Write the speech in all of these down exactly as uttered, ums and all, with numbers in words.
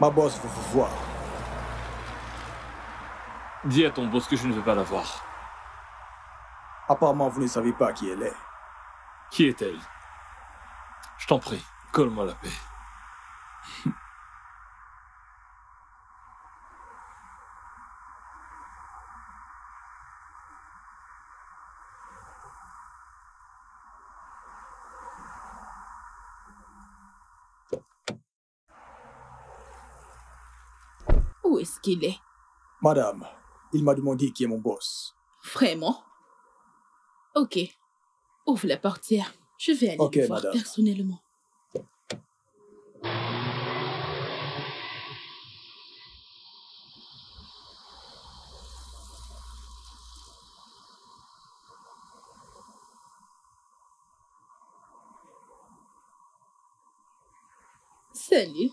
Ma boss veut vous voir. Dis à ton boss que je ne veux pas la voir. Apparemment, vous ne savez pas qui elle est. Qui est-elle? Je t'en prie, colle-moi la paix. Où est-ce qu'il est? Madame, il m'a demandé qui est mon boss. Vraiment? Ok. Ouvre la portière. Je vais aller okay, le voir madame. personnellement. Salut.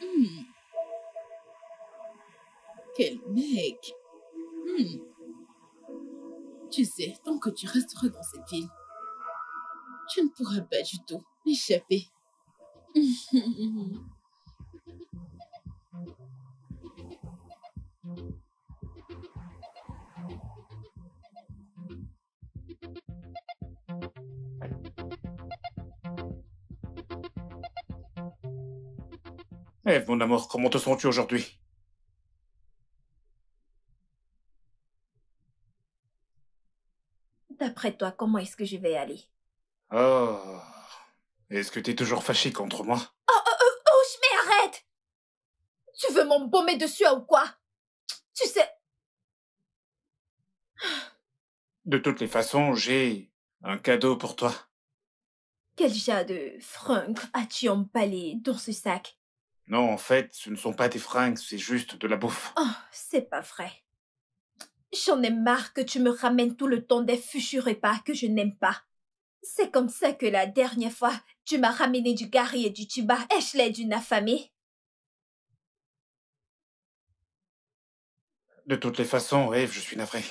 hmm. Quel mec. hmm. Tu sais, tant que tu resteras dans cette ville, tu ne pourras pas du tout m'échapper. Ève, mon amour, comment te sens-tu aujourd'hui? D'après toi, comment est-ce que je vais aller? Oh, est-ce que t'es toujours fâchée contre moi? Oh, oh, oh, oh, mais arrête! Tu veux m'embaumer dessus ou quoi? Tu sais... De toutes les façons, j'ai un cadeau pour toi. Quel genre de fringues as-tu empalé dans ce sac? Non, en fait, ce ne sont pas des fringues, c'est juste de la bouffe. Oh, c'est pas vrai. J'en ai marre que tu me ramènes tout le temps des fichus repas que je n'aime pas. C'est comme ça que la dernière fois, tu m'as ramené du gari et du tuba, et je l'ai d'une affamée. De toutes les façons, Ève, je suis navré.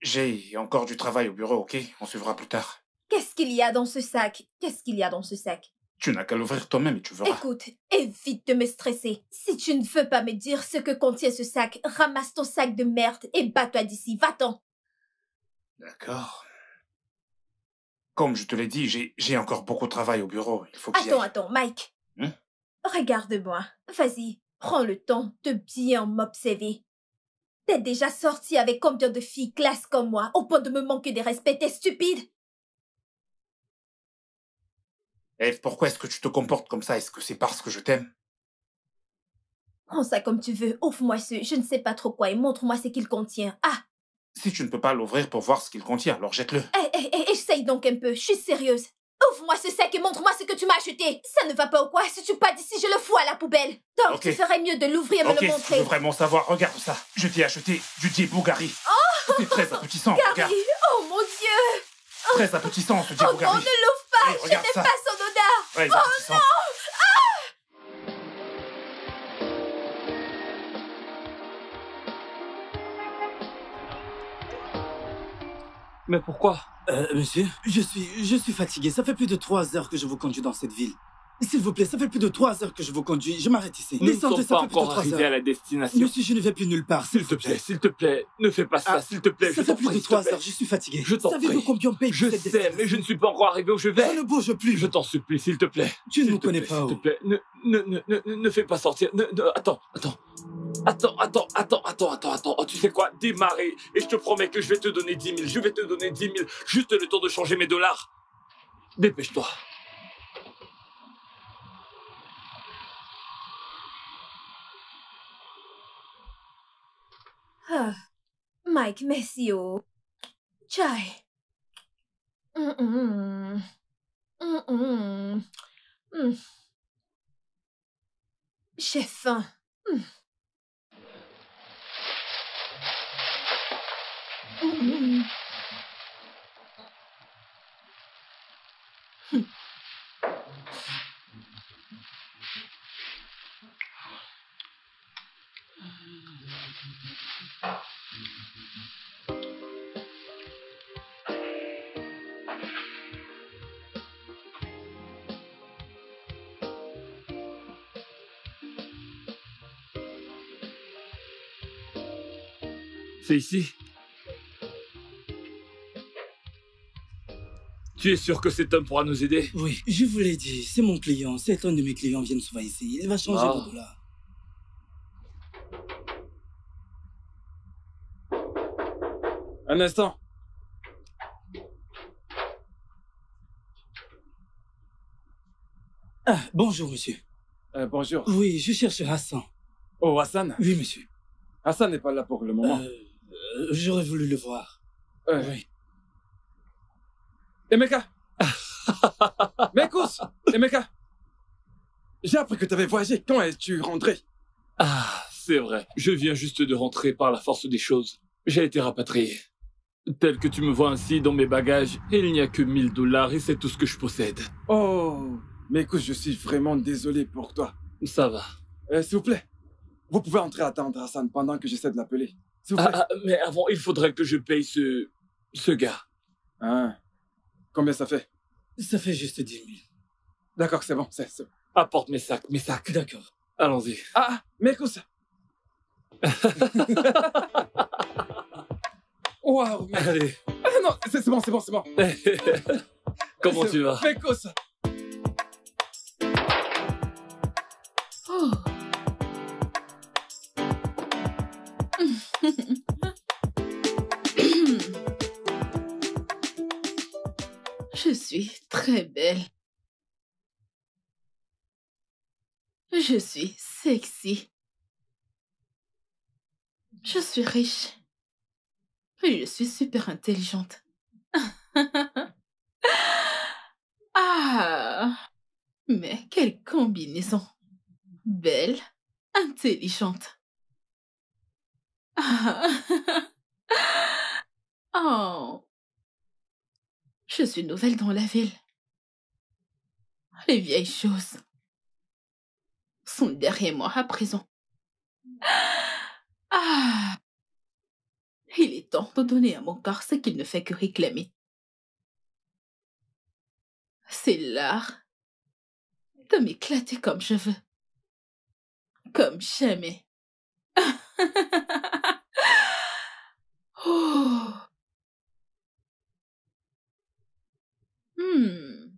J'ai encore du travail au bureau, ok? On suivra plus tard. Qu'est-ce qu'il y a dans ce sac? Qu'est-ce qu'il y a dans ce sac? Tu n'as qu'à l'ouvrir toi-même et tu verras. Écoute, évite de me stresser. Si tu ne veux pas me dire ce que contient ce sac, ramasse ton sac de merde et bats-toi d'ici, va-t'en. D'accord. Comme je te l'ai dit, j'ai encore beaucoup de travail au bureau. Il faut que j'y aille. Attends, attends, Mike. Hein? Regarde-moi. Vas-y, prends le temps de bien m'observer. T'es déjà sorti avec combien de filles classes comme moi, au point de me manquer de respect, t'es stupide? Ève, pourquoi est-ce que tu te comportes comme ça? Est-ce que c'est parce que je t'aime? Prends ça comme tu veux, ouvre-moi ce, je ne sais pas trop quoi, et montre-moi ce qu'il contient. Ah! Si tu ne peux pas l'ouvrir pour voir ce qu'il contient, alors jette-le. Hey, hey, hey, essaye donc un peu, je suis sérieuse. Ouvre-moi ce sac et montre-moi ce que tu m'as acheté. Ça ne va pas ou quoi? Si tu pars d'ici, je le fous à la poubelle. Donc, okay. Tu ferais mieux de l'ouvrir et okay, me le montrer. Ok, je veux vraiment savoir. Regarde ça. Je t'ai acheté du diabou gari. Oh! C'est très appétissant, gari. Regarde. Oh mon Dieu! Très appétissant, ce diabou gari. Oh non, ne l'ouvre pas! Hey, je n'aime pas son odeur. Ouais, oh non! Mais pourquoi? Euh, monsieur, je suis, je suis fatigué. Ça fait plus de trois heures que je vous conduis dans cette ville. S'il vous plaît, ça fait plus de trois heures que je vous conduis. Je m'arrête ici. Nous ne sommes pas encore arrivés à la destination. Monsieur, je ne vais plus nulle part. S'il te plaît, s'il te plaît, ne fais pas ça, s'il te plaît. Ça fait plus de trois heures. Je suis fatigué. Je t'en prie. Savez-vous combien on paye? Je sais, mais je ne suis pas encore arrivé où je vais. Je ne bouge plus. Je t'en supplie, s'il te plaît. Tu ne me connais pas. S'il te plaît, ne, ne, ne, ne, ne fais pas sortir. Ne, ne, attends, attends. Attends, attends, attends, attends, attends, attends. Oh, tu sais quoi? Démarrer. Et je te promets que je vais te donner dix mille. Je vais te donner dix mille. Juste le temps de changer mes dollars. Dépêche-toi. Ah, Mike, merci. Oh. Chai. Mm -mm. Mm -mm. Mm. J'ai faim. Mm. Mm -mm. C'est ici? Tu es sûr que cet homme pourra nous aider? Oui, je vous l'ai dit, c'est mon client. C'est un de mes clients viennent souvent ici. Il va changer ah. vos dollars. Un instant. Ah, bonjour, monsieur. Euh, bonjour. Oui, je cherche Hassan. Oh, Hassan? Oui, monsieur. Hassan n'est pas là pour le moment. Euh, euh, J'aurais voulu le voir. Euh, oui. Emeka, Mekous, Emeka, j'ai appris que tu avais voyagé. Quand es-tu rentré? Ah, c'est vrai. Je viens juste de rentrer par la force des choses. J'ai été rapatrié. Tel que tu me vois ainsi dans mes bagages, il n'y a que mille dollars et c'est tout ce que je possède. Oh, Mekous, je suis vraiment désolé pour toi. Ça va. Euh, S'il vous plaît, vous pouvez entrer attendre Hassan pendant que j'essaie de l'appeler. S'il vous plaît. Ah, ah, mais avant, il faudrait que je paye ce... ce gars. Hein? Combien ça fait? Ça fait juste dix mille. D'accord, c'est bon, c'est bon. Apporte mes sacs, mes sacs. D'accord. Allons-y. Ah, mais écoute ça. Waouh, mais... Allez. Ah non, c'est bon, c'est bon, c'est bon. Comment tu vas? Mais écoute ça. Oh. Je suis très belle. Je suis sexy. Je suis riche. Et je suis super intelligente. Ah! Mais quelle combinaison! Belle, intelligente. Oh! Je suis nouvelle dans la ville. Les vieilles choses sont derrière moi à présent. Ah! Il est temps de donner à mon corps ce qu'il ne fait que réclamer. C'est l'art de m'éclater comme je veux. Comme jamais. Oh! Hmm.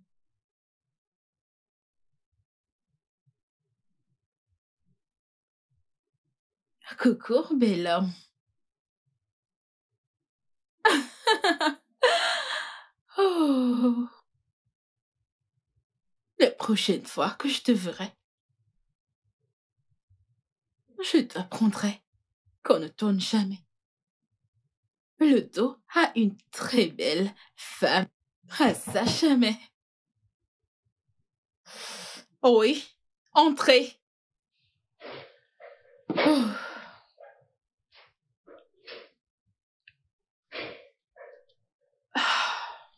Coucou, bel homme. Oh. La prochaine fois que je te verrai, je t'apprendrai qu'on ne tourne jamais le dos à une très belle femme. Ah, ça jamais. Oui, entrez. Oh. Ah.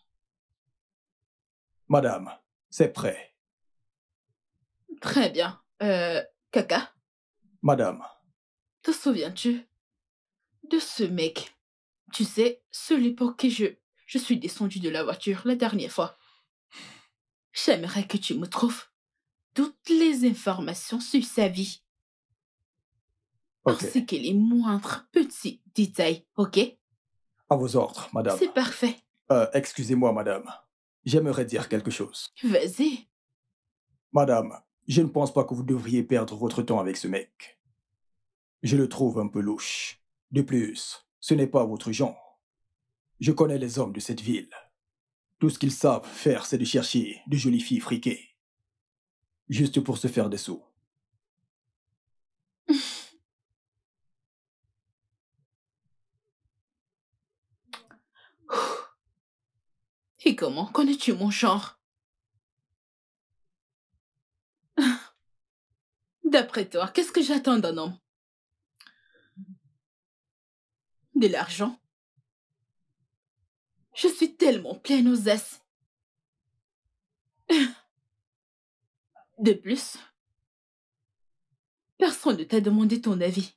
Madame, c'est prêt. Très bien. Euh, Kaka? Madame. Te souviens-tu de ce mec? Tu sais, celui pour qui je... Je suis descendue de la voiture la dernière fois. J'aimerais que tu me trouves toutes les informations sur sa vie. Okay. Ainsi que les moindres petits détails, ok? À vos ordres, madame. C'est parfait. Euh, excusez-moi, madame. J'aimerais dire quelque chose. Vas-y. Madame, je ne pense pas que vous devriez perdre votre temps avec ce mec. Je le trouve un peu louche. De plus, ce n'est pas votre genre. Je connais les hommes de cette ville. Tout ce qu'ils savent faire, c'est de chercher de jolies filles friquées. Juste pour se faire des sous. Et comment connais-tu mon genre? D'après toi, qu'est-ce que j'attends d'un homme? De l'argent? Je suis tellement pleine aux as. De plus, personne ne t'a demandé ton avis.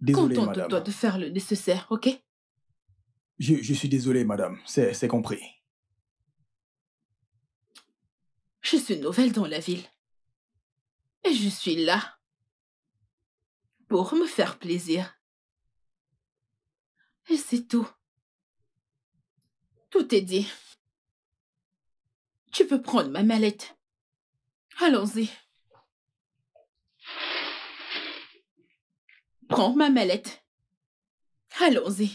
Désolé, madame. Contente-toi de faire le nécessaire, ok? Je, je suis désolé, madame. C'est compris. Je suis nouvelle dans la ville. Et je suis là pour me faire plaisir. Et c'est tout. Tout est dit. Tu peux prendre ma mallette. Allons-y. Prends ma mallette. Allons-y.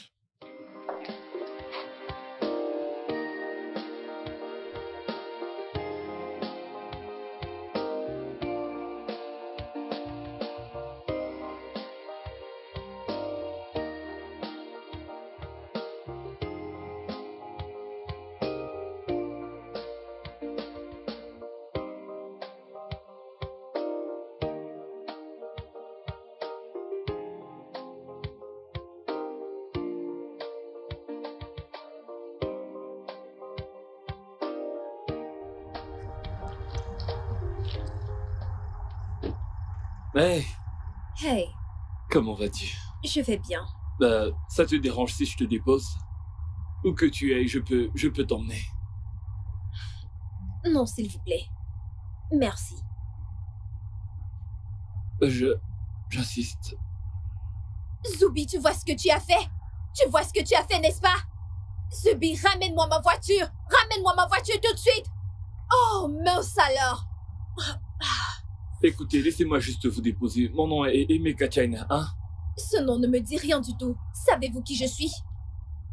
Hey! Hey! Comment vas-tu? Je vais bien. Bah, ça te dérange si je te dépose? Où que tu ailles, je peux, je peux t'emmener. Non, s'il vous plaît. Merci. Je... j'insiste. Zubi, tu vois ce que tu as fait? Tu vois ce que tu as fait, n'est-ce pas? Zubi, ramène-moi ma voiture! Ramène-moi ma voiture tout de suite! Oh, mince alors! Écoutez, laissez-moi juste vous déposer. Mon nom est Emeka China, hein? Ce nom ne me dit rien du tout. Savez-vous qui je suis?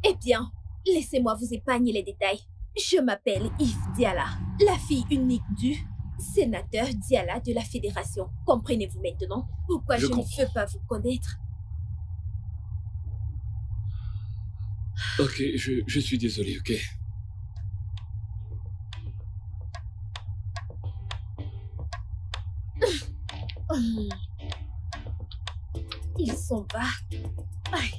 Eh bien, laissez-moi vous épargner les détails. Je m'appelle Yves Diala, la fille unique du sénateur Diala de la Fédération. Comprenez-vous maintenant pourquoi je, je ne veux pas vous connaître? Ok, je, je suis désolé, ok? Ils sont bas. Aïe.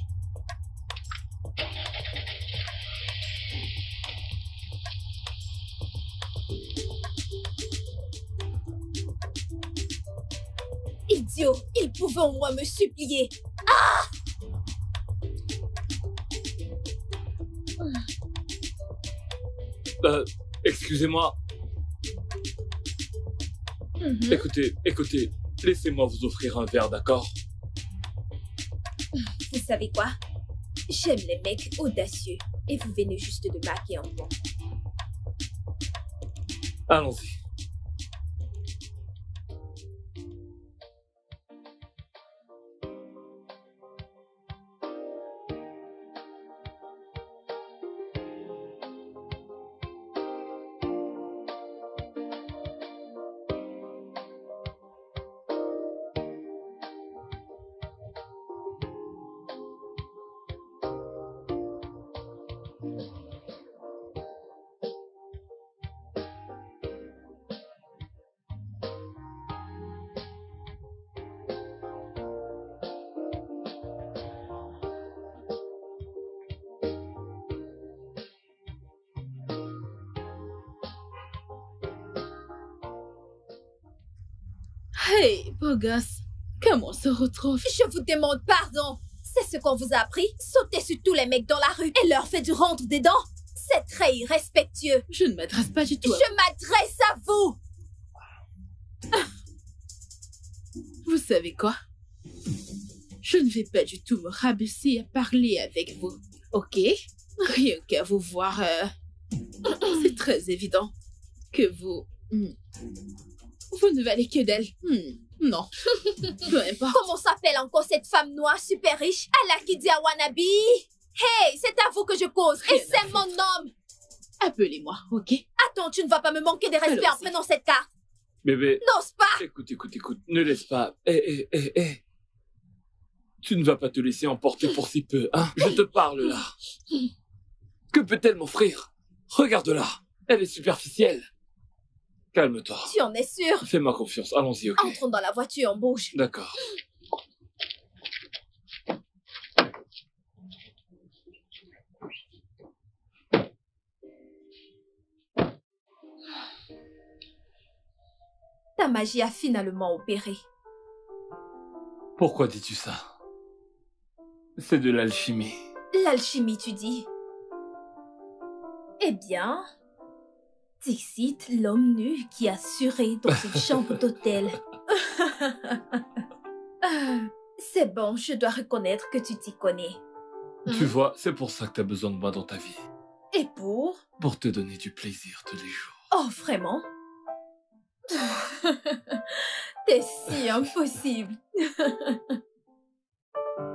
Idiot, ils pouvaient au moins me supplier. Ah! Euh, excusez-moi. Mm-hmm. Écoutez, écoutez. Laissez-moi vous offrir un verre, d'accord? Vous savez quoi? J'aime les mecs audacieux et vous venez juste de marquer un point. Allons-y. Hey, beau gosse, comment on se retrouve? Je vous demande pardon. C'est ce qu'on vous a appris? Sauter sur tous les mecs dans la rue et leur faire du rentre des dents? C'est très irrespectueux. Je ne m'adresse pas du tout à... Je m'adresse à vous. Ah. Vous savez quoi? Je ne vais pas du tout me rabaisser à parler avec vous, ok? Rien qu'à vous voir, euh... c'est très évident que vous... Vous ne valez que d'elle. Hmm. Non. Peu importe. Comment s'appelle encore cette femme noire super riche? Allah qui dit à Wanabi. Hey, c'est à vous que je cause. Rien et c'est mon homme. Appelez-moi, ok? Attends, tu ne vas pas me manquer de respect alors, en prenant cette carte. Bébé. N'ose pas. Écoute, écoute, écoute. Ne laisse pas. Eh, eh, eh, eh. Tu ne vas pas te laisser emporter pour si peu, hein? Je te parle là. Que peut-elle m'offrir? Regarde-la. Elle est superficielle. Calme-toi. Tu en es sûr? Fais-moi confiance. Allons-y, ok? Entrons dans la voiture, on bouge. D'accord. Ta magie a finalement opéré. Pourquoi dis-tu ça? C'est de l'alchimie. L'alchimie, tu dis? Eh bien, t'excites l'homme nu qui a suré dans une chambre d'hôtel. C'est bon, je dois reconnaître que tu t'y connais. Tu hmm? vois, c'est pour ça que tu as besoin de moi dans ta vie. Et pour? Pour te donner du plaisir tous les jours. Oh, vraiment? T'es si impossible.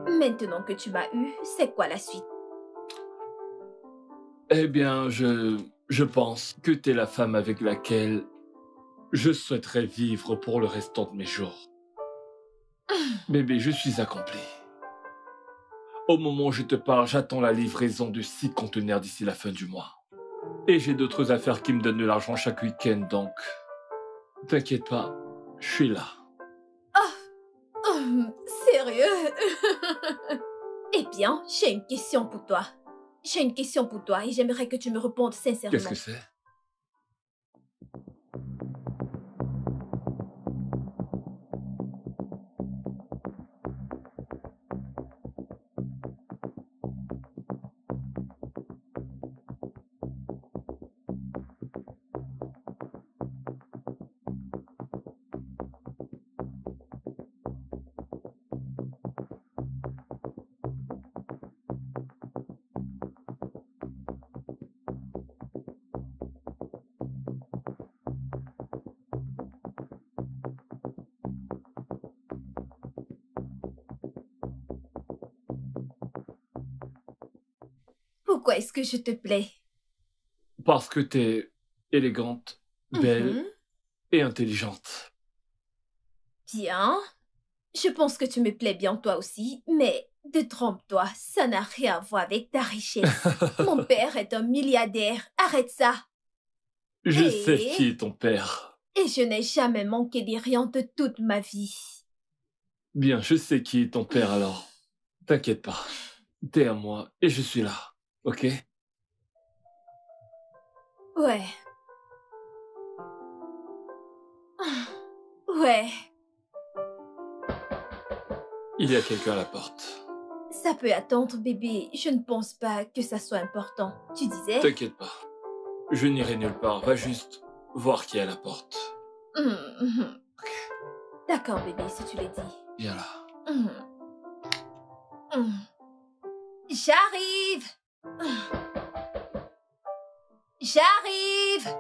Maintenant que tu m'as eu, c'est quoi la suite? Eh bien, je, je pense que t'es la femme avec laquelle je souhaiterais vivre pour le restant de mes jours. Bébé, je suis accompli. Au moment où je te parle, j'attends la livraison de six conteneurs d'ici la fin du mois. Et j'ai d'autres affaires qui me donnent de l'argent chaque week-end, donc... T'inquiète pas, je suis là. Oh, oh sérieux? Eh bien, j'ai une question pour toi. J'ai une question pour toi et j'aimerais que tu me répondes sincèrement. Qu'est-ce que c'est? Pourquoi est-ce que je te plais? Parce que t'es élégante, belle mm-hmm. et intelligente. Bien. Je pense que tu me plais bien toi aussi, mais détrompe-toi, ça n'a rien à voir avec ta richesse. Mon père est un milliardaire, arrête ça. Je et... sais qui est ton père. Et je n'ai jamais manqué de rien de toute ma vie. Bien, je sais qui est ton père alors. T'inquiète pas, t'es à moi et je suis là. Ok. Ouais. Ouais. Il y a quelqu'un à la porte. Ça peut attendre, bébé. Je ne pense pas que ça soit important. Tu disais? T'inquiète pas. Je n'irai nulle part. Va juste voir qui est à la porte. Mmh. Ok. D'accord, bébé, si tu le dis. Viens là. Mmh. Mmh. J'arrive! J'arrive.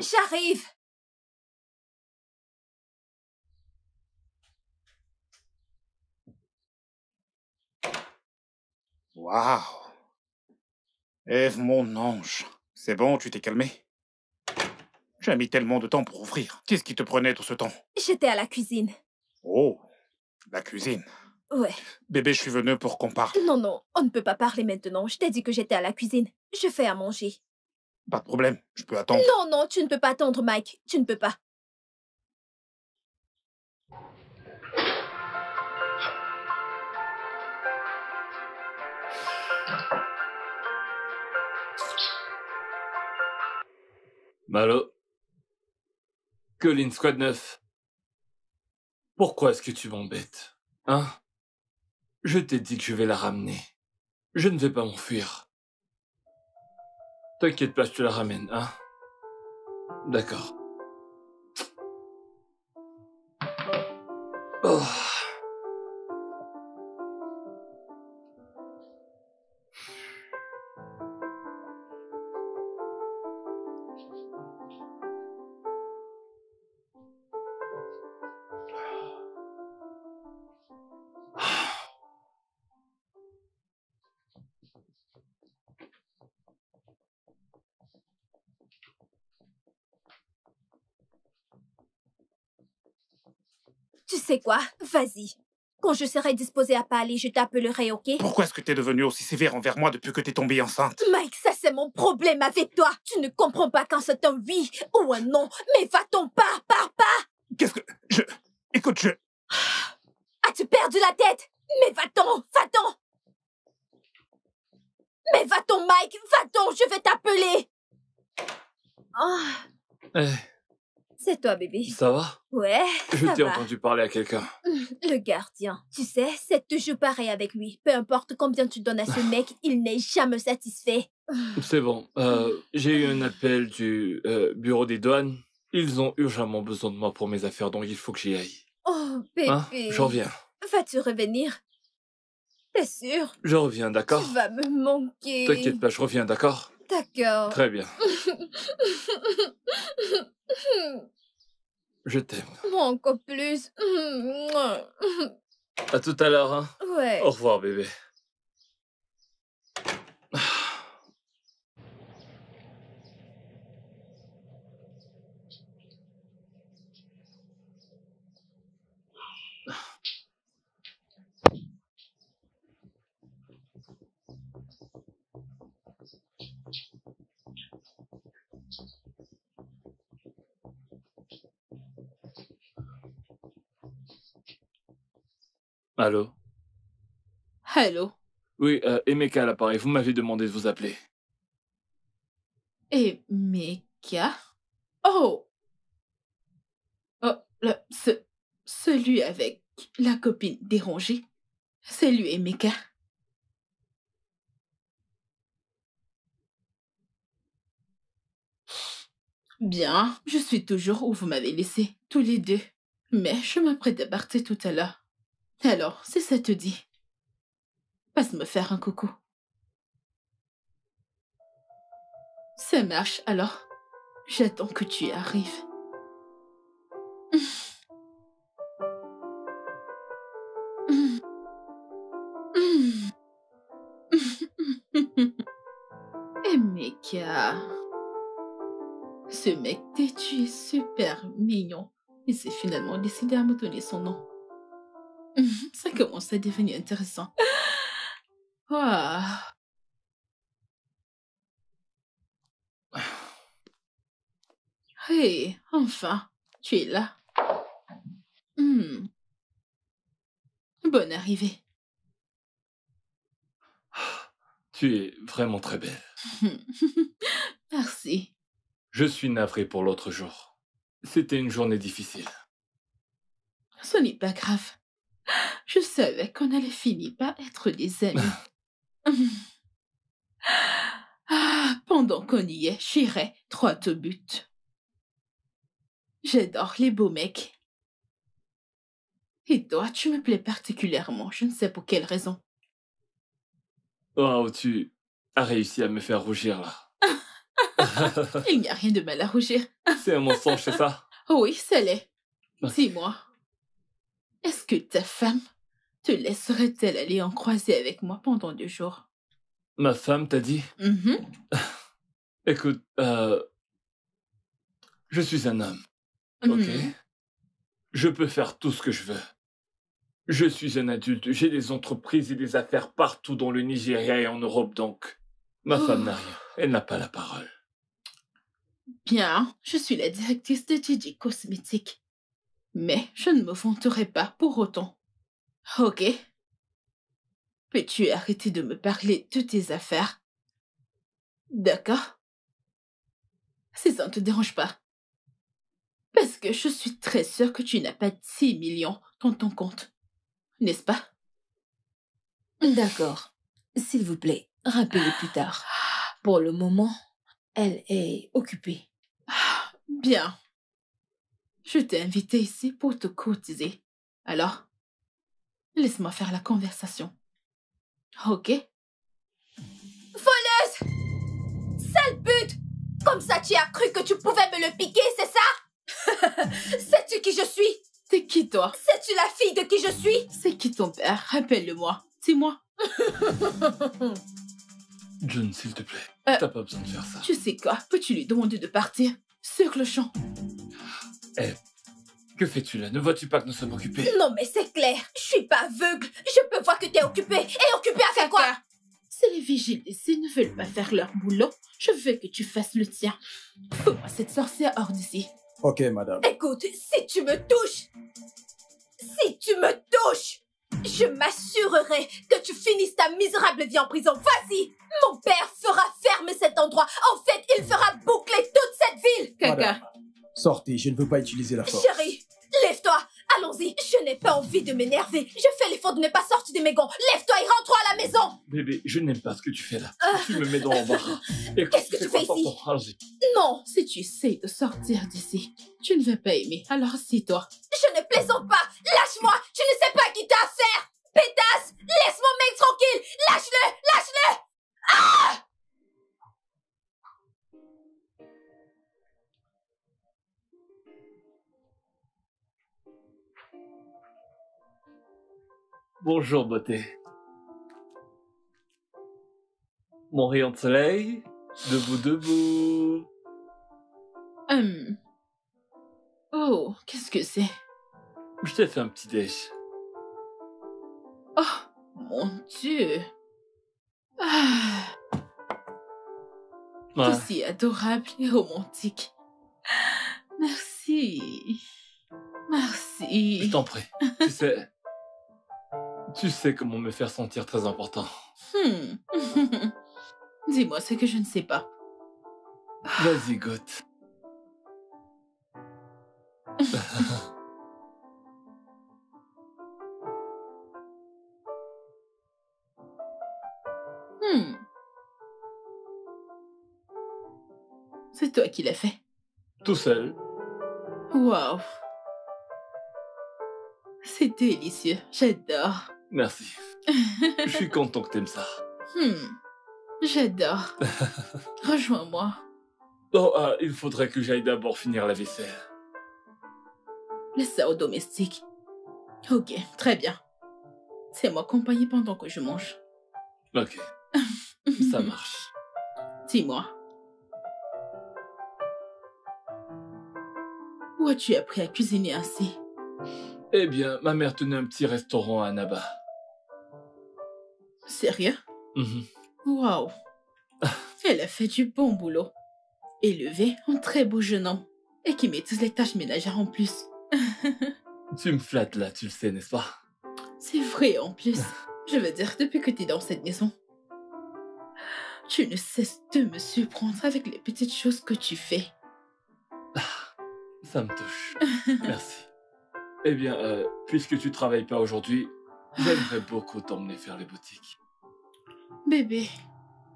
J'arrive. Wow. Ève, mon ange. C'est bon, tu t'es calmée? J'ai mis tellement de temps pour ouvrir. Qu'est-ce qui te prenait tout ce temps? J'étais à la cuisine. Oh, la cuisine. Ouais. Bébé, je suis venue pour qu'on parle. Non, non, on ne peut pas parler maintenant. Je t'ai dit que j'étais à la cuisine. Je fais à manger. Pas de problème, je peux attendre. Non, non, tu ne peux pas attendre, Mike. Tu ne peux pas. Malo, Colin Squad neuf, pourquoi est-ce que tu m'embêtes, hein? Je t'ai dit que je vais la ramener. Je ne vais pas m'enfuir. T'inquiète pas, je te la ramène, hein? D'accord. Oh. Tu sais quoi? Vas-y. Quand je serai disposée à parler, je t'appellerai, ok? Pourquoi est-ce que t'es devenue aussi sévère envers moi depuis que t'es tombée enceinte? Mike, ça c'est mon problème avec toi. Tu ne comprends pas quand c'est un oui ou un non. Mais va-t'en pas, pars pas. Qu'est-ce que... Je... Écoute, je... As-tu perdu la tête? Mais va-t'en, va-t'en. Mais va-t'en, Mike, va-t'en, je vais t'appeler. Oh. Euh... C'est toi, bébé. Ça va? Ouais, ça va. Je t'ai entendu parler à quelqu'un. Le gardien. Tu sais, c'est toujours pareil avec lui. Peu importe combien tu donnes à ce mec, il n'est jamais satisfait. C'est bon. Euh, J'ai eu un appel du euh, bureau des douanes. Ils ont urgemment besoin de moi pour mes affaires, donc il faut que j'y aille. Oh, bébé. Hein? Je reviens. Vas-tu revenir? T'es sûr? Je reviens, d'accord? Tu vas me manquer. T'inquiète pas, je reviens, d'accord? D'accord. Très bien. Je t'aime. Moi encore plus. À tout à l'heure, hein? Ouais. Au revoir, bébé. Allô? Allô? Oui, euh, Emeka à l'appareil, vous m'avez demandé de vous appeler. Emeka? Oh! Oh, le, ce, celui avec la copine dérangée, c'est lui, Emeka. Bien, je suis toujours où vous m'avez laissé, tous les deux. Mais je m'apprête à partir tout à l'heure. Alors, si ça te dit, passe me faire un coucou. Ça marche, alors. J'attends que tu arrives. Emeka. Ce mec têtu est super mignon. Il s'est finalement décidé à me donner son nom. Ça commence à devenir intéressant. Wow. Hey, enfin, tu es là. Mm. Bonne arrivée. Tu es vraiment très belle. Merci. Je suis navrée pour l'autre jour. C'était une journée difficile. Ce n'est pas grave. Je savais qu'on allait finir par être des amis. Ah, pendant qu'on y est, j'irai droit au but. J'adore les beaux mecs. Et toi, tu me plais particulièrement, je ne sais pour quelle raison. Wow, tu as réussi à me faire rougir là. Il n'y a rien de mal à rougir. C'est un mensonge, c'est ça? Oui, ça l'est. Dis-moi. Est-ce que ta femme te laisserait-elle aller en croisée avec moi pendant deux jours? Ma femme t'a dit? Mm-hmm. Écoute, euh, je suis un homme, mm. ok? Je peux faire tout ce que je veux. Je suis un adulte, j'ai des entreprises et des affaires partout dans le Nigeria et en Europe, donc ma oh. femme n'a rien, elle n'a pas la parole. Bien, je suis la directrice de Gigi Cosmetics. Mais je ne me vanterai pas pour autant. Ok. Peux-tu arrêter de me parler de tes affaires? D'accord? Si ça ne te dérange pas. Parce que je suis très sûre que tu n'as pas dix millions dans ton compte. N'est-ce pas? D'accord. S'il vous plaît, rappelez plus tard. Pour le moment, elle est occupée. Bien. Je t'ai invité ici pour te courtiser. Alors, Laisse-moi faire la conversation. Ok. Voleuse! Sale pute! Comme ça, tu as cru que tu pouvais me le piquer, c'est ça? Sais-tu qui je suis? C'est qui, toi? Sais-tu la fille de qui je suis? C'est qui ton père? Rappelle-le-moi. Dis-moi. John, s'il te plaît, euh, t'as pas besoin de faire ça. Tu sais quoi? Peux-tu lui demander de partir? Sur le champ. Eh, hey, que fais-tu là? Ne vois-tu pas que nous sommes occupés? Non, mais c'est clair. Je suis pas aveugle. Je peux voir que t'es occupé. Et occupé à faire quoi? Si les vigiles ici ne veulent pas faire leur boulot, je veux que tu fasses le tien. Fous-moi cette sorcière hors d'ici. Ok, madame. Écoute, si tu me touches, si tu me touches, je m'assurerai que tu finisses ta misérable vie en prison. Vas-y! Mon père fera fermer cet endroit. En fait, il fera boucler toute cette ville. Caca. Sortez, je ne veux pas utiliser la force. Chérie, lève-toi. Allons-y. Je n'ai pas envie de m'énerver. Je fais l'effort de ne pas sortir de mes gonds. Lève-toi et rentre-toi à la maison. Bébé, je n'aime pas ce que tu fais là. Euh... Tu me mets dans l'embarras. Qu'est-ce que tu fais ici? Non. Si tu essaies de sortir d'ici, tu ne vas pas aimer. Alors assis-toi. Je ne plaisante pas. Lâche-moi. Tu ne sais pas qui t'as à faire. Pétasse. Laisse mon mec tranquille. Lâche-le. Lâche-le. Ah! Bonjour, beauté. Mon rayon de soleil, debout, debout. Hum. Oh, qu'est-ce que c'est? Je t'ai fait un petit déj. Oh, mon Dieu. Ah. Ouais. C'est si adorable et romantique. Merci. Merci. Je t'en prie. Tu sais... Tu sais comment me faire sentir très important. Hmm. Dis-moi ce que je ne sais pas. Vas-y, goûte. hmm. C'est toi qui l'as fait. Tout seul. Waouh. C'est délicieux. J'adore. Merci. Je suis content que t'aimes ça. Hmm. J'adore. Rejoins-moi. Oh, euh, il faudrait que j'aille d'abord finir la vaisselle. Laisse ça au domestique. Ok, très bien. C'est moi compagnie pendant que je mange. Ok. Ça marche. Dis-moi. Où as-tu appris à cuisiner ainsi? Eh bien, ma mère tenait un petit restaurant à Annaba. Sérieux? Mmh. Waouh. Elle a fait du bon boulot. Élevée, un très beau jeune homme. Et qui met toutes les tâches ménagères en plus. Tu me flattes là, tu le sais, n'est-ce pas? C'est vrai en plus. Je veux dire, depuis que tu es dans cette maison, tu ne cesses de me surprendre avec les petites choses que tu fais. Ça me touche. Merci. Eh bien, euh, puisque tu travailles pas aujourd'hui, j'aimerais beaucoup t'emmener faire les boutiques. Bébé,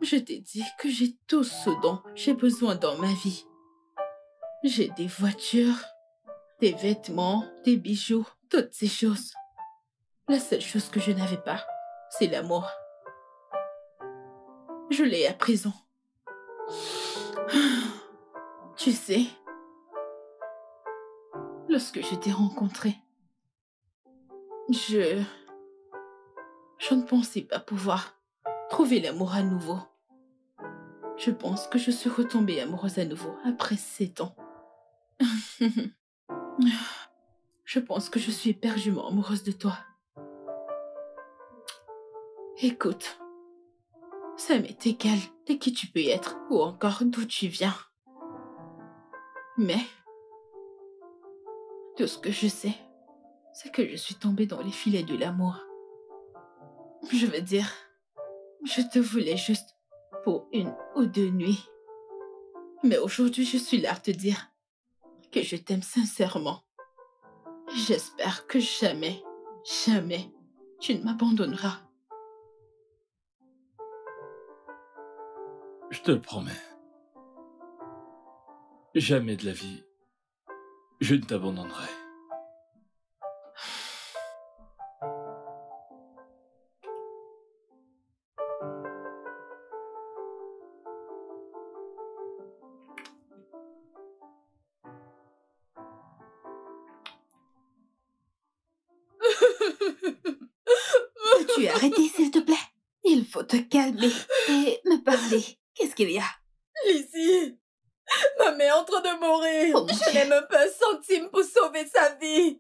je t'ai dit que j'ai tout ce dont j'ai besoin dans ma vie. J'ai des voitures, des vêtements, des bijoux, toutes ces choses. La seule chose que je n'avais pas, c'est l'amour. Je l'ai à présent. Tu sais... Lorsque je t'ai rencontrée, je... Je ne pensais pas pouvoir trouver l'amour à nouveau. Je pense que je suis retombée amoureuse à nouveau après sept ans. Je pense que je suis éperdument amoureuse de toi. Écoute, ça m'est égal de qui tu peux être ou encore d'où tu viens. Mais... Tout ce que je sais, c'est que je suis tombée dans les filets de l'amour. Je veux dire, je te voulais juste pour une ou deux nuits. Mais aujourd'hui, je suis là à te dire que je t'aime sincèrement. J'espère que jamais, jamais, tu ne m'abandonneras. Je te le promets. Jamais de la vie. Je ne t'abandonnerai. arrêter, s'il te plaît. Il faut te calmer et me parler. Qu'est-ce qu'il y a? Lizzie, ma mère est en train de mourir. Oh, je n'ai même pas un centime pour sauver sa vie.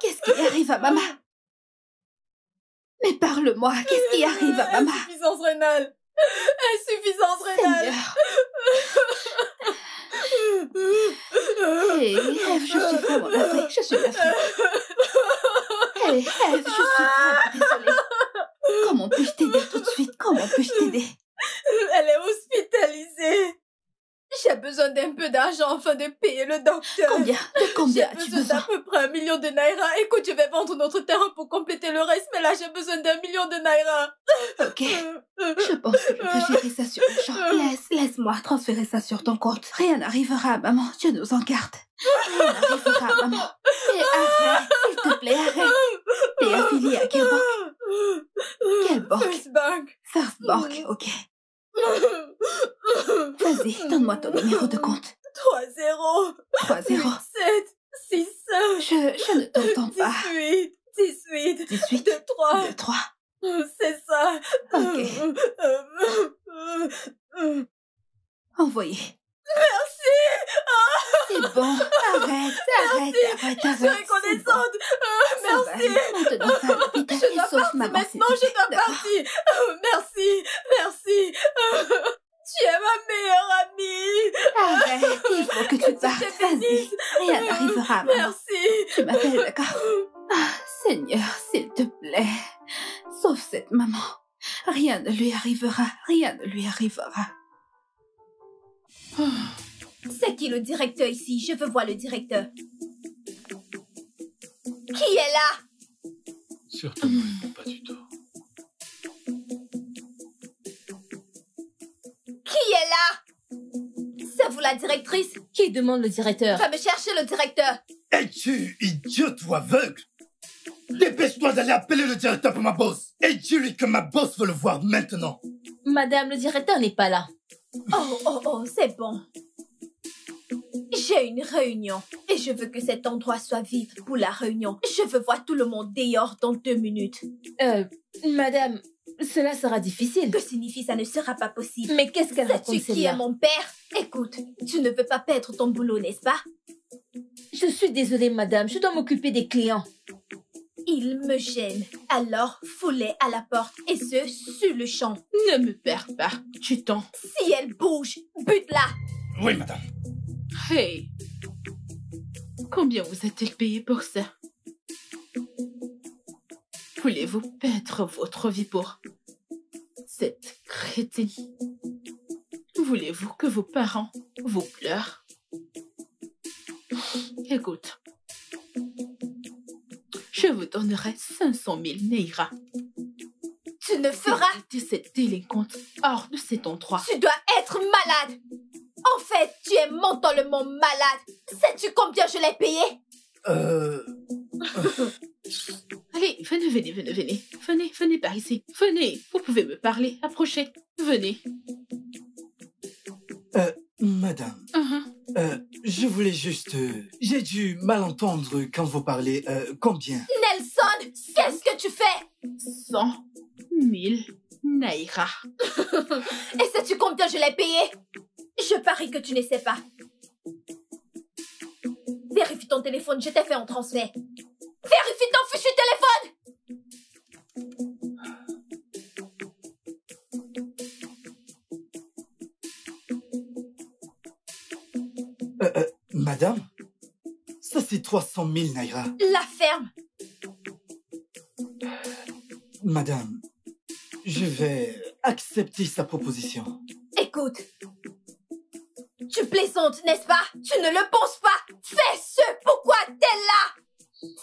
Qu'est-ce qui arrive à maman? Mais parle-moi, qu'est-ce qui arrive à maman? Insuffisance rénale. Insuffisance rénale. Hé, hey, Ève, je suis vraiment navrée, je suis navrée. Hé, hey, Ève, je suis vraiment désolée. Comment puis-je t'aider tout de suite? Comment puis-je t'aider? Elle est hospitalisée. J'ai besoin d'un peu d'argent afin de payer le docteur. Combien? De combien as-tu besoin? J'ai besoin d'à peu près un million de naira. Écoute, je vais vendre notre terrain pour compléter le reste, mais là, j'ai besoin d'un million de naira. Ok. Je pense que je peux gérer ça sur le champ. Laisse, laisse-moi transférer ça sur ton compte. Rien n'arrivera à maman. Dieu nous en garde. Rien n'arrivera à maman. Mais arrête, s'il te plaît, arrête. T'es affilié à quelle banque? Quelle banque? First Bank. First Bank, ok. Vas-y, donne-moi ton numéro de compte. trois zéro, trois zéro, sept, six cinq, je, je ne t'entends pas. dix-huit, dix-huit, dix-huit, deux trois, deux trois. C'est ça. Ok. Envoyez. Merci. C'est bon, arrête, arrête, arrête, arrête. Je suis reconnaissante. Merci. Je dois partir maintenant, je dois partir. Merci, merci. Tu es ma meilleure amie. Arrête, il faut que tu partes. Vas-y, rien n'arrivera. Merci. Tu m'appelles, d'accord? Seigneur, s'il te plaît, sauve cette maman. Rien ne lui arrivera, rien ne lui arrivera. C'est qui le directeur ici? Je veux voir le directeur. Qui est là? Surtout mmh. pas du tout. Qui est là? C'est vous la directrice? Qui demande le directeur? Va me chercher le directeur. Es-tu idiote ou aveugle? Dépêche-toi d'aller appeler le directeur pour ma boss. Et dis-lui que ma boss veut le voir maintenant. Madame, le directeur n'est pas là. Oh, oh, oh, c'est bon. J'ai une réunion et je veux que cet endroit soit vide pour la réunion. Je veux voir tout le monde dehors dans deux minutes. Euh, madame, cela sera difficile. Que signifie ça ne sera pas possible? Mais qu'est-ce qu'elle raconte? Sais-tu qui est mon père? Écoute, tu ne veux pas perdre ton boulot, n'est-ce pas? Je suis désolée, madame, je dois m'occuper des clients. Il me gêne. Alors, foulez à la porte et ce, sur le champ. Ne me perds pas, tu t'en. Si elle bouge, bute-la. Oui, madame. Hey, combien vous a-t-elle payé pour ça? Voulez-vous perdre votre vie pour cette crétine? Voulez-vous que vos parents vous pleurent? Écoute, je vous donnerai cinq cent mille naira. Tu ne feras... Tu cette délinquante hors de cet endroit. Tu dois être malade. En fait, tu es mentalement malade. Sais-tu combien je l'ai payé? Euh... Allez, venez, venez, venez, venez. Venez, venez par ici. Venez, vous pouvez me parler. Approchez. Venez. Euh, madame. Uh-huh. Euh, je voulais juste... Euh, j'ai dû mal entendre quand vous parlez. Euh, combien? Nelson, qu'est-ce que tu fais? Cent mille naira. Et sais-tu combien je l'ai payé? Je parie que tu ne sais pas. Vérifie ton téléphone, je t'ai fait un transfert. Vérifie ton fichu téléphone! Euh, euh, madame? Ça c'est trois cent mille naira. La ferme! Madame, je vais accepter sa proposition. Écoute... Tu plaisantes, n'est-ce pas? Tu ne le penses pas? Fais ce pourquoi t'es là!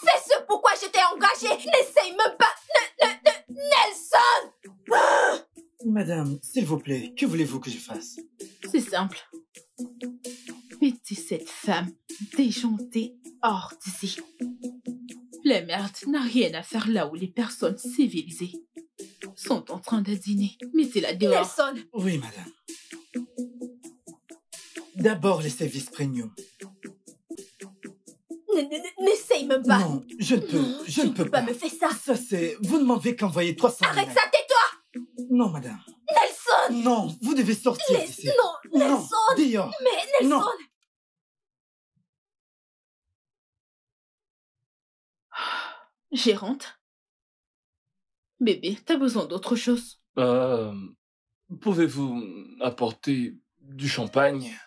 Fais ce pourquoi je t'ai engagé! N'essaye même pas! Ne, ne, ne, Nelson! Ah! Madame, s'il vous plaît, que voulez-vous que je fasse? C'est simple. Mettez cette femme déjantée hors d'ici. La merde n'a rien à faire là où les personnes civilisées sont en train de dîner. Mettez-la dehors. Nelson! Oui, madame. D'abord les services premium. N'essaye même pas. Non, je ne peux, je ne peux, peux pas. pas me faire ça. Ça, c'est... Vous ne m'avez qu'envoyé trois cents mille. Arrête ça, tais-toi. Non, madame. Nelson. Non, vous devez sortir d'ici. Non, Nelson. Non, mais Nelson. Non. Gérante? Bébé, t'as besoin d'autre chose? Euh... Pouvez-vous apporter du champagne?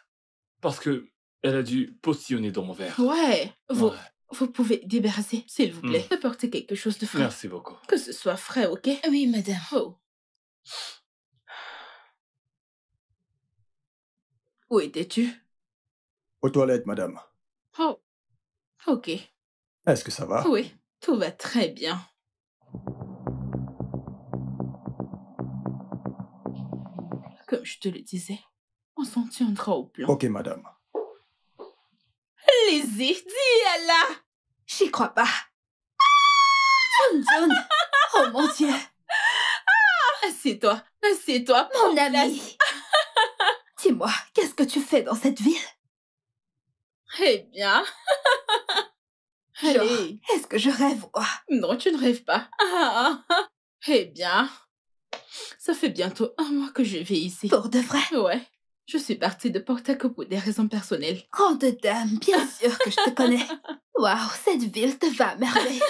Parce que elle a dû postillonner dans mon verre. Ouais, vous, ouais. vous pouvez débarrasser, s'il vous plaît. Mmh. Apportez quelque chose de frais. Merci beaucoup. Que ce soit frais, ok? Oui, madame. Oh. Où étais-tu? Aux toilettes, madame. Oh, ok. Est-ce que ça va? Oui, tout va très bien. Comme je te le disais, on s'en tiendra au plan. Ok, madame. Lizzie, Diala, j'y crois pas. John, John, oh mon Dieu. Assieds-toi, assieds-toi, mon ami. Dis-moi, qu'est-ce que tu fais dans cette ville? Eh bien... Allez. Est-ce que je rêve ou quoi? Non, tu ne rêves pas. Ah, eh bien... Ça fait bientôt un mois que je vais ici. Pour de vrai? Ouais. Je suis partie de Port-à-Coup pour des raisons personnelles. Grande dame, bien sûr que je te connais. Waouh, cette ville te va à merveille.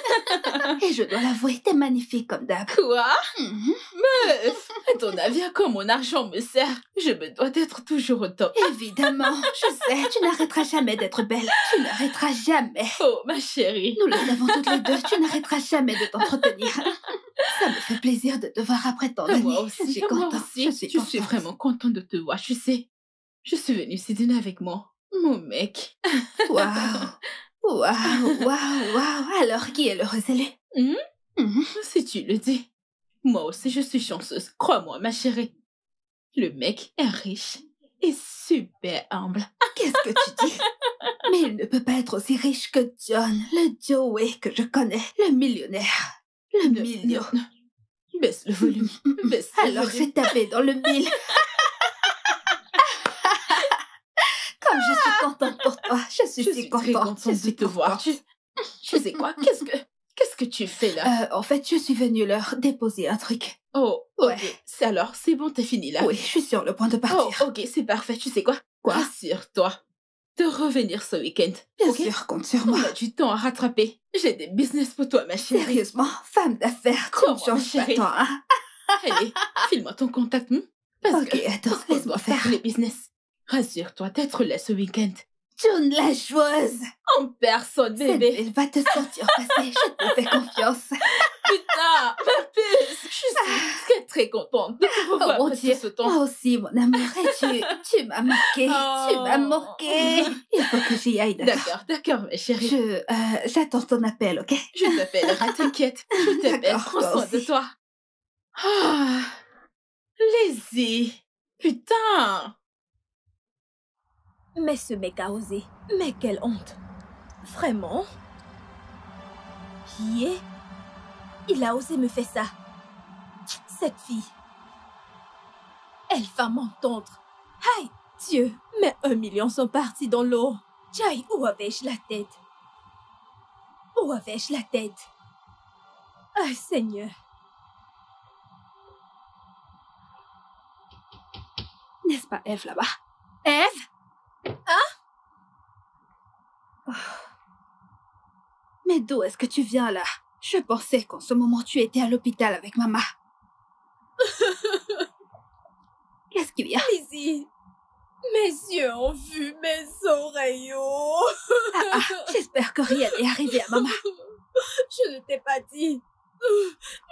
Et je dois l'avouer, t'es magnifique comme d'hab. Quoi? Mm-hmm. Meuf, ton avis à quoi mon argent me sert? Je me dois d'être toujours au top. Évidemment, je sais, tu n'arrêteras jamais d'être belle. Tu n'arrêteras jamais. Oh, ma chérie. Nous le savons toutes les deux, tu n'arrêteras jamais de t'entretenir. Ça me fait plaisir de te voir après tant d'années. Moi aussi, je suis contente. Je suis, je suis vraiment contente de te voir, tu sais. Je suis venue ici dîner avec moi, mon mec. Waouh, waouh, waouh, waouh. Alors, qui est le recelé? Mmh? Mmh. Si tu le dis. Moi aussi, je suis chanceuse, crois-moi, ma chérie. Le mec est riche et super humble. Qu'est-ce que tu dis? Mais il ne peut pas être aussi riche que John, le Joey que je connais, le millionnaire. Le million. Baisse le volume. Baisse le Alors j'ai tapé dans le mille. Comme je suis contente pour toi. Je suis, je si suis contente. Très contente je de suis te contente. voir. Tu... Je sais quoi, qu'est-ce que qu'est-ce que tu fais là? euh, En fait, je suis venue leur déposer un truc. Oh, ouais. Okay. Alors, c'est bon, t'es fini là? Oui, je suis sur le point de partir. Oh, ok, c'est parfait. Tu sais quoi? Quoi? Rassure-toi de revenir ce week-end. Bien okay. sûr, compte sur moi. On a du temps à rattraper. J'ai des business pour toi, ma chérie. Sérieusement, femme d'affaires, tu ne changes pas tant, hein? Allez, file-moi ton contact, hein? Parce Ok, que, attends, laisse-moi faire les business. Rassure-toi d'être là ce week-end. John, la joueuse. En personne, bébé. Elle va te sentir passer, je te fais confiance. Putain, ma puce. Je suis très très contente de te revoir oh, passer ce temps. Moi aussi, mon amour. Et tu, tu m'as marqué, oh. tu m'as marqué. Il faut que j'y aille. D'accord, d'accord, ma chérie. Je, euh, j'attends ton appel, ok? Je t'appellerai, t'inquiète. Je t'appelle, prends soin de toi. Ah, Lizzie. Putain. Mais ce mec a osé. Mais quelle honte. Vraiment? Yeah. Il a osé me faire ça. Cette fille. Elle va m'entendre. Aïe, Dieu. Mais un million sont partis dans l'eau. Jai, où avais-je la tête? Où avais-je la tête? Ah, Seigneur. N'est-ce pas Ève là-bas? Ève? Hein? Oh. Mais d'où est-ce que tu viens là? Je pensais qu'en ce moment tu étais à l'hôpital avec maman. Qu'est-ce qu'il y a? Lizzie, mes yeux ont vu mes oreilles. ah, ah, J'espère que rien n'est arrivé à maman. Je ne t'ai pas dit.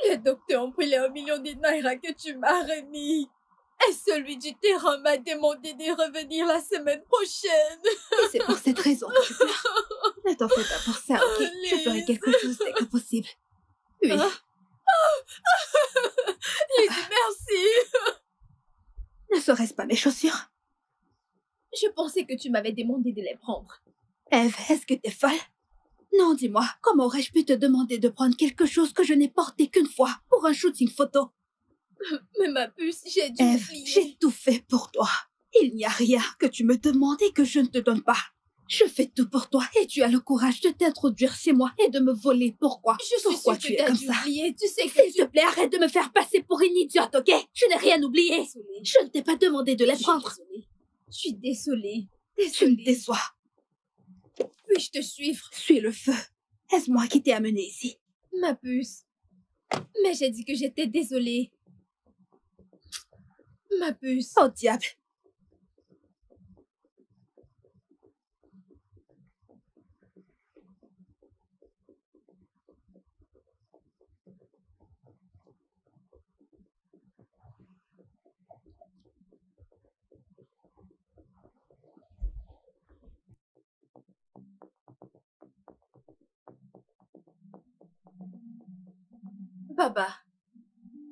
Les docteurs ont pris les un million de naira que tu m'as remis. Et celui du terrain m'a demandé de revenir la semaine prochaine. Et c'est pour cette raison que je pleure. Ne t'en fais pas pour ça, ok? Lise. Je ferai quelque chose dès que possible. Oui. Ah. Ah. Lise, ah. merci. Ne serait-ce pas mes chaussures? Je pensais que tu m'avais demandé de les prendre. Ève, est-ce que t'es folle? Non, dis-moi, comment aurais-je pu te demander de prendre quelque chose que je n'ai porté qu'une fois pour un shooting photo? Mais ma puce, j'ai dû Ève, j'ai tout fait pour toi. Il n'y a rien que tu me demandes et que je ne te donne pas. Je fais tout pour toi et tu as le courage de t'introduire chez moi et de me voler. Pourquoi? Je suis sûre que t'as oublié, tu sais que... S'il te plaît, arrête de me faire passer pour une idiote, ok? Je n'ai rien oublié. Je ne t'ai pas demandé de la prendre. Je suis désolée. Tu me déçois. Puis-je te suivre? Suis le feu. Est-ce moi qui t'ai amenée ici? Ma puce. Mais j'ai dit que j'étais désolée. Ma puce. Oh diable. Baba,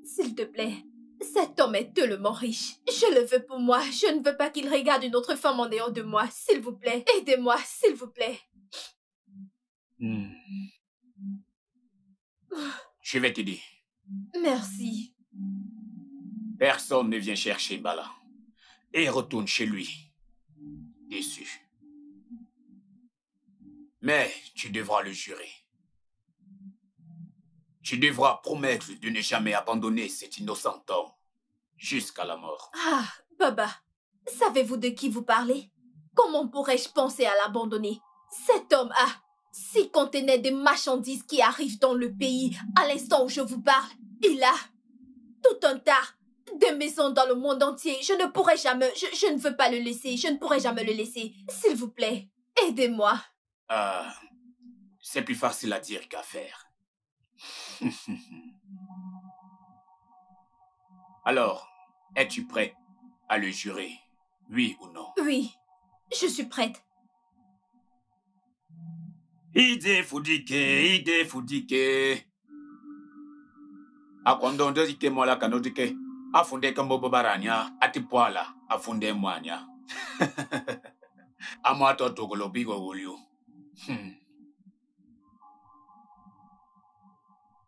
s'il te plaît, cet homme est tellement riche. Je le veux pour moi. Je ne veux pas qu'il regarde une autre femme en dehors de moi. S'il vous plaît, aidez-moi, s'il vous plaît. Mmh. Je vais t'aider. Merci. Personne ne vient chercher Bala. Et retourne chez lui. Déçu. Mais tu devras le jurer. Tu devras promettre de ne jamais abandonner cet innocent homme jusqu'à la mort. Ah, Baba, savez-vous de qui vous parlez? Comment pourrais-je penser à l'abandonner? Cet homme a six conteneurs de marchandises qui arrivent dans le pays à l'instant où je vous parle. Il a tout un tas de maisons dans le monde entier. Je ne pourrai jamais, je, je ne veux pas le laisser, je ne pourrai jamais le laisser. S'il vous plaît, aidez-moi. Ah, euh, c'est plus facile à dire qu'à faire. Alors, es-tu prêt à le jurer, oui ou non? Oui, je suis prête. Idé Foudike, Idé Foudike. Akondondo dike mola kanodike. Afunde kambobaranya, atipoala, afunde moanya. Amo atoto golobigo golio.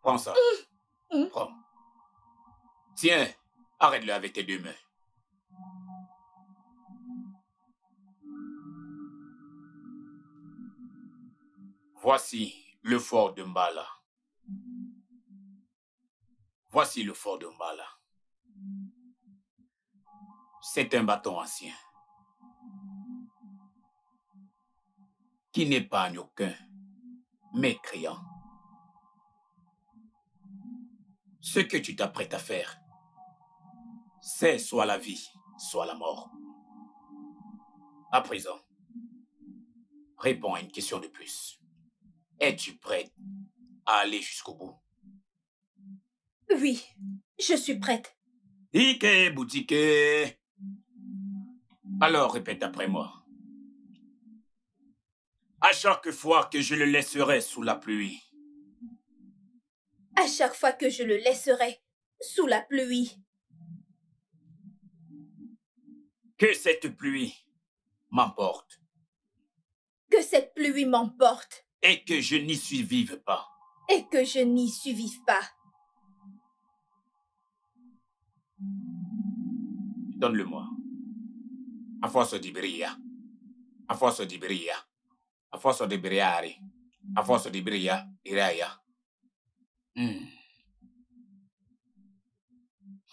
Prends ça. Mmh. Mmh. Prends. Tiens, arrête-le avec tes deux mains. Voici le fort de Mbala. Voici le fort de Mbala. C'est un bâton ancien qui n'épargne aucun mécréant. Ce que tu t'apprêtes à faire, c'est soit la vie, soit la mort. À présent, réponds à une question de plus. Es-tu prête à aller jusqu'au bout? Oui, je suis prête. Ike boutique. Alors répète après moi. À chaque fois que je le laisserai sous la pluie, à chaque fois que je le laisserai sous la pluie, que cette pluie m'emporte. Que cette pluie m'emporte. Et que je n'y survive pas. Et que je n'y survive pas. Donne-le-moi. A force di brilla. A force di brilla. A force di brillare. A force di brilla, iraya. Hmm.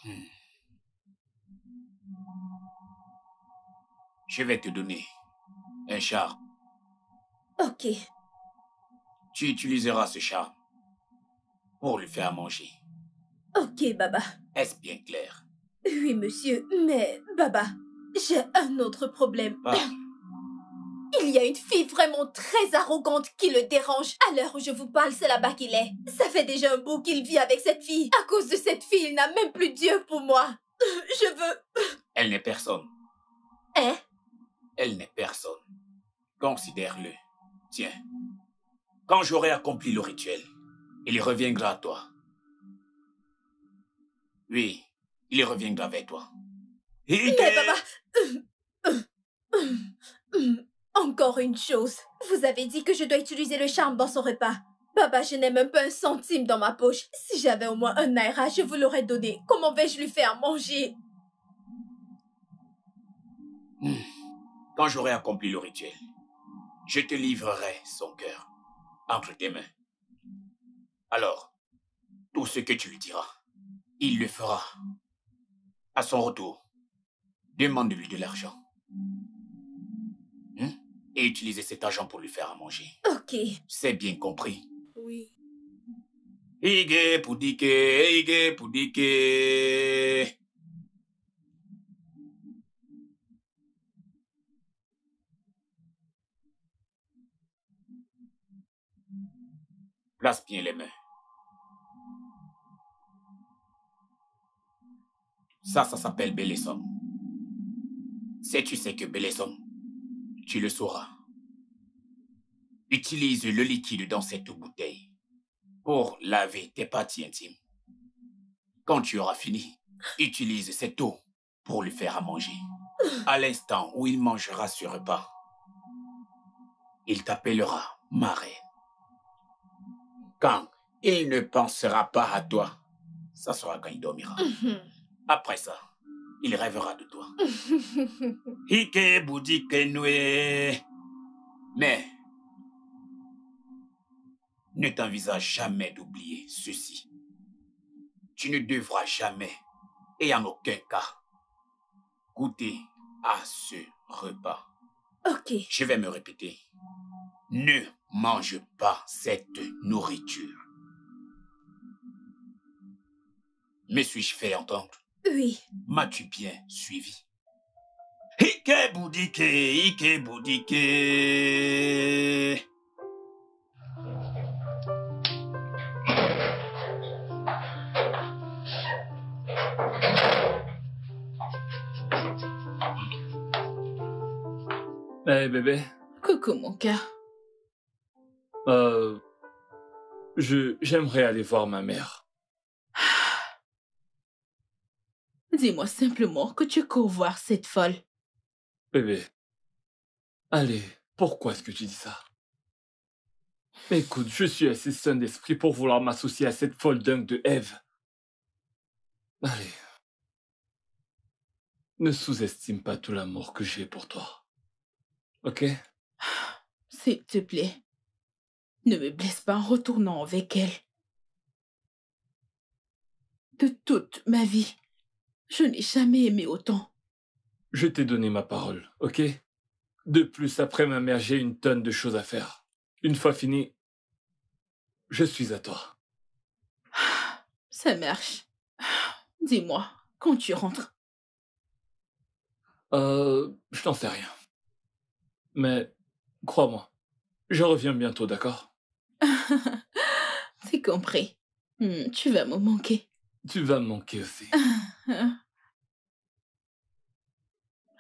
Hmm. Je vais te donner un charme. Ok. Tu utiliseras ce charme pour lui faire manger. Ok, Baba. Est-ce bien clair? Oui, monsieur, mais Baba, j'ai un autre problème. Ah. Il y a une fille vraiment très arrogante qui le dérange. À l'heure où je vous parle, c'est là-bas qu'il est. Ça fait déjà un bout qu'il vit avec cette fille. À cause de cette fille, il n'a même plus Dieu pour moi. Je veux... Elle n'est personne. Hein? Elle n'est personne. Considère-le. Tiens. Quand j'aurai accompli le rituel, il reviendra à toi. Oui, il reviendra vers toi. Mais papa... Encore une chose, vous avez dit que je dois utiliser le charme dans son repas. Baba, je n'ai même pas un centime dans ma poche. Si j'avais au moins un naira, je vous l'aurais donné. Comment vais-je lui faire manger? Quand j'aurai accompli le rituel, Je te livrerai son cœur entre tes mains. Alors, tout ce que tu lui diras, il le fera. À son retour, demande-lui de l'argent. Hmm? Et utilisez cet argent pour lui faire à manger. Ok. C'est bien compris. Oui. Igé Poudike, Igé Poudike. Place bien les mains. Ça, ça s'appelle Bellesom. Sais-tu ce que Bellesom? Tu le sauras. Utilise le liquide dans cette bouteille pour laver tes parties intimes. Quand tu auras fini, utilise cette eau pour lui faire à manger. À l'instant où il mangera ce repas, il t'appellera ma reine. Quand il ne pensera pas à toi, ça sera quand il dormira. Mm-hmm. Après ça, il rêvera de toi. Mais ne t'envisage jamais d'oublier ceci. Tu ne devras jamais, et en aucun cas, goûter à ce repas. Ok. Je vais me répéter. Ne mange pas cette nourriture. Me suis-je fait entendre? Oui. M'as-tu bien suivi? Ike Boudike, Ike Boudike. Hey bébé. Coucou mon cœur. Euh... Je... J'aimerais aller voir ma mère. Dis-moi simplement que tu cours voir cette folle. Bébé, allez, pourquoi est-ce que tu dis ça? Écoute, je suis assez sain d'esprit pour vouloir m'associer à cette folle dingue de Ève. Allez, ne sous-estime pas tout l'amour que j'ai pour toi, ok? S'il te plaît, ne me blesse pas en retournant avec elle. De toute ma vie, je n'ai jamais aimé autant. Je t'ai donné ma parole, ok? De plus, après ma mère, j'ai une tonne de choses à faire. Une fois fini, je suis à toi. Ça marche. Dis-moi, quand tu rentres? Euh, je n'en sais rien. Mais, crois-moi, je reviens bientôt, d'accord? C'est compris. Hmm, tu vas me manquer. Tu vas me manquer aussi.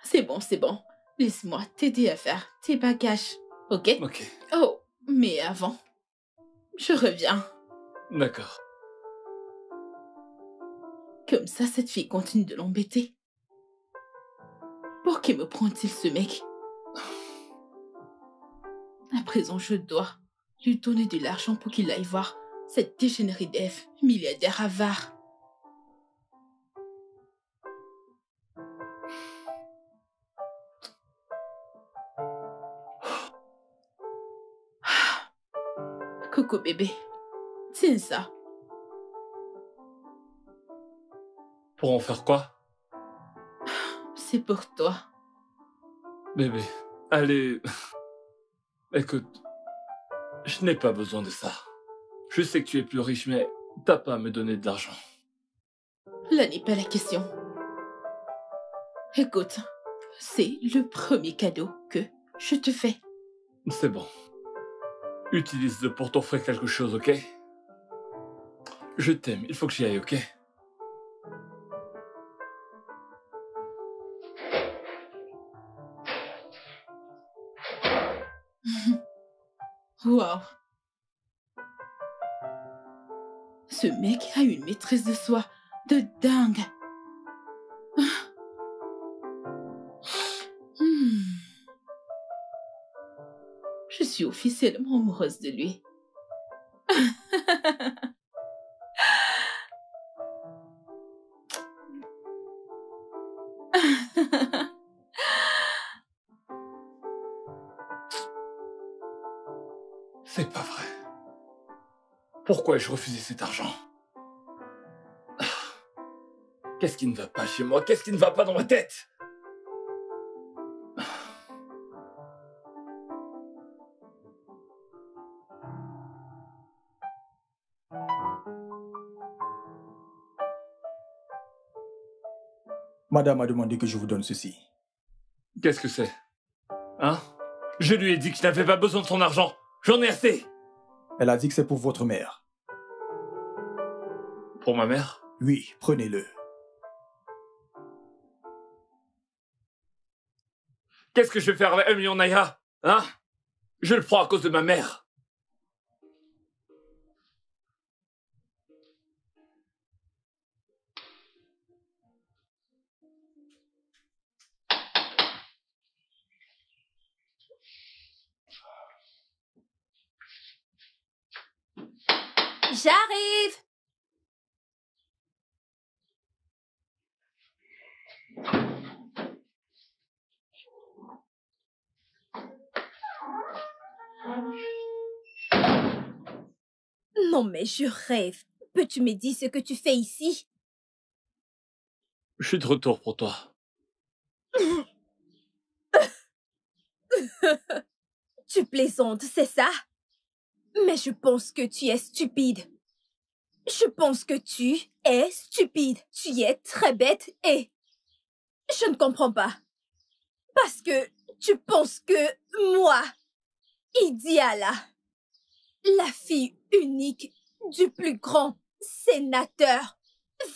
C'est bon, c'est bon. Laisse-moi t'aider à faire tes bagages, ok? Ok. Oh, mais avant, je reviens. D'accord. Comme ça, cette fille continue de l'embêter. Pour qui me prend-il ce mec? À présent, je dois lui donner de l'argent pour qu'il aille voir cette dégénérée d'Ève, milliardaire avare. Coucou bébé, tiens ça. Pour en faire quoi? C'est pour toi. Bébé, allez... Écoute, je n'ai pas besoin de ça. Je sais que tu es plus riche, mais t'as pas à me donner de l'argent. Là n'est pas la question. Écoute, c'est le premier cadeau que je te fais. C'est bon. Utilise-le pour t'offrir quelque chose, ok? Je t'aime, il faut que j'y aille, ok? Wow. Ce mec a une maîtrise de soi de dingue. Je suis officiellement amoureuse de lui. C'est pas vrai. Pourquoi ai-je refusé cet argent? Qu'est-ce qui ne va pas chez moi? Qu'est-ce qui ne va pas dans ma tête? Madame a demandé que je vous donne ceci. Qu'est-ce que c'est? Hein? Je lui ai dit que je n'avais pas besoin de son argent. J'en ai assez. Elle a dit que c'est pour votre mère. Pour ma mère? Oui, prenez-le. Qu'est-ce que je vais faire avec un million naira? Hein? Je le prends à cause de ma mère. J'arrive! Non mais je rêve. Peux-tu me dire ce que tu fais ici? Je suis de retour pour toi. Tu plaisantes, c'est ça? Mais je pense que tu es stupide. Je pense que tu es stupide. Tu es très bête et... je ne comprends pas. Parce que tu penses que moi, Yves Diala, la fille unique du plus grand sénateur,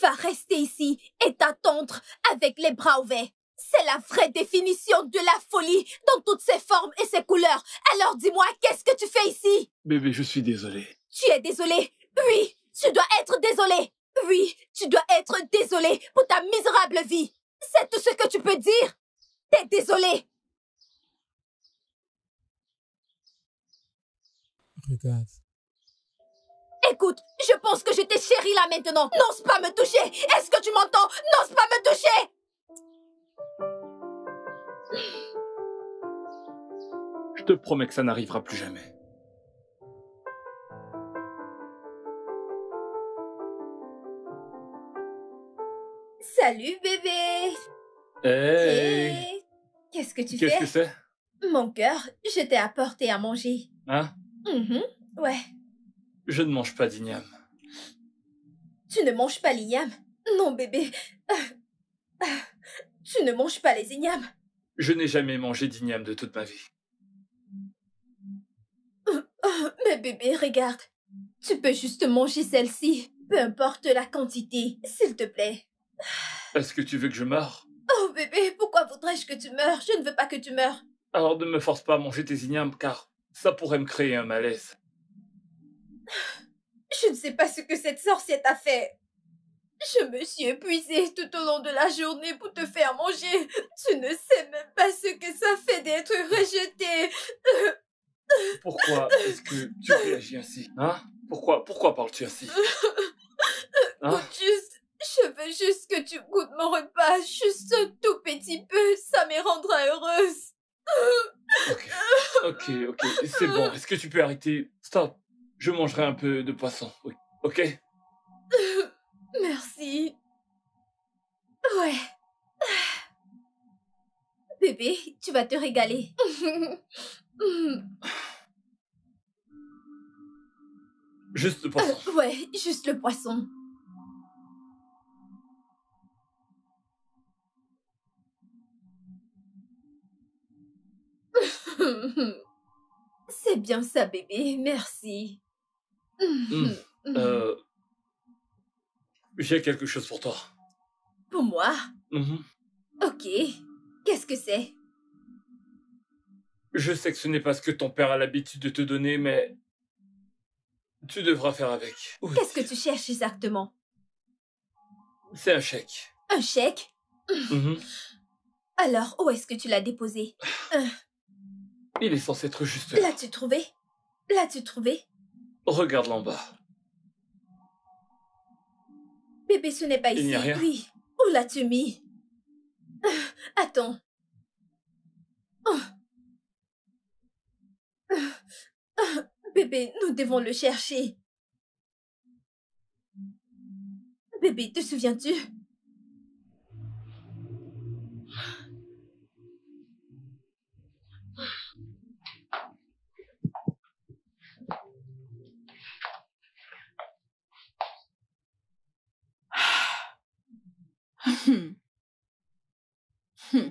va rester ici et t'attendre avec les bras ouverts. C'est la vraie définition de la folie dans toutes ses formes et ses couleurs. Alors dis-moi, qu'est-ce que tu fais ici? Bébé, je suis désolée. Tu es désolée? Oui, tu dois être désolée. Oui, tu dois être désolée pour ta misérable vie. C'est tout ce que tu peux dire. T'es désolée. Regarde. Écoute, je pense que je t'ai chérie là maintenant. N'ose pas me toucher. Est-ce que tu m'entends? N'ose pas me toucher. Je te promets que ça n'arrivera plus jamais. Salut bébé. Hey. Hey. Qu'est-ce que tu fais? Qu'est-ce que c'est? Mon cœur, je t'ai apporté à manger. Hein? Mhm, ouais. Je ne mange pas d'igname. Tu ne manges pas l'igname? Non bébé. Tu ne manges pas les ignames. Je n'ai jamais mangé d'igname de toute ma vie. Mais bébé, regarde. Tu peux juste manger celle-ci, peu importe la quantité, s'il te plaît. Est-ce que tu veux que je meure? Oh bébé, pourquoi voudrais-je que tu meures? Je ne veux pas que tu meures. Alors ne me force pas à manger tes ignames, car ça pourrait me créer un malaise. Je ne sais pas ce que cette sorcière t'a fait. Je me suis épuisée tout au long de la journée pour te faire manger. Tu ne sais même pas ce que ça fait d'être rejetée. Pourquoi est-ce que tu réagis ainsi? Hein? Pourquoi, pourquoi parles-tu ainsi? Hein? Goûte juste, je veux juste que tu goûtes mon repas, juste un tout petit peu, ça me rendra heureuse. Ok, ok, ok, c'est bon. Est-ce que tu peux arrêter? Stop, je mangerai un peu de poisson, oui. Ok? Merci. Ouais. Bébé, tu vas te régaler. Juste le poisson. Euh, ouais, juste le poisson. C'est bien ça, bébé. Merci. Mmh. Euh... J'ai quelque chose pour toi. Pour moi? Mmh. Ok. Qu'est-ce que c'est? Je sais que ce n'est pas ce que ton père a l'habitude de te donner, mais... tu devras faire avec. Qu'est-ce que tu cherches exactement? C'est un chèque. Un chèque? Mmh. Alors, où est-ce que tu l'as déposé? Il est censé être juste là. L'as-tu trouvé? L'as-tu trouvé? Regarde là en bas. Bébé, ce n'est pas ici. Il n'y a rien. Oui. Où l'as-tu mis? Attends. Oh. Oh. Bébé, Bébé, nous devons le chercher. Bébé, te souviens-tu? Hmm. Hmm.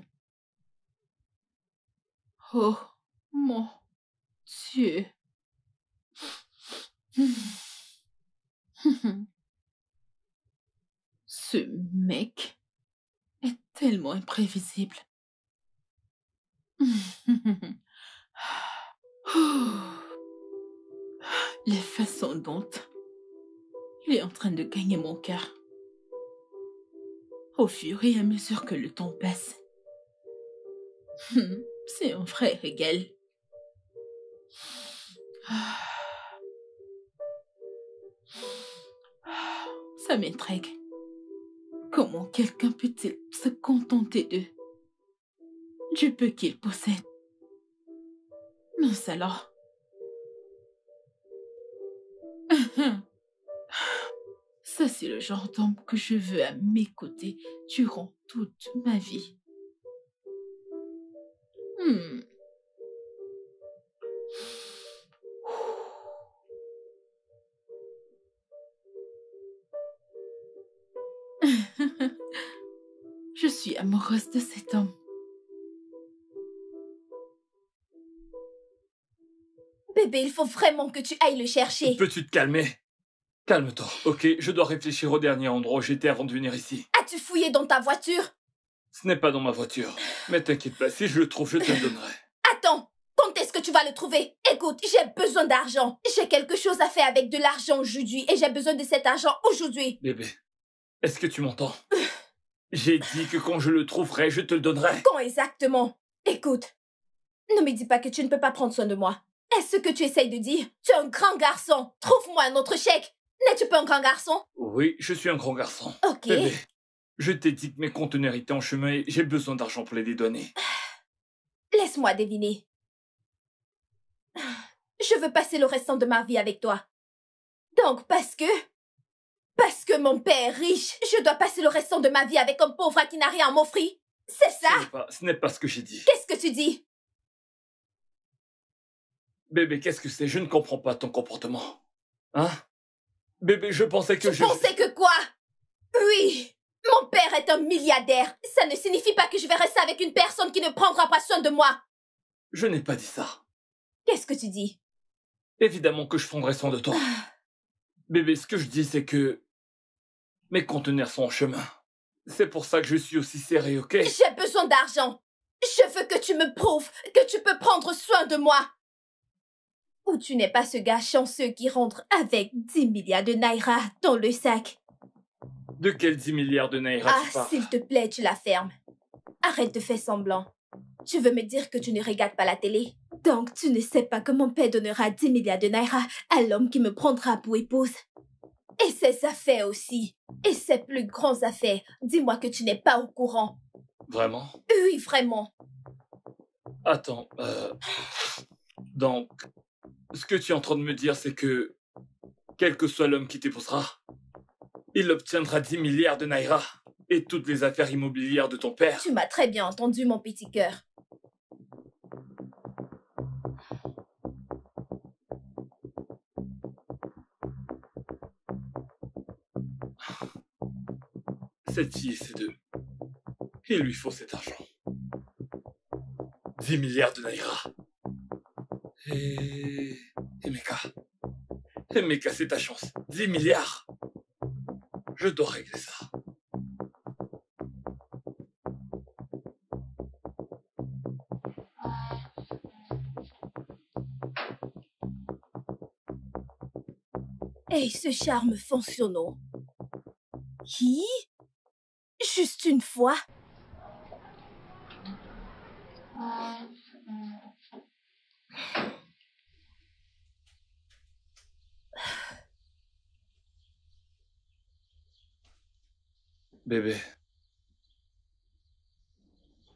Oh mon Dieu. Ce mec est tellement imprévisible. Les façons dont il est en train de gagner mon cœur. Au fur et à mesure que le temps passe. C'est un vrai régal. Ça m'intrigue. Comment quelqu'un peut-il se contenter de du peu qu'il possède? Mince alors. Ça, c'est le genre d'homme que je veux à mes côtés durant toute ma vie. Hmm. Je suis amoureuse de cet homme. Bébé, il faut vraiment que tu ailles le chercher. Peux-tu te calmer? Calme-toi. Ok, je dois réfléchir au dernier endroit où j'étais avant de venir ici. As-tu fouillé dans ta voiture? Ce n'est pas dans ma voiture. Mais t'inquiète pas, si je le trouve, je te le donnerai. Attends, quand est-ce que tu vas le trouver? Écoute, j'ai besoin d'argent. J'ai quelque chose à faire avec de l'argent aujourd'hui et j'ai besoin de cet argent aujourd'hui. Bébé, est-ce que tu m'entends? J'ai dit que quand je le trouverai, je te le donnerai. Quand exactement? Écoute, ne me dis pas que tu ne peux pas prendre soin de moi. Est-ce que tu essayes de dire? Tu es un grand garçon. Trouve-moi un autre chèque. N'es-tu pas un grand garçon? Oui, je suis un grand garçon. Ok. Bébé, je t'ai dit que mes conteneurs étaient en chemin et j'ai besoin d'argent pour les dédouaner. Laisse-moi deviner. Je veux passer le restant de ma vie avec toi. Donc, parce que... Parce que mon père est riche, je dois passer le restant de ma vie avec un pauvre qui n'a rien à m'offrir. C'est ça? Ce n'est pas, ce n'est pas ce que j'ai dit. Qu'est-ce que tu dis? Bébé, qu'est-ce que c'est? Je ne comprends pas ton comportement. Hein? Bébé, je pensais que... Tu je... pensais que quoi? Oui, mon père est un milliardaire. Ça ne signifie pas que je vais rester avec une personne qui ne prendra pas soin de moi. Je n'ai pas dit ça. Qu'est-ce que tu dis? Évidemment que je prendrai soin de toi. Ah. Bébé, ce que je dis, c'est que... Mes conteneurs sont en chemin. C'est pour ça que je suis aussi serré, ok? J'ai besoin d'argent. Je veux que tu me prouves que tu peux prendre soin de moi. Ou tu n'es pas ce gars chanceux qui rentre avec dix milliards de Naira dans le sac. De quels dix milliards de Naira tu parles? Ah, s'il te plaît, tu la fermes. Arrête de faire semblant. Tu veux me dire que tu ne regardes pas la télé? Donc, tu ne sais pas que mon père donnera dix milliards de Naira à l'homme qui me prendra pour épouse. Et ses affaires aussi. Et ses plus grandes affaires. Dis-moi que tu n'es pas au courant. Vraiment? Oui, vraiment. Attends, euh... donc, ce que tu es en train de me dire, c'est que, quel que soit l'homme qui t'épousera, il obtiendra dix milliards de Naira et toutes les affaires immobilières de ton père. Tu m'as très bien entendu, mon petit cœur. Cette fille et ses deux, il lui faut cet argent. dix milliards de Naira. Et... Emeka. Emeka, c'est ta chance. dix milliards. Je dois régler ça. Et ce charme fonctionnant. Qui? Juste une fois. Bébé,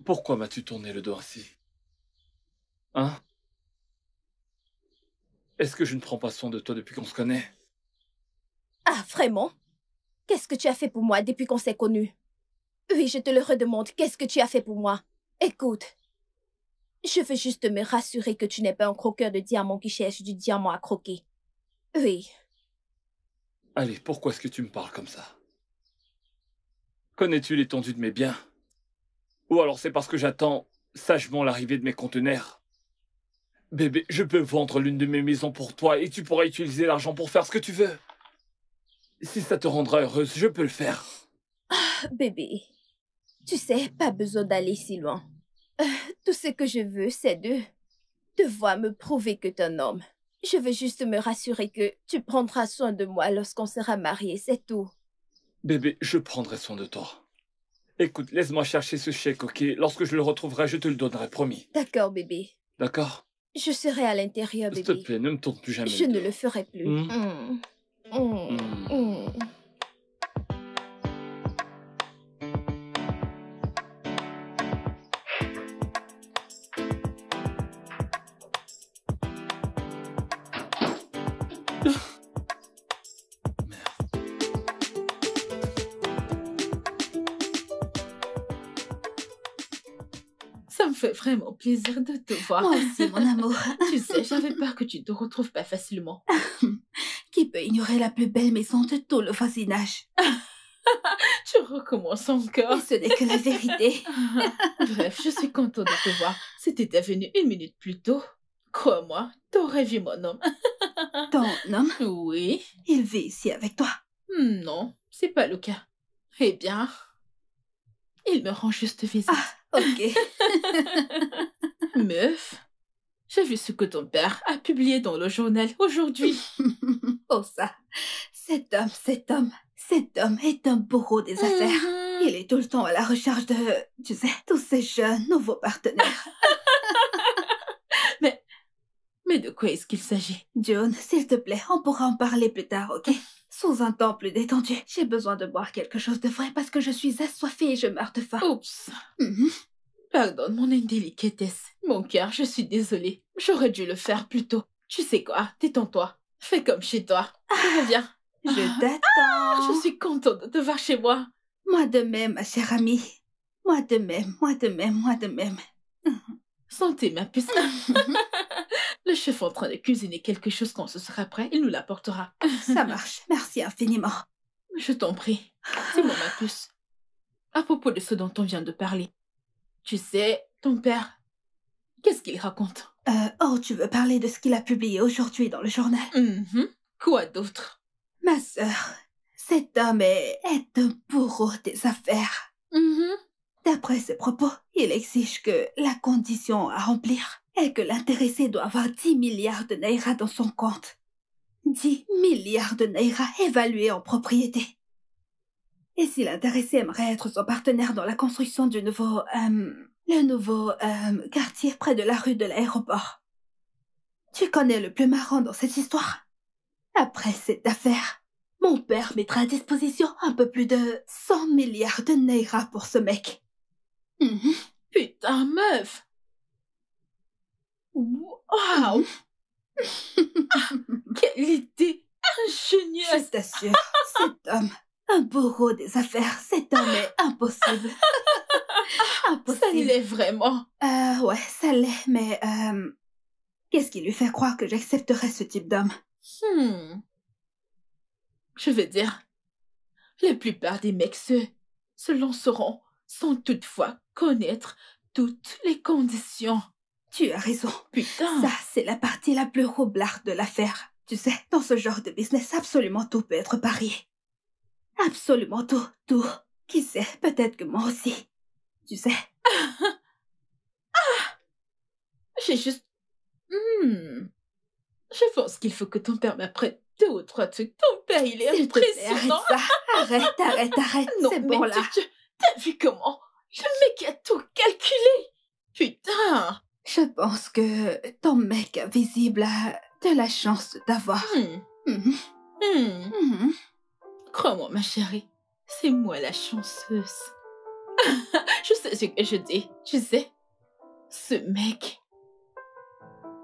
pourquoi m'as-tu tourné le dos ainsi? Hein? Est-ce que je ne prends pas soin de toi depuis qu'on se connaît? Ah, vraiment? Qu'est-ce que tu as fait pour moi depuis qu'on s'est connus? Oui, je te le redemande, qu'est-ce que tu as fait pour moi? Écoute, je veux juste me rassurer que tu n'es pas un croqueur de diamants qui cherche du diamant à croquer. Oui. Allez, pourquoi est-ce que tu me parles comme ça? Connais-tu l'étendue de mes biens? Ou alors c'est parce que j'attends sagement l'arrivée de mes conteneurs? Bébé, je peux vendre l'une de mes maisons pour toi et tu pourras utiliser l'argent pour faire ce que tu veux. Si ça te rendra heureuse, je peux le faire. Ah, bébé, tu sais, pas besoin d'aller si loin. Euh, tout ce que je veux, c'est de devoir me prouver que t'es un homme. Je veux juste me rassurer que tu prendras soin de moi lorsqu'on sera mariés, c'est tout. Bébé, je prendrai soin de toi. Écoute, laisse-moi chercher ce chèque, ok? Lorsque je le retrouverai, je te le donnerai, promis. D'accord, bébé. D'accord? Je serai à l'intérieur, bébé. S'il te plaît, ne me tourne plus jamais. Je ne le ferai plus. Mmh. Mmh. Mmh. Mmh. Ça me fait vraiment plaisir de te voir. Moi aussi, mon amour. Tu sais, j'avais peur que tu te retrouves pas facilement. Qui peut ignorer la plus belle maison de tout le voisinage? Tu recommences encore. Et ce n'est que la vérité. Bref, je suis contente de te voir. Si t'étais venue une minute plus tôt, crois-moi, t'aurais vu mon homme. Ton homme? Oui. Il vit ici avec toi? Non, c'est pas le cas. Eh bien, il me rend juste visite. Ah. Ok. Meuf, j'ai vu ce que ton père a publié dans le journal aujourd'hui. Oh ça, cet homme, cet homme, cet homme est un bourreau des affaires. Mm-hmm. Il est tout le temps à la recherche de, tu sais, tous ces jeunes nouveaux partenaires. mais, mais de quoi est-ce qu'il s'agit? John, s'il te plaît, on pourra en parler plus tard, ok? Sous un temps plus détendu, j'ai besoin de boire quelque chose de frais parce que je suis assoiffée et je meurs de faim. Oups. Mm-hmm. Pardonne mon indélicatesse. Mon cœur, je suis désolée. J'aurais dû le faire plus tôt. Tu sais quoi, détends-toi. Fais comme chez toi. Ah, reviens. Je t'attends. Ah, je suis contente de te voir chez moi. Moi de même, ma chère amie. Moi de même, moi de même, moi de même. Santé, ma puce. Le chef est en train de cuisiner quelque chose. Quand ce sera prêt, il nous l'apportera. Ça marche. Merci infiniment. Je t'en prie. Dis-moi, ma puce. À propos de ce dont on vient de parler. Tu sais, ton père, qu'est-ce qu'il raconte? euh, Oh, tu veux parler de ce qu'il a publié aujourd'hui dans le journal? Mm-hmm. Quoi d'autre? Ma sœur, cet homme est, est un bourreau des affaires. Mm-hmm. D'après ses propos, il exige que la condition à remplir est que l'intéressé doit avoir dix milliards de naira dans son compte. dix milliards de naira évalués en propriété. Et si l'intéressé aimerait être son partenaire dans la construction du nouveau, euh, le nouveau euh, quartier près de la rue de l'aéroport. Tu connais le plus marrant dans cette histoire? Après cette affaire, mon père mettra à disposition un peu plus de cent milliards de naira pour ce mec. Mmh. Putain, meuf! Waouh! Quelle idée ingénieuse! Je t'assure, cet homme, un bourreau des affaires, cet homme est impossible. Impossible. Ça l'est vraiment. Euh, ouais, ça l'est, mais euh, qu'est-ce qui lui fait croire que j'accepterais ce type d'homme? Hmm. Je veux dire, la plupart des mecs se, se lanceront sans toutefois connaître toutes les conditions. Tu as raison. Putain. Ça, c'est la partie la plus roublarde de l'affaire. Tu sais, dans ce genre de business, absolument tout peut être parié. Absolument tout, tout. Qui sait, peut-être que moi aussi. Tu sais. Ah, ah. J'ai juste... Hmm. Je pense qu'il faut que ton père m'apprête deux ou trois trucs. Ton père, il est impressionnant. Arrête ça. Arrête, arrête, arrête. C'est bon là. T'as vu comment? Le mec a tout calculé. Putain. Je pense que ton mec invisible a de la chance d'avoir. Mmh. Mmh. Mmh. Mmh. Crois-moi, ma chérie, c'est moi la chanceuse. Je sais ce que je dis, tu sais. Ce mec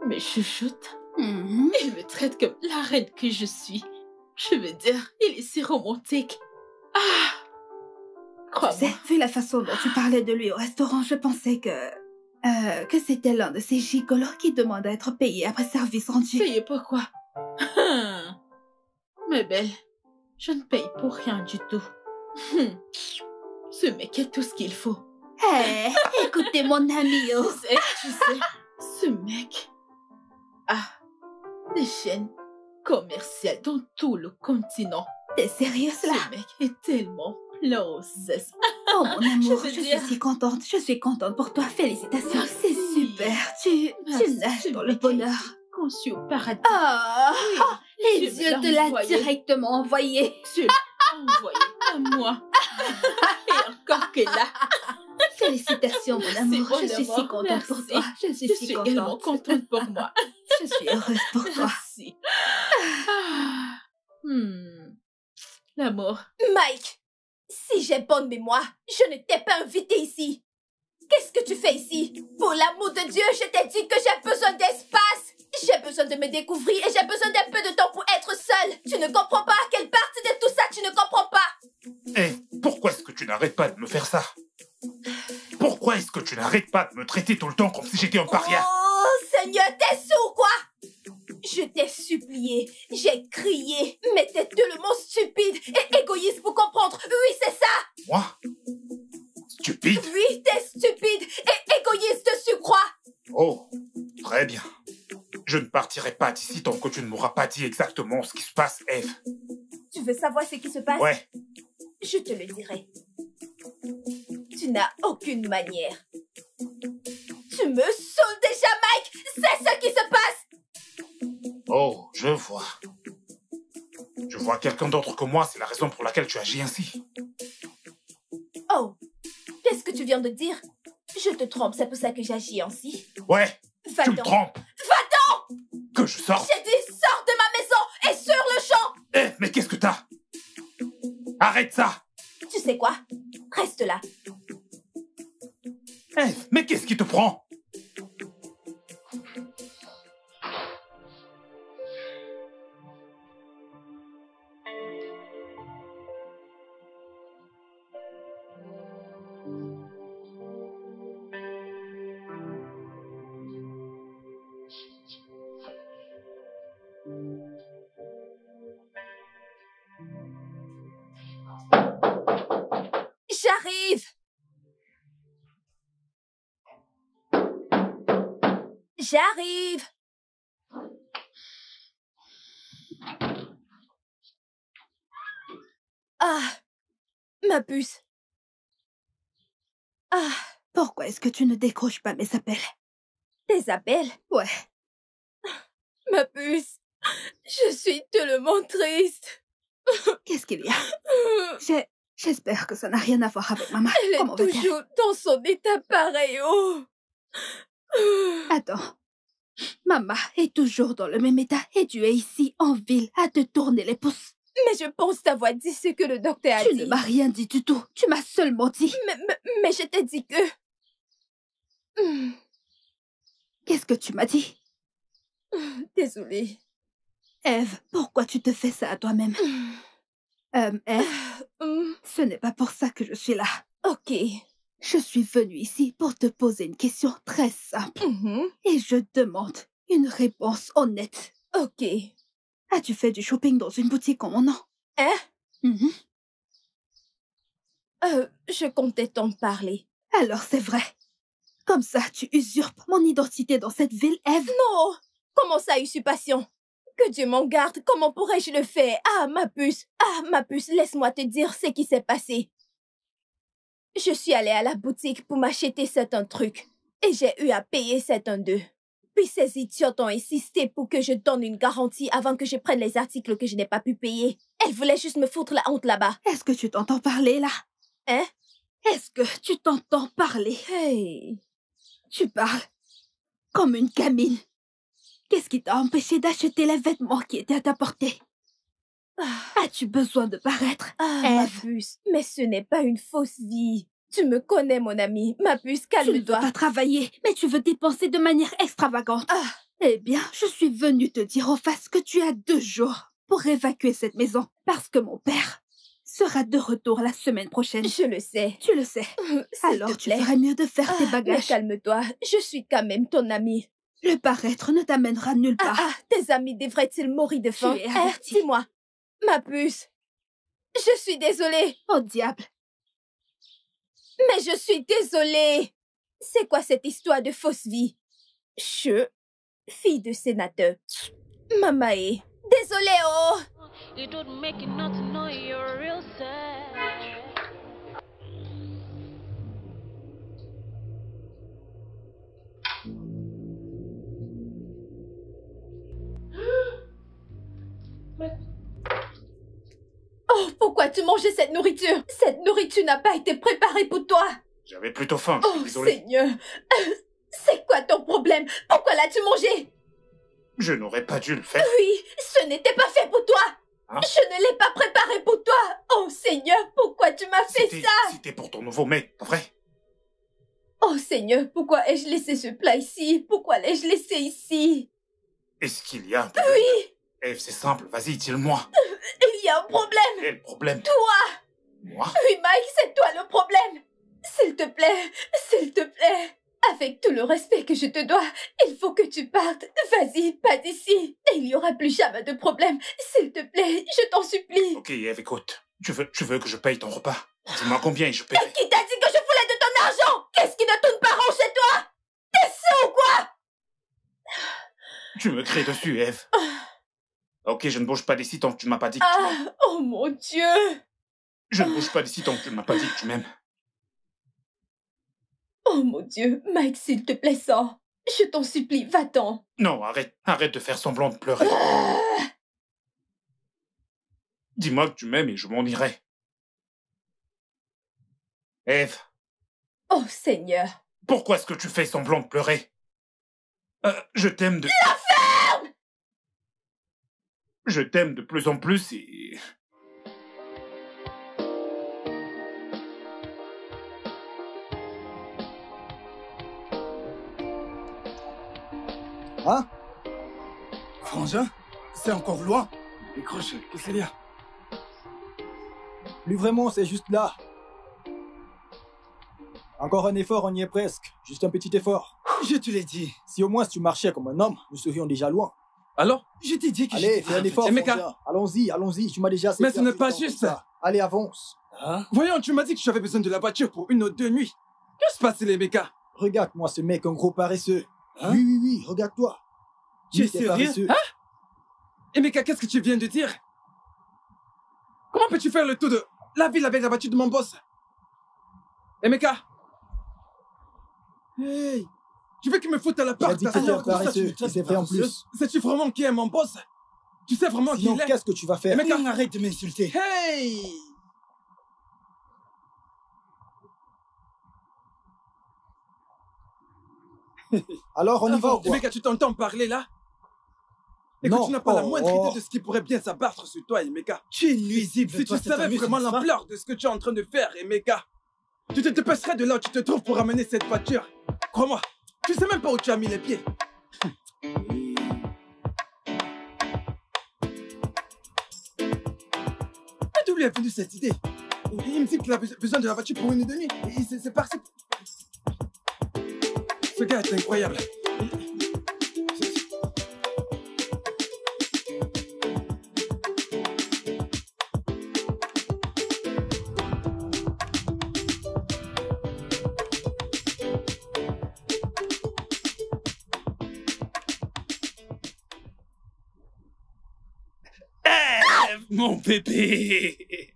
me chuchote Mm-hmm. Il me traite comme la reine que je suis. Je veux dire, il est si romantique. Ah, crois-moi. Vu la façon dont tu parlais de lui au restaurant, je pensais que... Euh, que c'était l'un de ces gigolos qui demande à être payé après service rendu. Payé pourquoi? Hum. Mais belle, je ne paye pour rien du tout. Hum. Ce mec est tout ce qu'il faut. Hey, écoutez mon ami. Tu sais, tu sais, ce mec... Ah, des chaînes commerciales dans tout le continent. T'es sérieuse là? Ce mec est tellement... L'osesse. Oh mon amour, je, je dire... suis contente, je suis contente pour toi, félicitations, c'est super, tu, tu nages dans le bonheur. Conçu au paradis. Oh, oui. Oh les tu yeux te l'as directement envoyé. Tu l'as envoyé à moi. Et encore que là. Félicitations mon amour, bon je suis si contente merci. Pour toi, je suis je si suis contente. Également contente pour moi. Je suis heureuse pour toi. Merci. Ah. Hmm. L'amour. Mike! Si j'ai bonne mémoire, je ne t'ai pas invité ici. Qu'est-ce que tu fais ici? Pour l'amour de Dieu, je t'ai dit que j'ai besoin d'espace. J'ai besoin de me découvrir et j'ai besoin d'un peu de temps pour être seule. Tu ne comprends pas? Quelle partie de tout ça tu ne comprends pas? Et pourquoi est-ce que tu n'arrêtes pas de me faire ça? Pourquoi est-ce que tu n'arrêtes pas de me traiter tout le temps comme si j'étais un paria? Oh, Seigneur, t'es sourd, quoi? Je t'ai supplié, j'ai crié, mais t'es tellement stupide et égoïste pour comprendre. Oui, c'est ça. Moi? Stupide? Oui, t'es stupide et égoïste, tu crois? Oh, très bien. Je ne partirai pas d'ici tant que tu ne m'auras pas dit exactement ce qui se passe, Eve. Tu veux savoir ce qui se passe? Ouais. Je te le dirai. Tu n'as aucune manière. Tu me saoules déjà, Mike. C'est ce qui se passe. Oh, je vois. Je vois quelqu'un d'autre que moi, c'est la raison pour laquelle tu agis ainsi. Oh, qu'est-ce que tu viens de dire? Je te trompe, c'est pour ça que j'agis ainsi. Ouais, va tu me trompes. Va-t'en! Que je sorte? J'ai dit, sors de ma maison et sur le champ! Eh, hey, mais qu'est-ce que t'as? Arrête ça! Tu sais quoi? Reste là. Eh, hey, mais qu'est-ce qui te prend? J'arrive. J'arrive. Ah, ma puce. Ah, pourquoi est-ce que tu ne décroches pas mes appels? Tes appels? Ouais. Ma puce, je suis tellement triste. Qu'est-ce qu'il y a? J'ai... J'espère que ça n'a rien à voir avec maman. Elle Comment est toujours dans son état pareil. Oh. Attends. Maman est toujours dans le même état et tu es ici, en ville, à te tourner les pouces. Mais je pense t'avoir dit ce que le docteur a tu dit. Tu ne m'as rien dit du tout. Tu m'as seulement dit. Mais, mais, mais je t'ai dit que... Hmm. Qu'est-ce que tu m'as dit? Désolée. Eve, pourquoi tu te fais ça à toi-même? Hmm. Euh, Eve, mm. ce n'est pas pour ça que je suis là. Ok. Je suis venue ici pour te poser une question très simple. Mm-hmm. Et je demande une réponse honnête. Ok. As-tu fait du shopping dans une boutique en mon nom? Hein? Mm-hmm. euh, Je comptais t'en parler. Alors c'est vrai. Comme ça, tu usurpes mon identité dans cette ville, Eve? Non! Comment ça, usurpation? Que Dieu m'en garde, comment pourrais-je le faire? Ah, ma puce, ah, ma puce, laisse-moi te dire ce qui s'est passé. Je suis allée à la boutique pour m'acheter certains trucs, et j'ai eu à payer certains d'eux. Puis ces idiots ont insisté pour que je donne une garantie avant que je prenne les articles que je n'ai pas pu payer. Elles voulaient juste me foutre la honte là-bas. Est-ce que tu t'entends parler, là? Hein? Est-ce que tu t'entends parler? Hey. Tu parles comme une gamine. Qu'est-ce qui t'a empêché d'acheter les vêtements qui étaient à ta portée? Ah. As-tu besoin de paraître? Ah, ma puce, mais ce n'est pas une fausse vie. Tu me connais, mon ami. Ma puce, calme-toi. Tu ne veux pas travailler, mais tu veux dépenser de manière extravagante. Ah. Eh bien, je suis venue te dire en face que tu as deux jours pour évacuer cette maison, parce que mon père sera de retour la semaine prochaine. Je le sais. Tu le sais. Euh, Alors tu ferais mieux de faire ah, tes bagages. Calme-toi, je suis quand même ton amie. Le paraître ne t'amènera nulle part. Ah, ah tes amis devraient-ils mourir de faim? Tu es avertie. Eh, dis-moi, ma puce, je suis désolée. Oh diable. Mais je suis désolée. C'est quoi cette histoire de fausse vie? Je, fille de sénateur, Mamae. Désolée, oh. You don't make it not to know you're real sad. Oh, pourquoi tu mangeais cette nourriture? Cette nourriture n'a pas été préparée pour toi. J'avais plutôt faim. Oh, Seigneur. C'est quoi ton problème? Pourquoi l'as-tu mangé? Je n'aurais pas dû le faire. Oui, ce n'était pas fait pour toi. Hein? Je ne l'ai pas préparé pour toi. Oh, Seigneur, pourquoi tu m'as fait ça? C'était pour ton nouveau mec, vrai? Oh, Seigneur, pourquoi ai-je laissé ce plat ici? Pourquoi l'ai-je laissé ici? Est-ce qu'il y a un problème? Oui. Eve, c'est simple, vas-y, dis-le-moi. Il y a un problème. Quel problème? Toi. Moi? Oui, Mike, c'est toi le problème. S'il te plaît, s'il te plaît. Avec tout le respect que je te dois, il faut que tu partes. Vas-y, pas d'ici. Il n'y aura plus jamais de problème. S'il te plaît, je t'en supplie. Ok, Eve, écoute. Tu veux, tu veux que je paye ton repas? Dis-moi combien et je paye. Qui t'a dit que je voulais de ton argent? Qu'est-ce qui ne tourne pas rond chez toi? T'es sous ou quoi? Tu me cries dessus, Eve. Ok, je ne bouge pas d'ici tant que tu m'as pas dit que ah, tu m'aimes. Oh mon Dieu! Je ne bouge pas d'ici tant que tu ne m'as pas dit que tu m'aimes. Oh mon Dieu, Mike, s'il te plaît, sors. Je t'en supplie, va-t'en. Non, arrête, arrête de faire semblant de pleurer. Ah, dis-moi que tu m'aimes et je m'en irai. Eve. Oh Seigneur. Pourquoi est-ce que tu fais semblant de pleurer? euh, Je t'aime de... La ferme! Je t'aime de plus en plus et... Hein? Frangin? C'est encore loin? Décroche, qu'est-ce qu'il y a? Plus vraiment, c'est juste là. Encore un effort, on y est presque. Juste un petit effort. Je te l'ai dit. Si au moins si tu marchais comme un homme, nous serions déjà loin. Alors? Je t'ai dit que je... Allez, fais un effort, Frangin. Allons-y, allons-y, tu m'as déjà... Mais ce n'est pas juste. Allez, avance. Hein? Voyons, tu m'as dit que j'avais besoin de la voiture pour une ou deux nuits. Que se passe-t-il, Emeka? Regarde-moi ce mec, un gros paresseux. Hein? Oui, oui, oui, regarde-toi. Tu es sérieux? Hein? Emeka, qu'est-ce que tu viens de dire? Comment peux-tu faire le tour de la ville avec la voiture de mon boss? Emeka? Hey! Tu veux qu'il me foute à la porte? Dit que c'était un paresseux, c'est vrai en plus. Sais-tu vraiment qui est mon boss? Tu sais vraiment qui il est? Qu'est-ce que tu vas faire? Emeka, arrête de m'insulter. Hey! Alors, on y va ou quoi? Emeka, tu t'entends parler, là? Écoute, tu n'as pas oh, la moindre oh. idée de ce qui pourrait bien s'abattre sur toi, Emeka. Tu es nuisible, si toi, tu savais vraiment l'ampleur de ce que tu es en train de faire, Emeka. Tu te dépêcherais de là où tu te trouves pour ramener cette voiture. Crois-moi, tu sais même pas où tu as mis les pieds. D'où lui est venue cette idée? Il me dit qu'il a besoin de la voiture pour une demi. Et c'est parti. Ce gars est incroyable. Ah, mon bébé.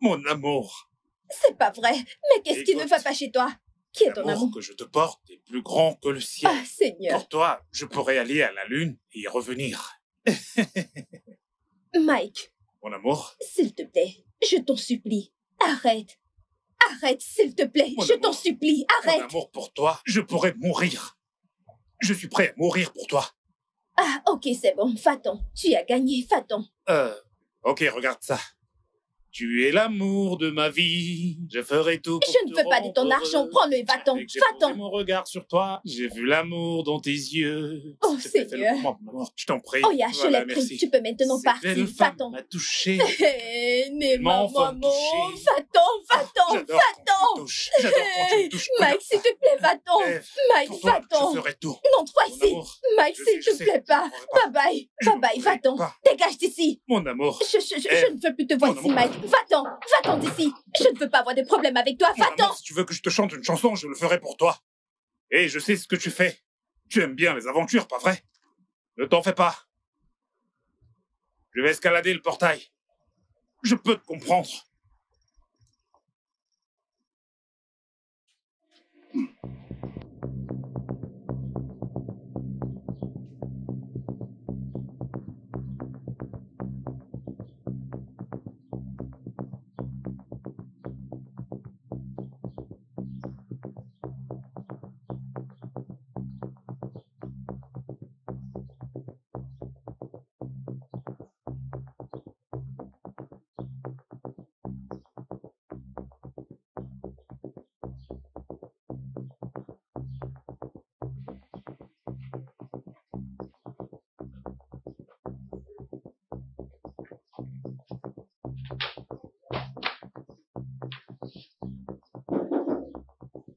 Mon amour. C'est pas vrai. Mais qu'est-ce qui ne va pas chez toi? Qui est ton amour que je te porte est plus grand que le ciel. Ah, Seigneur. Pour toi, je pourrais aller à la lune et y revenir. Mike. Mon amour. S'il te plaît, je t'en supplie, arrête. Arrête, s'il te plaît, mon je t'en supplie, arrête. Mon amour, pour toi, je pourrais mourir. Je suis prêt à mourir pour toi. Ah, ok, c'est bon, va-t'en. Tu as gagné, va-t'en. Euh, ok, regarde ça. Tu es l'amour de ma vie, je ferai tout pour Je ne veux pas de ton argent, prends-le et va-t'en, va-t'en. Mon regard sur toi, j'ai vu l'amour dans tes yeux. Oh Seigneur, je t'en prie. Oh ya, je l'ai pris, tu peux maintenant partir, va-t'en. M'a touché. Mais maman, va-t'en, va-t'en, va-t'en. Mike, s'il te plaît, va-t'en. Mike, va-t'en. Non, toi ici. Mike, s'il te plaît pas. Bye bye, bye bye, va-t'en. Dégage d'ici. Mon amour. Je ne veux plus te voir ici, Mike. Va-t'en, va-t'en d'ici. Je ne veux pas avoir de problème avec toi, va-t'en. Si tu veux que je te chante une chanson, je le ferai pour toi. Et je sais ce que tu fais. Tu aimes bien les aventures, pas vrai? Ne t'en fais pas. Je vais escalader le portail. Je peux te comprendre. Hmm.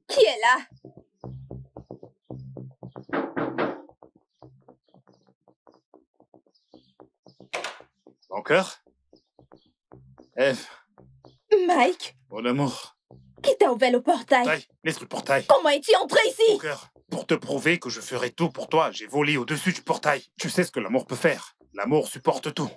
Qui est là? Encore? Eve. Mike. Mon amour. Qui t'a ouvert le portail? Portail. Laisse le portail. Comment es-tu entré ici? Mon cœur. Pour te prouver que je ferai tout pour toi, j'ai volé au-dessus du portail. Tu sais ce que l'amour peut faire. L'amour supporte tout.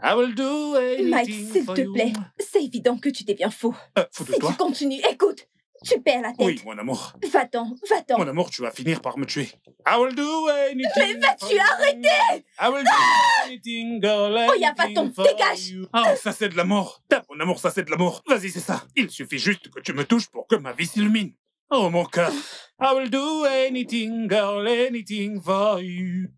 I will do anything Mike, s'il te plaît, c'est évident que tu deviens fou. Euh, fou de si toi? Tu continues, écoute. Tu perds la tête. Oui, mon amour. Va-t'en, va-t'en. Mon amour, tu vas finir par me tuer. I will do anything. Mais vas-tu arrêter? I will do ah anything. Oh, y'a va-t'en, dégage. Ah, oh, ça c'est de l'amour. Tape, mon amour, ça c'est de l'amour. Vas-y, c'est ça. Il suffit juste que tu me touches pour que ma vie s'illumine. Oh, mon cœur. I will do anything, girl, anything for you.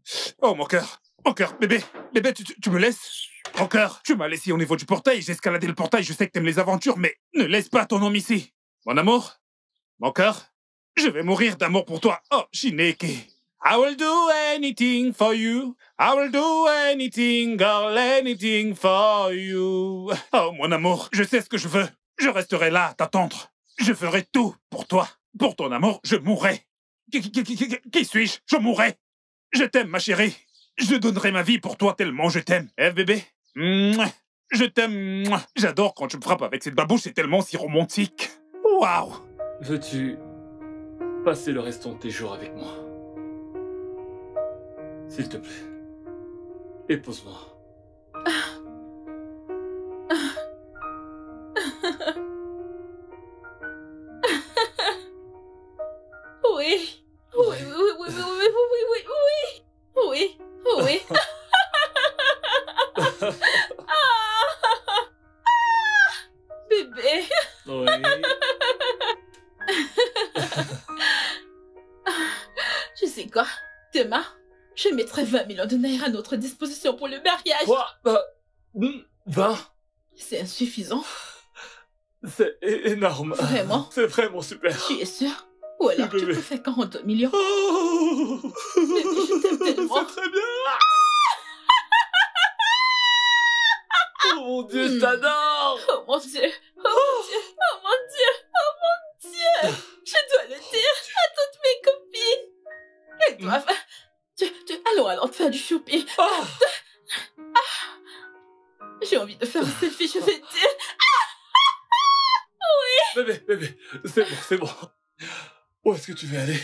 Oh, mon cœur. Mon cœur, bébé. Bébé, tu, tu me laisses? Mon cœur, tu m'as laissé au niveau du portail. J'ai escaladé le portail. Je sais que t'aimes les aventures, mais ne laisse pas ton homme ici. Mon amour, mon cœur, je vais mourir d'amour pour toi. Oh, Shineke. I will do anything for you. I will do anything, girl, anything for you. Oh, mon amour, je sais ce que je veux. Je resterai là à t'attendre. Je ferai tout pour toi. Pour ton amour, je mourrai. Qui, qui, qui, qui, qui suis-je? Je mourrai. Je t'aime, ma chérie. Je donnerai ma vie pour toi tellement je t'aime. Eh, bébé? Je t'aime. J'adore quand tu me frappes avec cette babouche. C'est tellement si romantique. Waouh! Veux-tu passer le restant de tes jours avec moi? S'il te plaît, épouse-moi. Ah. Ah. Ah. Oui. Oui, oui, oui, oui, oui, oui, oui, oui, oui, oui. Demain, je mettrai vingt millions de naira à notre disposition pour le mariage. Quoi? vingt? C'est insuffisant. C'est énorme. Vraiment? C'est vraiment super. Tu es sûr? Ou alors tu peux faire quarante-deux millions. Oh mais je t'aime tellement. C'est très bien. Oh mon Dieu, je t'adore. Oh mon Dieu. Oh mon Dieu. Oh mon Dieu. Oh mon Dieu. Je dois le dire à toutes mes copines. Elles doivent... Tu, tu, allons, allons, faire du shopping. Oh. Ah. J'ai envie de faire un selfie, je vais te dire. Ah. Oui. Bébé, bébé, c'est bon, c'est bon. Où est-ce que tu veux aller?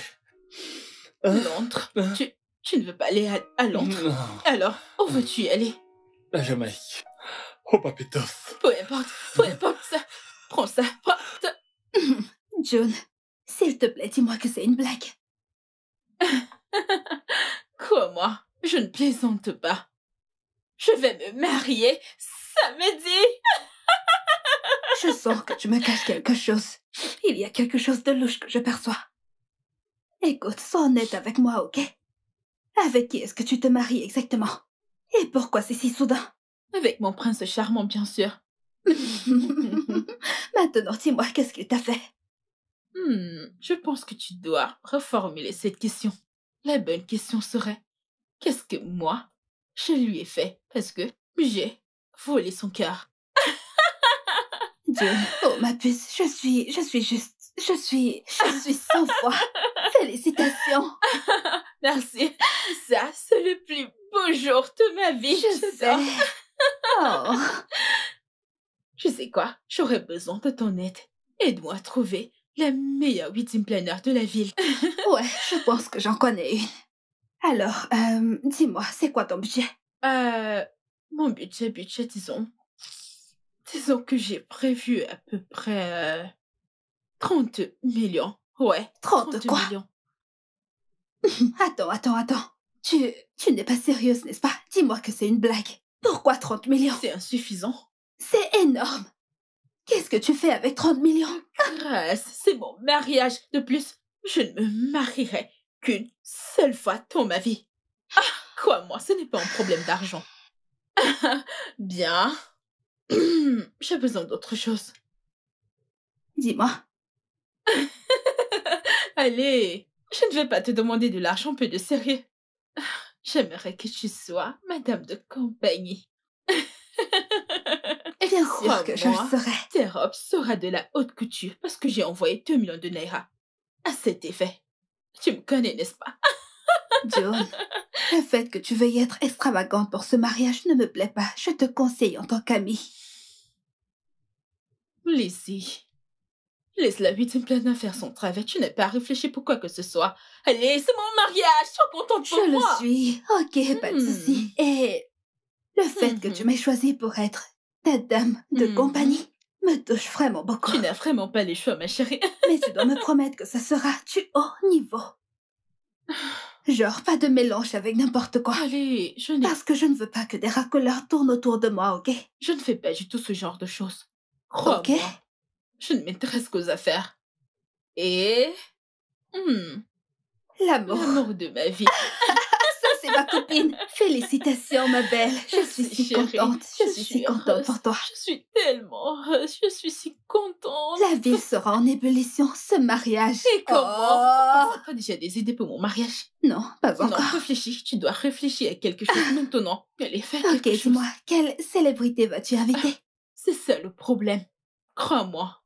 Londres. Ah. Tu, tu ne veux pas aller à, à Londres? Non. Alors, où veux-tu aller? La Jamaïque. Oh, papitos. Peu importe, peu importe ça. Prends ça. Prends ça. John, s'il te plaît, dis-moi que c'est une blague. Comment? Je ne plaisante pas. Je vais me marier samedi. Je sens que tu me caches quelque chose. Il y a quelque chose de louche que je perçois. Écoute, sois honnête avec moi, ok? Avec qui est-ce que tu te maries exactement? Et pourquoi c'est si soudain? Avec mon prince charmant, bien sûr. Maintenant, dis-moi, qu'est-ce qu'il t'a fait? Hmm, je pense que tu dois reformuler cette question. La bonne question serait, qu'est-ce que moi, je lui ai fait? Parce que j'ai volé son cœur. Dieu, oh ma puce, je suis, je suis juste, je suis, je suis sans foi. Félicitations. Merci, ça c'est le plus beau jour de ma vie. Je, je sais. Oh. Je sais quoi, j'aurais besoin de ton aide. Aide-moi à trouver la meilleure huitième planner de la ville. Ouais, je pense que j'en connais une. Alors, euh, dis-moi, c'est quoi ton budget? Euh, mon budget, budget, disons... Disons que j'ai prévu à peu près... Euh, trente millions, ouais. trente, trente quoi? Millions. Attends, attends, attends. Tu, tu n'es pas sérieuse, n'est-ce pas? Dis-moi que c'est une blague. Pourquoi trente millions? C'est insuffisant. C'est énorme. Qu'est-ce que tu fais avec trente millions? Grâce, c'est mon mariage. De plus, je ne me marierai qu'une seule fois dans ma vie. Ah, quoi, moi, ce n'est pas un problème d'argent. Bien. J'ai besoin d'autre chose. Dis-moi. Allez, je ne vais pas te demander de l'argent, peu de sérieux. J'aimerais que tu sois madame de compagnie. Bien sûr que je le serai. Tes robes sera de la haute couture parce que j'ai envoyé deux millions de naira. À cet effet, tu me connais, n'est-ce pas? Joan, le fait que tu veuilles être extravagante pour ce mariage ne me plaît pas. Je te conseille en tant qu'amie. Lizzie, laisse la huitième planner faire son travail. Tu n'as pas à réfléchir pour quoi que ce soit. Allez, c'est mon mariage. Sois contente pour moi. Je le suis. Ok, pas de souci. Et le fait que tu m'aies choisie pour être ta dame de compagnie me touche vraiment beaucoup. Tu n'as vraiment pas les choix, ma chérie. Mais tu dois me promettre que ça sera du haut niveau. Genre, pas de mélange avec n'importe quoi. Allez, je n'ai... Parce que je ne veux pas que des racoleurs tournent autour de moi, ok? Je ne fais pas du tout ce genre de choses. Crois-moi. Ok. Je ne m'intéresse qu'aux affaires. Et... Hmm. L'amour. L'amour de ma vie. Ça, c'est ma copine. Félicitations, ma belle. Je suis si chérie. contente. Je, je suis, suis si contente pour toi. Je suis tellement heureuse. Je suis si contente. La vie sera en ébullition, ce mariage. Et comment? Oh. Tu as déjà des idées pour mon mariage? Non, pas encore. Non, réfléchis. Tu dois réfléchir à quelque chose maintenant. Allez, fais quelque chose. Ok, dis-moi, quelle célébrité vas-tu inviter? Ah, c'est ça le problème. Crois-moi.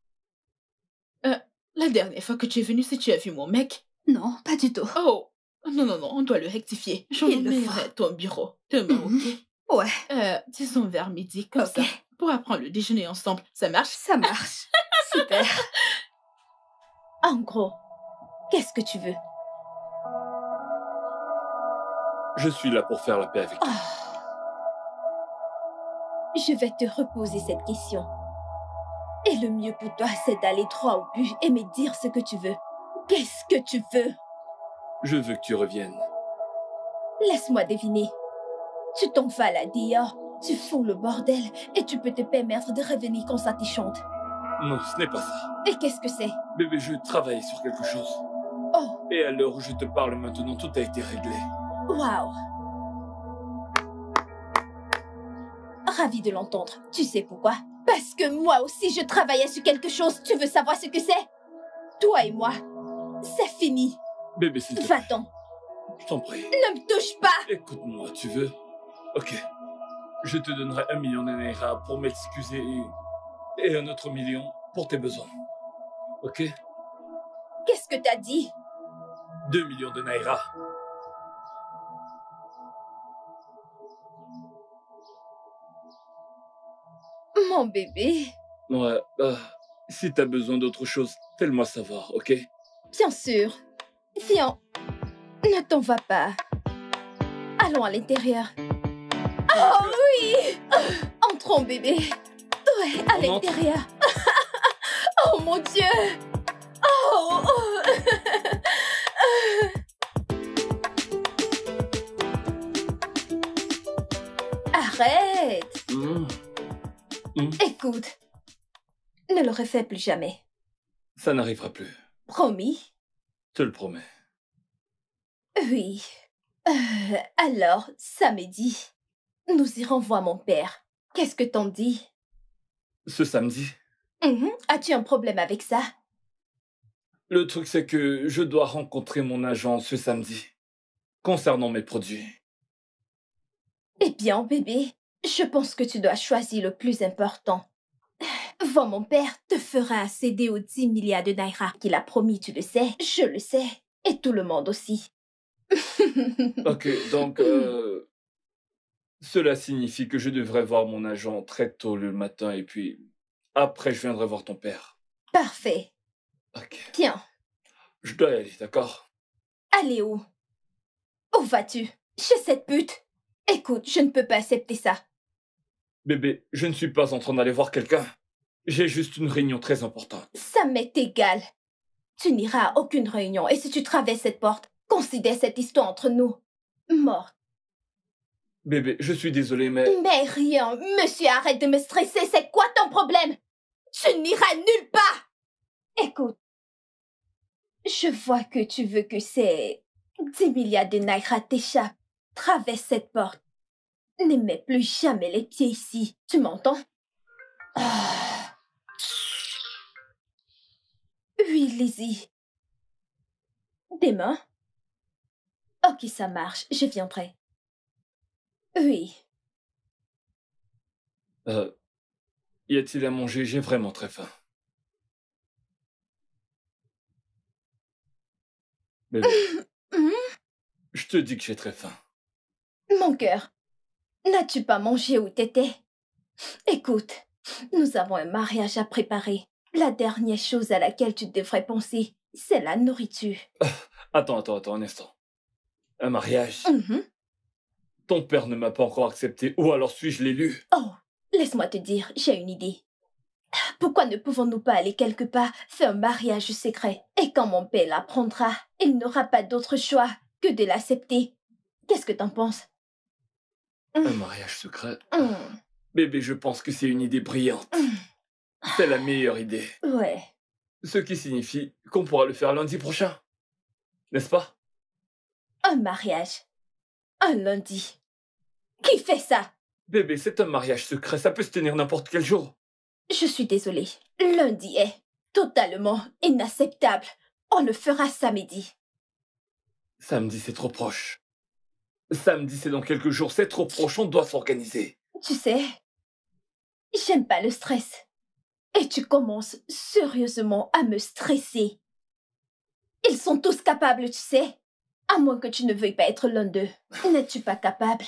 Euh, la dernière fois que tu es venue, si tu as vu mon mec? Non, pas du tout. Oh, non, non, non, on doit le rectifier. J'en enverrai à ton bureau demain, mm-hmm. ok? Ouais. Euh, disons vers midi, comme okay. ça, pour apprendre le déjeuner ensemble. Ça marche? Ça marche. Super. En gros, qu'est-ce que tu veux? Je suis là pour faire la paix avec toi. Oh. Je vais te reposer cette question. Et le mieux pour toi, c'est d'aller droit au but et me dire ce que tu veux. Qu'est-ce que tu veux? Je veux que tu reviennes. Laisse-moi deviner. Tu t'en vas à la Dior, tu fous le bordel et tu peux te permettre de revenir quand ça te chante. Non, ce n'est pas ça. Et qu'est-ce que c'est? Bébé, je travaille sur quelque chose. Oh. Et à l'heure où je te parle maintenant, tout a été réglé. Waouh. Ravi de l'entendre. Tu sais pourquoi? Parce que moi aussi, je travaillais sur quelque chose. Tu veux savoir ce que c'est? Toi et moi, c'est fini. Bébé, s'il te plaît. Va-t'en. Je t'en prie. Ne me touche pas. Écoute-moi, tu veux? Ok. Je te donnerai un million de naira pour m'excuser et... et un autre million pour tes besoins. Ok? Qu'est-ce que t'as dit? Deux millions de naira. Mon bébé. Ouais, bah, si t'as besoin d'autre chose, fais-le-moi savoir, ok? Bien sûr. Viens, ne t'en va pas. Allons à l'intérieur. Oh oui! Entrons, bébé. Ouais, à l'intérieur. Oh mon Dieu! Oh! Arrête! Mmh. Mmh. Écoute, ne le refais plus jamais. Ça n'arrivera plus. Promis? Je te le promets. Oui. Euh, alors, samedi, nous irons voir mon père. Qu'est-ce que t'en dis? ce samedi. Mmh. As-tu un problème avec ça? Le truc, c'est que je dois rencontrer mon agent ce samedi, concernant mes produits. Eh bien, bébé, je pense que tu dois choisir le plus important. Vends mon père te fera céder aux dix milliards de Naira qu'il a promis, tu le sais, je le sais, et tout le monde aussi. Ok, donc, euh, cela signifie que je devrais voir mon agent très tôt le matin et puis après je viendrai voir ton père. Parfait. Ok. Tiens. Je dois y aller, d'accord? Allez où? Où vas-tu? Chez cette pute? Écoute, je ne peux pas accepter ça. Bébé, je ne suis pas en train d'aller voir quelqu'un. J'ai juste une réunion très importante. Ça m'est égal. Tu n'iras à aucune réunion et si tu traverses cette porte, considère cette histoire entre nous morte. Bébé, je suis désolée, mais... Mais rien. Monsieur, arrête de me stresser. C'est quoi ton problème? Tu n'iras nulle part. Écoute, je vois que tu veux que ces dix milliards de Naira t'échappent. Traverse cette porte. Ne mets plus jamais les pieds ici. Tu m'entends? Ah. Oui, Lizzie. Demain? Ok, ça marche. Je viendrai. Oui. Euh, y a-t-il à manger? J'ai vraiment très faim. Bébé, mmh. Je te dis que j'ai très faim. Mon cœur, n'as-tu pas mangé où t'étais? Écoute, nous avons un mariage à préparer. La dernière chose à laquelle tu devrais penser, c'est la nourriture. Euh, attends, attends, attends, un instant. Un mariage? Mmh. Ton père ne m'a pas encore accepté, ou alors suis-je l'élu? Oh, laisse-moi te dire, j'ai une idée. Pourquoi ne pouvons-nous pas aller quelque part faire un mariage secret? Et quand mon père l'apprendra, il n'aura pas d'autre choix que de l'accepter. Qu'est-ce que t'en penses? Un mariage secret? Mmh. Bébé, je pense que c'est une idée brillante. Mmh. C'est la meilleure idée. Ouais. Ce qui signifie qu'on pourra le faire lundi prochain. N'est-ce pas? Un mariage. Un lundi. Qui fait ça? Bébé, c'est un mariage secret, ça peut se tenir n'importe quel jour. Je suis désolée. Lundi est totalement inacceptable. On le fera samedi. Samedi, c'est trop proche. Samedi, c'est dans quelques jours, c'est trop proche, on doit s'organiser. Tu sais, j'aime pas le stress. Et tu commences sérieusement à me stresser. Ils sont tous capables, tu sais. À moins que tu ne veuilles pas être l'un d'eux. N'es-tu pas capable?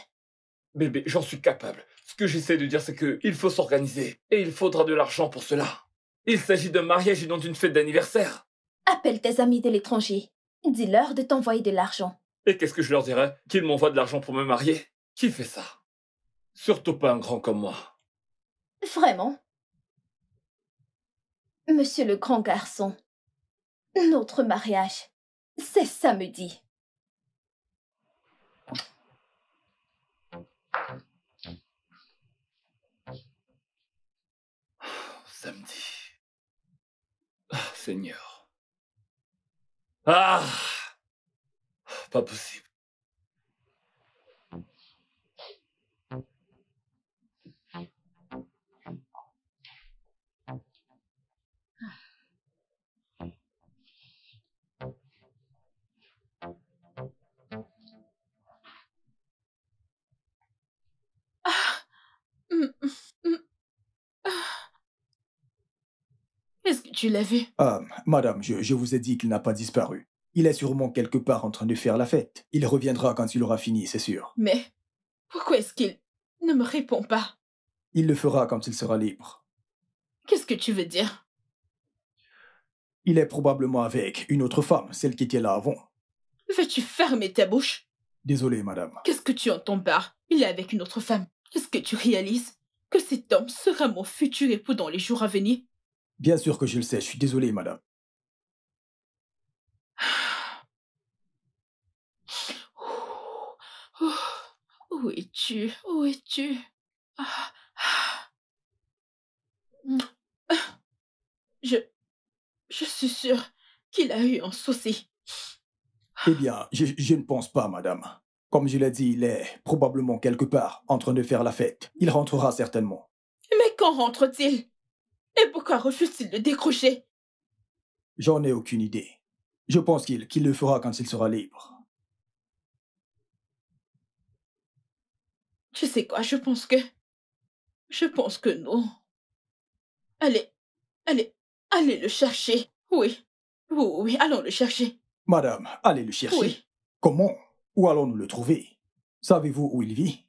Bébé, j'en suis capable. Ce que j'essaie de dire, c'est qu'il faut s'organiser. Et il faudra de l'argent pour cela. Il s'agit d'un mariage et non d'une fête d'anniversaire. Appelle tes amis de l'étranger. Dis-leur de t'envoyer de l'argent. Et qu'est-ce que je leur dirais? Qu'ils m'envoient de l'argent pour me marier? Qui fait ça? Surtout pas un grand comme moi. Vraiment? Monsieur le grand garçon, notre mariage, c'est samedi. Samedi. Ah, Seigneur. Ah! Pas possible. Ah. Mm. Mm. Ah. Est-ce que tu l'as vu? Ah, madame, je, je vous ai dit qu'il n'a pas disparu. Il est sûrement quelque part en train de faire la fête. Il reviendra quand il aura fini, c'est sûr. Mais pourquoi est-ce qu'il ne me répond pas? Il le fera quand il sera libre. Qu'est-ce que tu veux dire? Il est probablement avec une autre femme, celle qui était là avant. Veux-tu fermer ta bouche? Désolé, madame. Qu'est-ce que tu entends par « il est avec une autre femme » ? Est-ce que tu réalises que cet homme sera mon futur époux dans les jours à venir? Bien sûr que je le sais, je suis désolé, madame. Oh, où es-tu? Où es-tu? Ah, ah. Je... Je suis sûre qu'il a eu un souci. Eh bien, je, je ne pense pas, madame. Comme je l'ai dit, il est probablement quelque part en train de faire la fête. Il rentrera certainement. Mais quand rentre-t-il? Et pourquoi refuse-t-il de décrocher? J'en ai aucune idée. Je pense qu'il qu'il le fera quand il sera libre. Tu sais quoi, je pense que... Je pense que non. Allez, allez, allez le chercher. Oui, oui, oui, allons le chercher. Madame, allez le chercher. Oui. Comment? Où allons-nous le trouver? Savez-vous où il vit?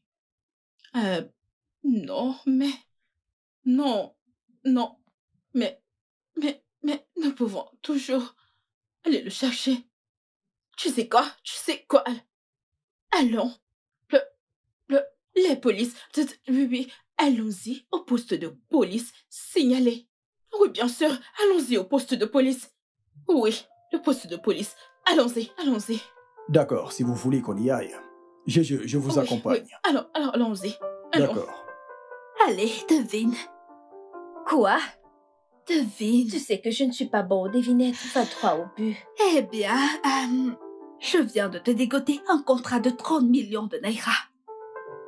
Euh... Non, mais... Non, non, mais... Mais, mais, nous pouvons toujours... Allez le chercher. Tu sais quoi? Tu sais quoi? Allons. Le... Le... Les polices... Oui, oui. Allons-y au poste de police signalé. Oui, bien sûr. Allons-y au poste de police. Oui, le poste de police. Allons-y, allons-y. D'accord, si vous voulez qu'on y aille. Je, je, je vous oui, accompagne. Oui. Allons, allons, allons-y. Allons. D'accord. Allez, devine. Quoi? Devine. Tu sais que je ne suis pas bon aux devinettes, pas droit au but. Eh bien, euh, je viens de te dégoter un contrat de trente millions de Naira.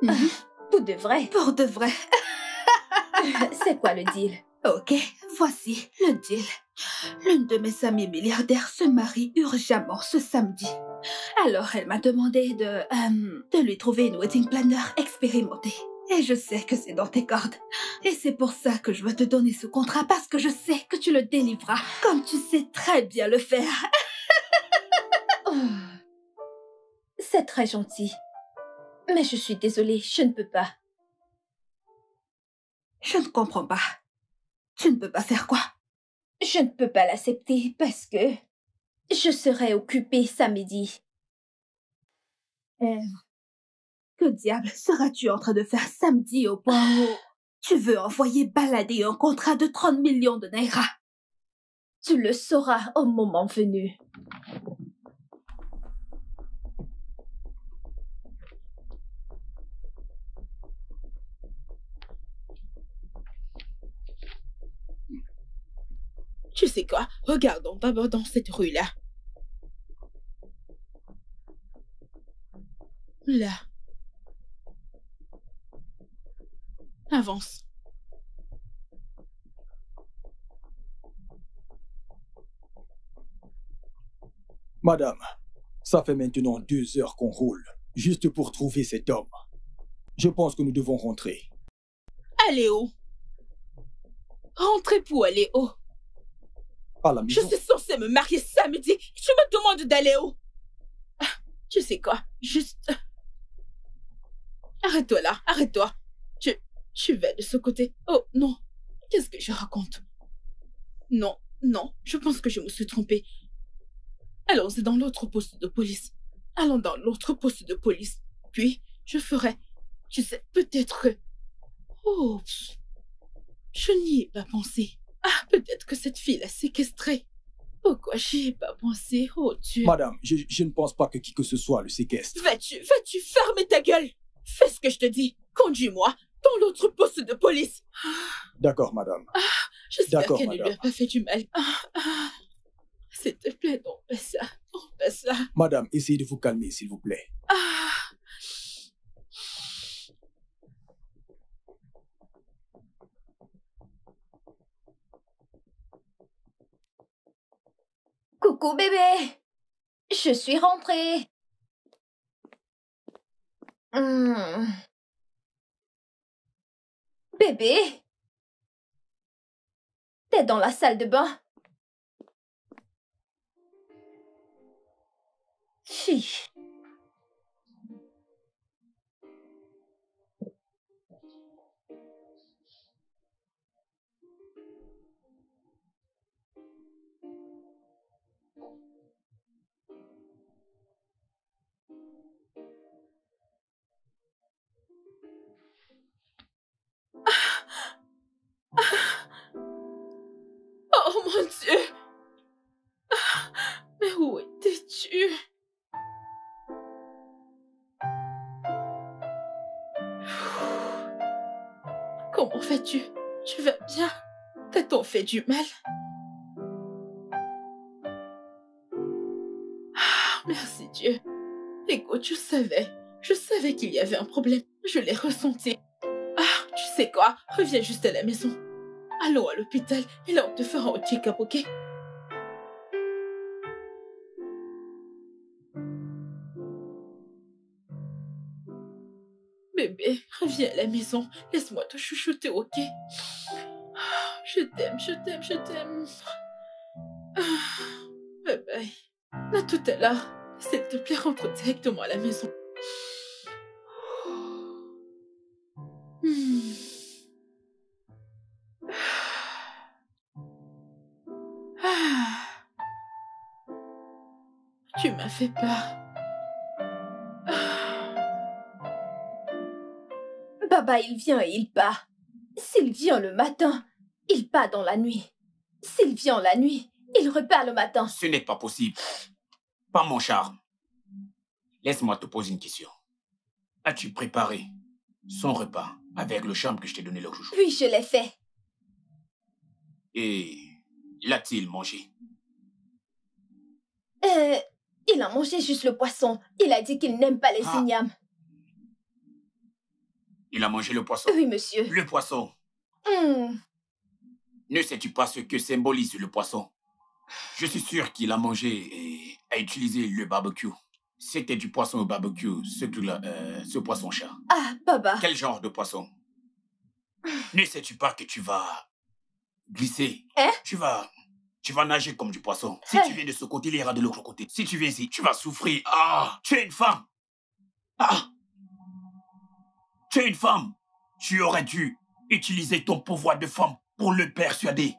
Mmh. Euh, pour de vrai. Pour de vrai. C'est quoi le deal? Ok, voici le deal. L'une de mes amies milliardaires se marie urgemment ce samedi. Alors elle m'a demandé de, euh, de lui trouver une wedding planner expérimentée. Et je sais que c'est dans tes cordes. Et c'est pour ça que je veux te donner ce contrat, parce que je sais que tu le délivreras, comme tu sais très bien le faire. Oh. C'est très gentil. Mais je suis désolée, je ne peux pas. Je ne comprends pas. Tu ne peux pas faire quoi? Je ne peux pas l'accepter parce que je serai occupée samedi. Euh... Que diable seras-tu en train de faire samedi au point où tu veux envoyer balader un contrat de trente millions de Naira? Tu le sauras au moment venu. Tu sais quoi? Regardons d'abord dans cette rue-là. Là. Là. Avance. Madame, ça fait maintenant deux heures qu'on roule, juste pour trouver cet homme. Je pense que nous devons rentrer. Allez où? Rentrez pour aller où? À la maison. Je suis censée me marier samedi. Tu me demandes d'aller où? Ah, tu sais quoi? Juste... Arrête-toi là, arrête-toi. Tu... Je vais de ce côté. Oh, non. Qu'est-ce que je raconte? Non, non. Je pense que je me suis trompée. Allons-y dans l'autre poste de police. Allons dans l'autre poste de police. Puis, je ferai... Tu sais, peut-être que... Oh, pff. Je n'y ai pas pensé. Ah, peut-être que cette fille l'a séquestrée. Pourquoi j'y ai pas pensé? Oh, Dieu. Madame, je, je ne pense pas que qui que ce soit le séquestre. Vas-tu, vas-tu fermer ta gueule? Fais ce que je te dis. Conduis-moi dans l'autre poste de police. D'accord, madame. Ah, j'espère qu'elle ne lui a pas fait du mal. Ah, ah. S'il te plaît, non, pas ça. Non, pas ça. Madame, essayez de vous calmer, s'il vous plaît. Ah. Coucou, bébé. Je suis rentrée. Mmh. Bébé? T'es dans la salle de bain? Chiche. Oh mon Dieu! Mais où étais-tu? Comment fais-tu? Tu vas bien? T'as-t-on fait du mal? Ah, merci Dieu. Écoute, je savais. Je savais qu'il y avait un problème. Je l'ai ressenti. Ah, tu sais quoi? Reviens juste à la maison. Allons à l'hôpital et là on te fera un check-up, ok? Bébé, reviens à la maison. Laisse-moi te chouchouter, ok? Je t'aime, je t'aime, je t'aime. Bye bye. À tout à l'heure. S'il te plaît, rentre directement à la maison. Tu m'as fait peur. Baba, il vient et il part. S'il vient le matin, il part dans la nuit. S'il vient la nuit, il repart le matin. Ce n'est pas possible. Pas mon charme. Laisse-moi te poser une question. As-tu préparé son repas avec le charme que je t'ai donné le joujou? Oui, je l'ai fait. Et l'a-t-il mangé? Euh, il a mangé juste le poisson. Il a dit qu'il n'aime pas les ah. ignames. Il a mangé le poisson? Oui, monsieur. Le poisson. Mm. Ne sais-tu pas ce que symbolise le poisson? Je suis sûr qu'il a mangé et a utilisé le barbecue. C'était du poisson au barbecue, ce, euh, ce poisson-chat. Ah, Baba. Quel genre de poisson? Ne sais-tu pas que tu vas glisser? Hein? Tu vas... Tu vas nager comme du poisson. Si hey. tu viens de ce côté, il ira de l'autre côté. Si tu viens ici, tu vas souffrir. Ah, tu es une femme. Ah, tu es une femme. Tu aurais dû utiliser ton pouvoir de femme pour le persuader.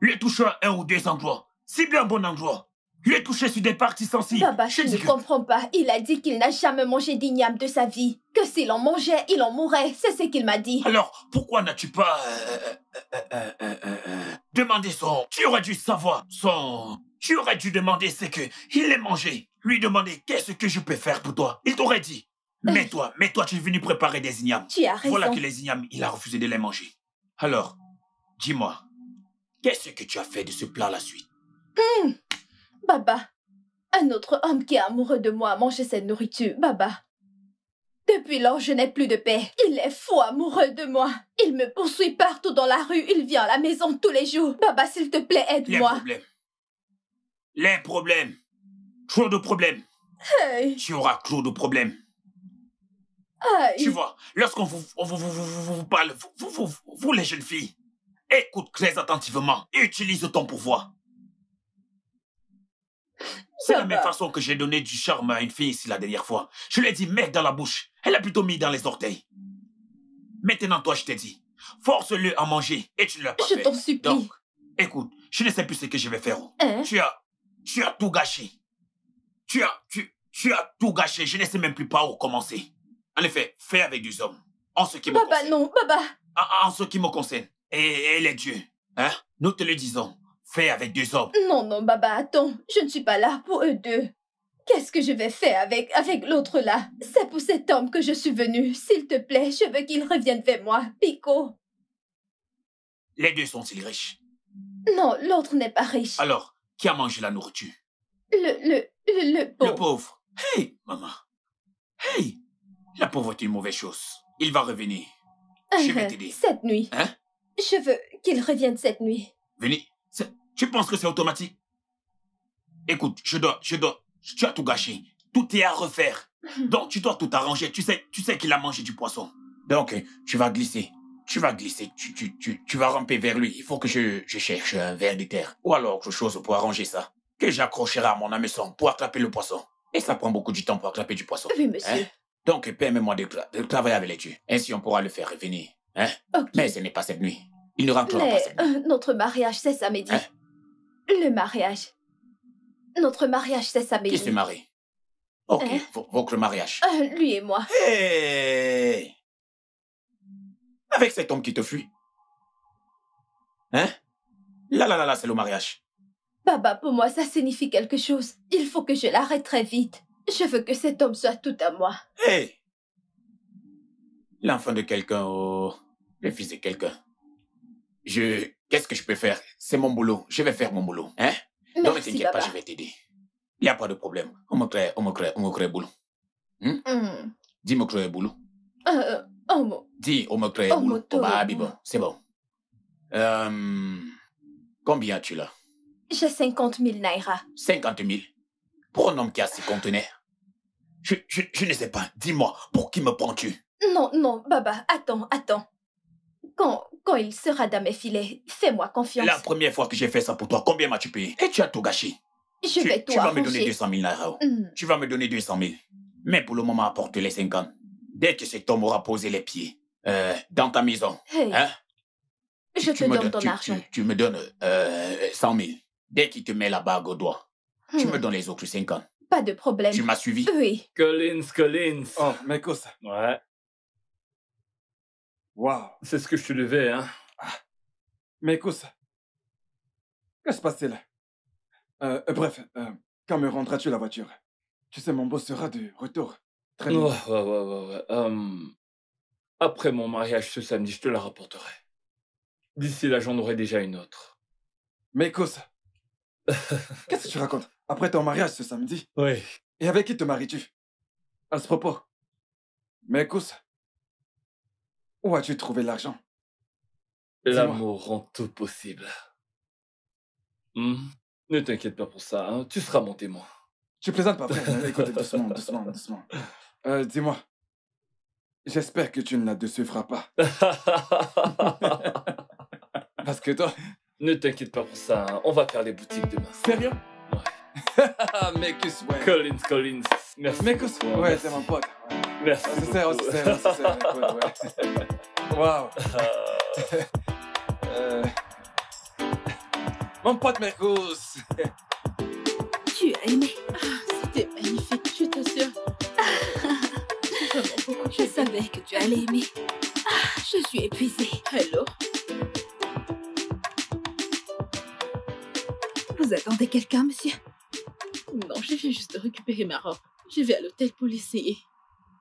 Le toucher à un ou deux endroits. Cibler un bon endroit. Le toucher sur des parties sensibles. Baba, je, je ne que... comprends pas. Il a dit qu'il n'a jamais mangé d'igname de sa vie. Que s'il en mangeait, il en mourrait. C'est ce qu'il m'a dit. Alors, pourquoi n'as-tu pas... Euh, euh, euh, euh, euh, euh... Demander son... Tu aurais dû savoir son... Tu aurais dû demander ce que... Il est mangé. Lui demander qu'est-ce que je peux faire pour toi. Il t'aurait dit. Euh... Mais toi, mais toi, tu es venu préparer des ignames. Tu as raison. Voilà que les ignames, il a refusé de les manger. Alors, dis-moi, qu'est-ce que tu as fait de ce plat la suite? Mmh. Baba, un autre homme qui est amoureux de moi a mangé cette nourriture. Baba, depuis lors, je n'ai plus de paix. Il est fou amoureux de moi. Il me poursuit partout dans la rue. Il vient à la maison tous les jours. Baba, s'il te plaît, aide-moi. Les problèmes. Les problèmes. Trop de problèmes. Hey. Tu auras trop de problèmes. Hey. Tu vois, lorsqu'on vous, vous, vous, vous, vous parle, vous, vous, vous, vous les jeunes filles, écoute très attentivement et utilise ton pouvoir. C'est la même façon que j'ai donné du charme à une fille ici la dernière fois. Je lui ai dit, mets dans la bouche. Elle a plutôt mis dans les orteils. Maintenant, toi, je t'ai dit, force-le à manger et tu ne l'as pas fait. Je t'en supplie. Donc, écoute, je ne sais plus ce que je vais faire. Hein? Tu as, tu as tout gâché. Tu as, tu, tu as tout gâché. Je ne sais même plus par où commencer. En effet, fais avec des hommes. En ce qui me concerne. Baba, non, Baba. En, en ce qui me concerne. Et, et les dieux, hein? Nous te le disons. Fais avec deux hommes. Non, non, Baba, attends. Je ne suis pas là pour eux deux. Qu'est-ce que je vais faire avec, avec l'autre là? C'est pour cet homme que je suis venue. S'il te plaît, je veux qu'il revienne vers moi. Pico. Les deux sont-ils riches? Non, l'autre n'est pas riche. Alors, qui a mangé la nourriture? Le, le, le, le pauvre. Le pauvre. Hey, maman. Hey. La pauvreté est une mauvaise chose. Il va revenir. Uh -huh. Je vais t'aider. Cette nuit. Hein? Je veux qu'il revienne cette nuit. Venez. Tu penses que c'est automatique? Écoute, je dois, je dois, tu as tout gâché. Tout est à refaire. Donc, tu dois tout arranger. Tu sais, tu sais qu'il a mangé du poisson. Donc, tu vas glisser. Tu vas glisser. Tu, tu, tu, tu vas ramper vers lui. Il faut que je, je cherche un verre de terre. Ou alors quelque chose pour arranger ça. Que j'accrocherai à mon hameçon pour attraper le poisson. Et ça prend beaucoup de temps pour attraper du poisson. Oui, monsieur. Hein? Donc, permets-moi de, de travailler avec les dieux. Ainsi, on pourra le faire revenir. Hein? Okay. Mais ce n'est pas cette nuit. Il ne rentrera pas cette nuit. Euh, notre mariage, c'est samedi. Hein? Le mariage. Notre mariage, c'est sa bénie. Qui se marie? Ok, hein? Votre mariage. Euh, lui et moi. Hey! Avec cet homme qui te fuit. Hein? Là, là, là, là, c'est le mariage. Baba, pour moi, ça signifie quelque chose. Il faut que je l'arrête très vite. Je veux que cet homme soit tout à moi. Hé! Hey! L'enfant de quelqu'un, oh, le fils de quelqu'un. Je... Qu'est-ce que je peux faire? C'est mon boulot. Je vais faire mon boulot. Hein? Non, ne t'inquiète pas, je vais t'aider. Il n'y a pas de problème. On me crée, on me crée, on me crée boulot. Hmm? Mm. Dis, me crée boulot. Euh, on me... Dis, on me crée boulot. Oh, bah, bon. C'est bon. Euh, combien tu l'as? J'ai cinquante mille naira. cinquante mille? Pour un homme qui a six conteneurs. Je, je, je ne sais pas. Dis-moi, pour qui me prends-tu? Non, non, Baba, attends, attends. Quand, quand il sera dans mes filets, fais-moi confiance. La première fois que j'ai fait ça pour toi, combien m'as-tu payé? Et tu as tout gâché. Je tu, vais tout Tu arranger. vas me donner deux cent mille naira. Mm. Tu vas me donner deux cent mille. Mais pour le moment, apporte les cinquante. Dès que cet homme aura posé les pieds euh, dans ta maison, hey. hein, Je tu te donne don, ton tu, argent. Tu, tu me donnes euh, cent mille. Dès qu'il te met la bague au doigt, hmm. tu me donnes les autres cinquante. Pas de problème. Tu m'as suivi? Oui. Collins, Collins. Oh, mais quoi ça? Ouais. Waouh. C'est ce que je te devais, hein. Ah. Mais quoi ça? Qu'est-ce qui se passait là? euh, euh, Bref, euh, quand me rendras-tu la voiture? Tu sais, mon boss sera de retour. Très bien. Ouais, ouais, ouais, ouais. ouais. Euh, après mon mariage ce samedi, je te la rapporterai. D'ici là, j'en aurai déjà une autre. Mais quoi ça? Qu'est-ce que tu racontes? Après ton mariage ce samedi? Oui. Et avec qui te maries-tu? À ce propos, mais Kous, où as-tu trouvé l'argent? L'amour rend tout possible. Hmm? Ne t'inquiète pas pour ça, hein? Tu seras mon témoin. Tu plaisantes pas, frère. Écoute, doucement, doucement, doucement. Euh, Dis-moi, j'espère que tu ne la décevras pas. Parce que toi... Ne t'inquiète pas pour ça, hein. On va faire les boutiques demain. Sérieux? Ouais. Mec, ouais. Collins, Collins. Merci. Mec, ouais, ouais c'est mon pote. Ouais. Merci. Ah, c'est sérieux, c'est sérieux, c'est sérieux. Waouh. Mon pote, Mercos. Tu as aimé. Ah, c'était magnifique, je t'assure. Je savais que tu allais aimer. Ah, je suis épuisée. Hello. Vous attendez quelqu'un, monsieur? Non, je viens juste récupérer ma robe. Je vais à l'hôtel pour l'essayer.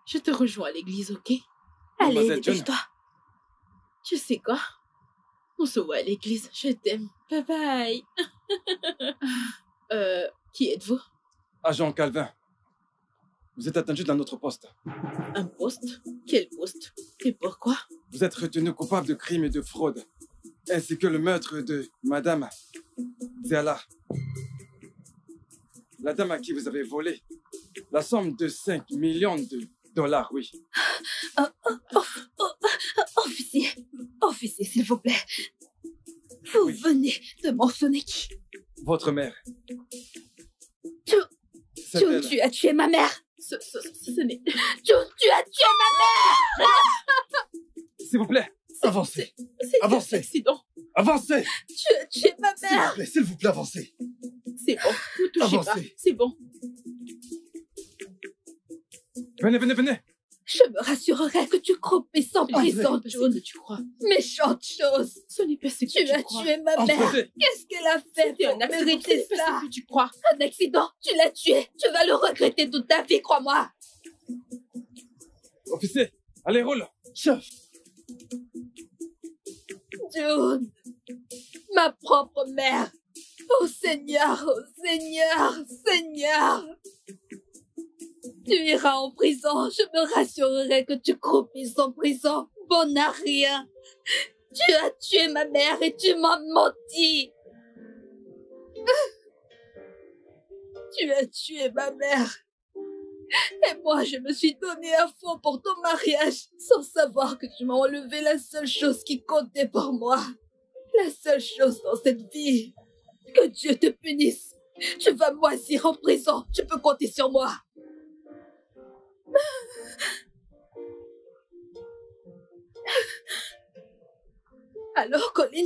Je te rejoins à l'église, ok? Allez, dépêche-toi. Tu sais quoi? On se voit à l'église. Je t'aime. Bye bye. euh, qui êtes-vous? Agent Calvin. Vous êtes attendu dans notre poste. Un poste? Quel poste? Et pourquoi? Vous êtes retenu coupable de crimes et de fraude, ainsi que le meurtre de Madame Diala. La dame à qui vous avez volé la somme de cinq millions de dollars, oui. Oh, oh, oh, oh, oh, officier, officier, s'il vous plaît. Vous oui. venez de mentionner qui? Votre mère. John, John tu as tué ma mère. Ce, ce, ce, ce n'est... John, tu as tué ma mère. S'il vous plaît. Avancez! Avancez! Avancez! Tu, tu es ma mère! S'il vous plaît, s'il vous plaît, avancez! C'est bon, ne touchez pas, c'est bon. Venez, venez, venez! Je me rassurerai que tu crois mes sans prison, John. Tu crois? Méchante chose! Ce n'est pas ce que tu, tu as crois. tué ma mère! Qu'est-ce qu'elle a fait pour mériter ça? Ce que tu crois? Un accident, tu l'as tué! Tu vas le regretter toute ta vie, crois-moi! Officier, allez, roule! Chef! June, ma propre mère. Oh Seigneur, oh Seigneur, Seigneur. Tu iras en prison, je me rassurerai que tu croupisses en prison. Bon à rien. Tu as tué ma mère et tu m'as menti. Tu as tué ma mère. Et moi, je me suis donnée à fond pour ton mariage, sans savoir que tu m'as enlevé la seule chose qui comptait pour moi. La seule chose dans cette vie. Que Dieu te punisse. Tu vas moisir en prison. Tu peux compter sur moi. Alors, Collins,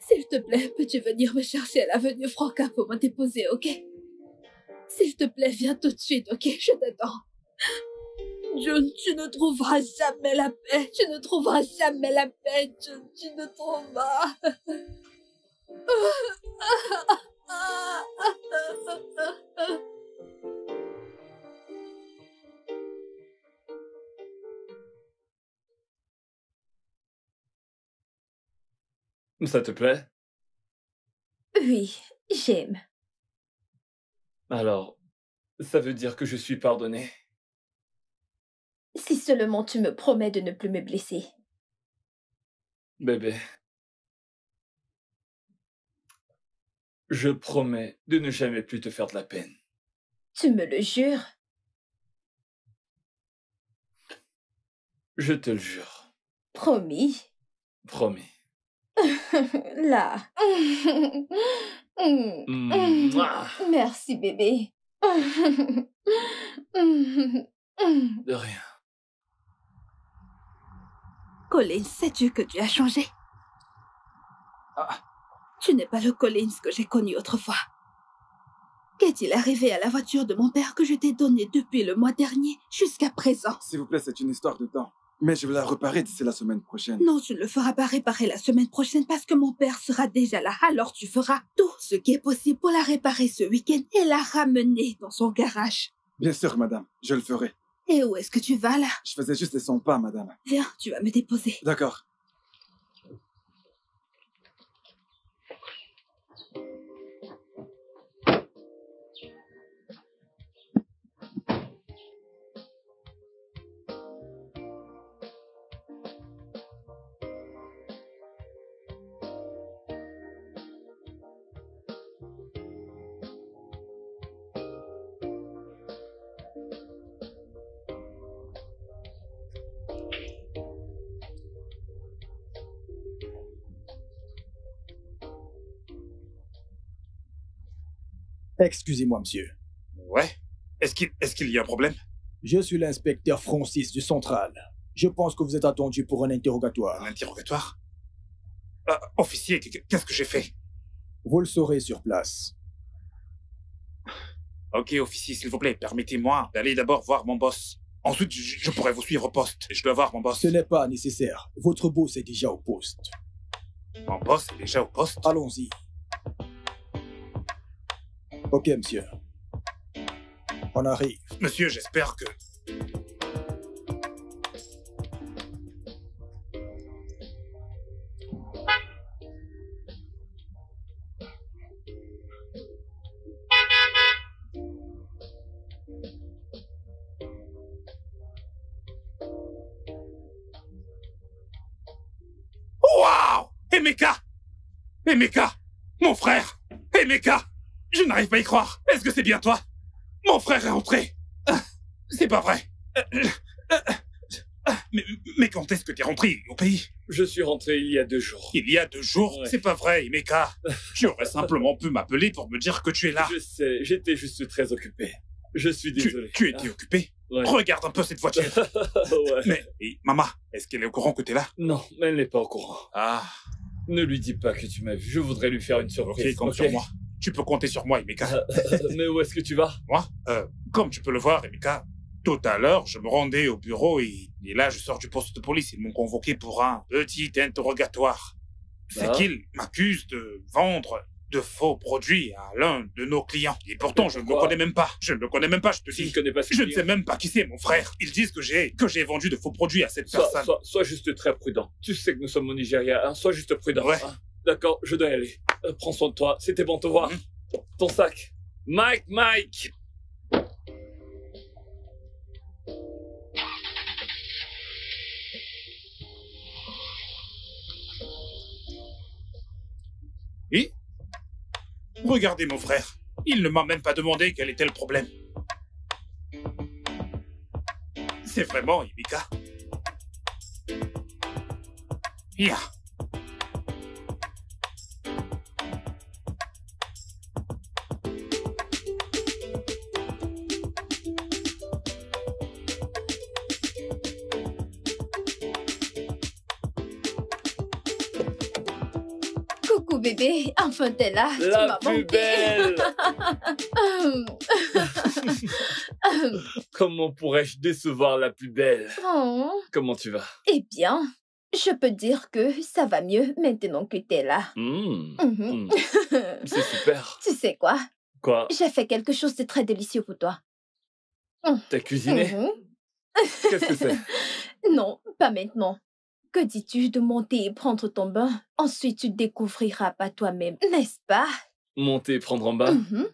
s'il te plaît, peux-tu venir me chercher à l'avenue Franca pour me déposer, ok? S'il te plaît, viens tout de suite, ok? Je t'attends. John, tu ne trouveras jamais la paix. Tu ne trouveras jamais la paix, John. Tu ne trouveras... Ça te plaît? Oui, j'aime. Alors, ça veut dire que je suis pardonné? Si seulement tu me promets de ne plus me blesser. Bébé, Je promets de ne jamais plus te faire de la peine. Tu me le jures? Je te le jure. Promis? Promis. Là. Merci, bébé. De rien. Collins, sais-tu que tu as changé? Ah. Tu n'es pas le Collins que j'ai connu autrefois. Qu'est-il arrivé à la voiture de mon père que je t'ai donnée depuis le mois dernier jusqu'à présent? S'il vous plaît, c'est une histoire de temps. Mais je vais la réparer d'ici la semaine prochaine. Non, tu ne le feras pas réparer la semaine prochaine parce que mon père sera déjà là. Alors tu feras tout ce qui est possible pour la réparer ce week-end et la ramener dans son garage. Bien sûr, madame. Je le ferai. Et où est-ce que tu vas, là? Je faisais juste les cent pas, madame. Viens, tu vas me déposer. D'accord. Excusez-moi, monsieur. Ouais? Est-ce qu'il est-ce qu'il y a un problème? Je suis l'inspecteur Francis du Central. Je pense que vous êtes attendu pour un interrogatoire. Un interrogatoire? euh, Officier, qu'est-ce que j'ai fait? Vous le saurez sur place. Ok, officier, s'il vous plaît, permettez-moi d'aller d'abord voir mon boss. Ensuite, je, je pourrai vous suivre au poste. Je dois voir mon boss. Ce n'est pas nécessaire. Votre boss est déjà au poste. Mon boss est déjà au poste? Allons-y. Ok, monsieur. On arrive. Monsieur, j'espère que... Waouh! Emeka! Emeka! Mon frère! Emeka! Je n'arrive pas à y croire. Est-ce que c'est bien toi? Mon frère est rentré. C'est pas vrai. Mais, mais quand est-ce que t'es rentré au pays? Je suis rentré il y a deux jours. Il y a deux jours? Ouais. C'est pas vrai, Emeka. Tu aurais simplement pu m'appeler pour me dire que tu es là. Je sais, j'étais juste très occupé. Je suis désolé. Tu, tu étais ah. occupé? Ouais. Regarde un peu cette voiture. Ouais. Mais, et, maman, est-ce qu'elle est au courant que t'es là? Non, elle n'est pas au courant. Ah. Ne lui dis pas que tu m'as vu. Je voudrais lui faire une surprise. Ok, compte okay. sur moi. Tu peux compter sur moi, Emeka. Mais où est-ce que tu vas? Moi euh, Comme tu peux le voir, Emeka, tout à l'heure, je me rendais au bureau et, et là, je sors du poste de police. Ils m'ont convoqué pour un petit interrogatoire. C'est ah. qu'ils m'accusent de vendre de faux produits à l'un de nos clients. Et pourtant, je ne le connais même pas. Je ne le connais même pas, je te dis. Je ne connais pas ce client. Je ne sais même pas qui c'est, mon frère. Ils disent que j'ai que j'ai vendu de faux produits à cette sois, personne. Sois, sois juste très prudent. Tu sais que nous sommes au Nigeria, hein? Sois juste prudent. Ouais. Hein? D'accord, je dois y aller. Euh, prends soin de toi, c'était bon de te voir. Mmh. Ton sac. Mike, Mike! Et? Regardez mon frère, il ne m'a même pas demandé quel était le problème. C'est vraiment Emeka. Yeah. Bébé, enfin t'es là. La tu plus belle. Comment pourrais-je décevoir la plus belle? Oh. Comment tu vas? Eh bien, je peux dire que ça va mieux maintenant que t'es là. Mmh. Mmh. Mmh. C'est super. Tu sais quoi? Quoi? J'ai fait quelque chose de très délicieux pour toi. T'as cuisiné? Mmh. Qu'est-ce que c'est? Non, pas maintenant. Que dis-tu de monter et prendre ton bain? Ensuite, tu découvriras pas toi-même, n'est-ce pas? Monter et prendre un bain? Mm-hmm.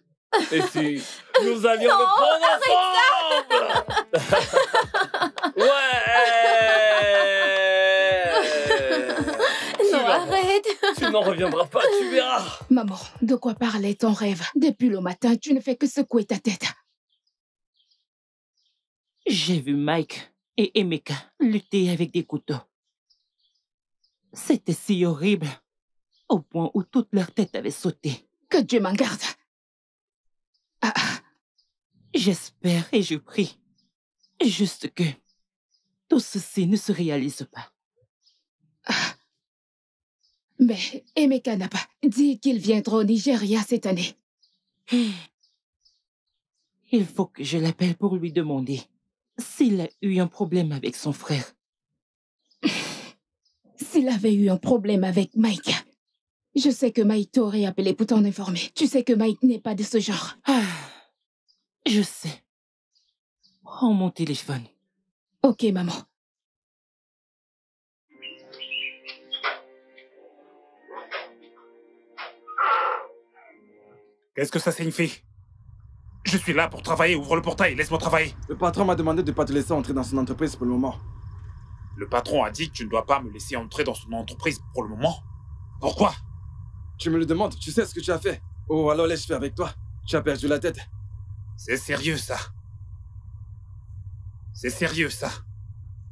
Et si nous allions non, le prendre ensemble? Ouais! Non, arrête! Tu n'en reviendras pas, tu verras. Maman, de quoi parlait ton rêve? Depuis le matin, tu ne fais que secouer ta tête. J'ai vu Mike et Emeka lutter avec des couteaux. C'était si horrible, au point où toute leur tête avait sauté. Que Dieu m'en garde. Ah, ah. J'espère et je prie, juste que tout ceci ne se réalise pas. Ah. Mais Emeka n'a pas dit qu'il viendra au Nigeria cette année. Il faut que je l'appelle pour lui demander s'il a eu un problème avec son frère. S'il avait eu un problème avec Mike, je sais que Mike t'aurait appelé pour t'en informer. Tu sais que Mike n'est pas de ce genre. Ah, je sais. Prends mon téléphone. Ok, maman. Qu'est-ce que ça signifie? Je suis là pour travailler, ouvre le portail, laisse-moi travailler. Le patron m'a demandé de ne pas te laisser entrer dans son entreprise pour le moment. Le patron a dit que tu ne dois pas me laisser entrer dans son entreprise pour le moment. Pourquoi? Tu me le demandes, tu sais ce que tu as fait. Oh, alors laisse faire avec toi. Tu as perdu la tête. C'est sérieux, ça. C'est sérieux, ça.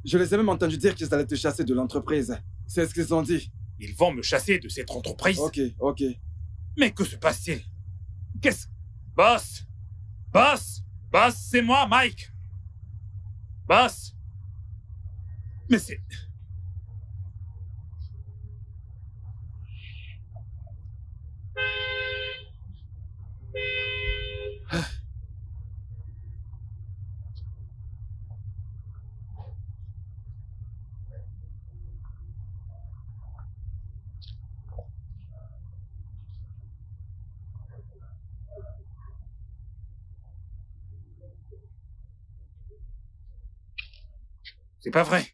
Je les ai même entendu dire qu'ils allaient te chasser de l'entreprise. C'est ce qu'ils ont dit. Ils vont me chasser de cette entreprise? Ok, ok. Mais que se passe-t-il? Qu'est-ce... Boss! Boss! Boss, c'est moi, Mike! Boss! Mais c'est... C'est pas vrai.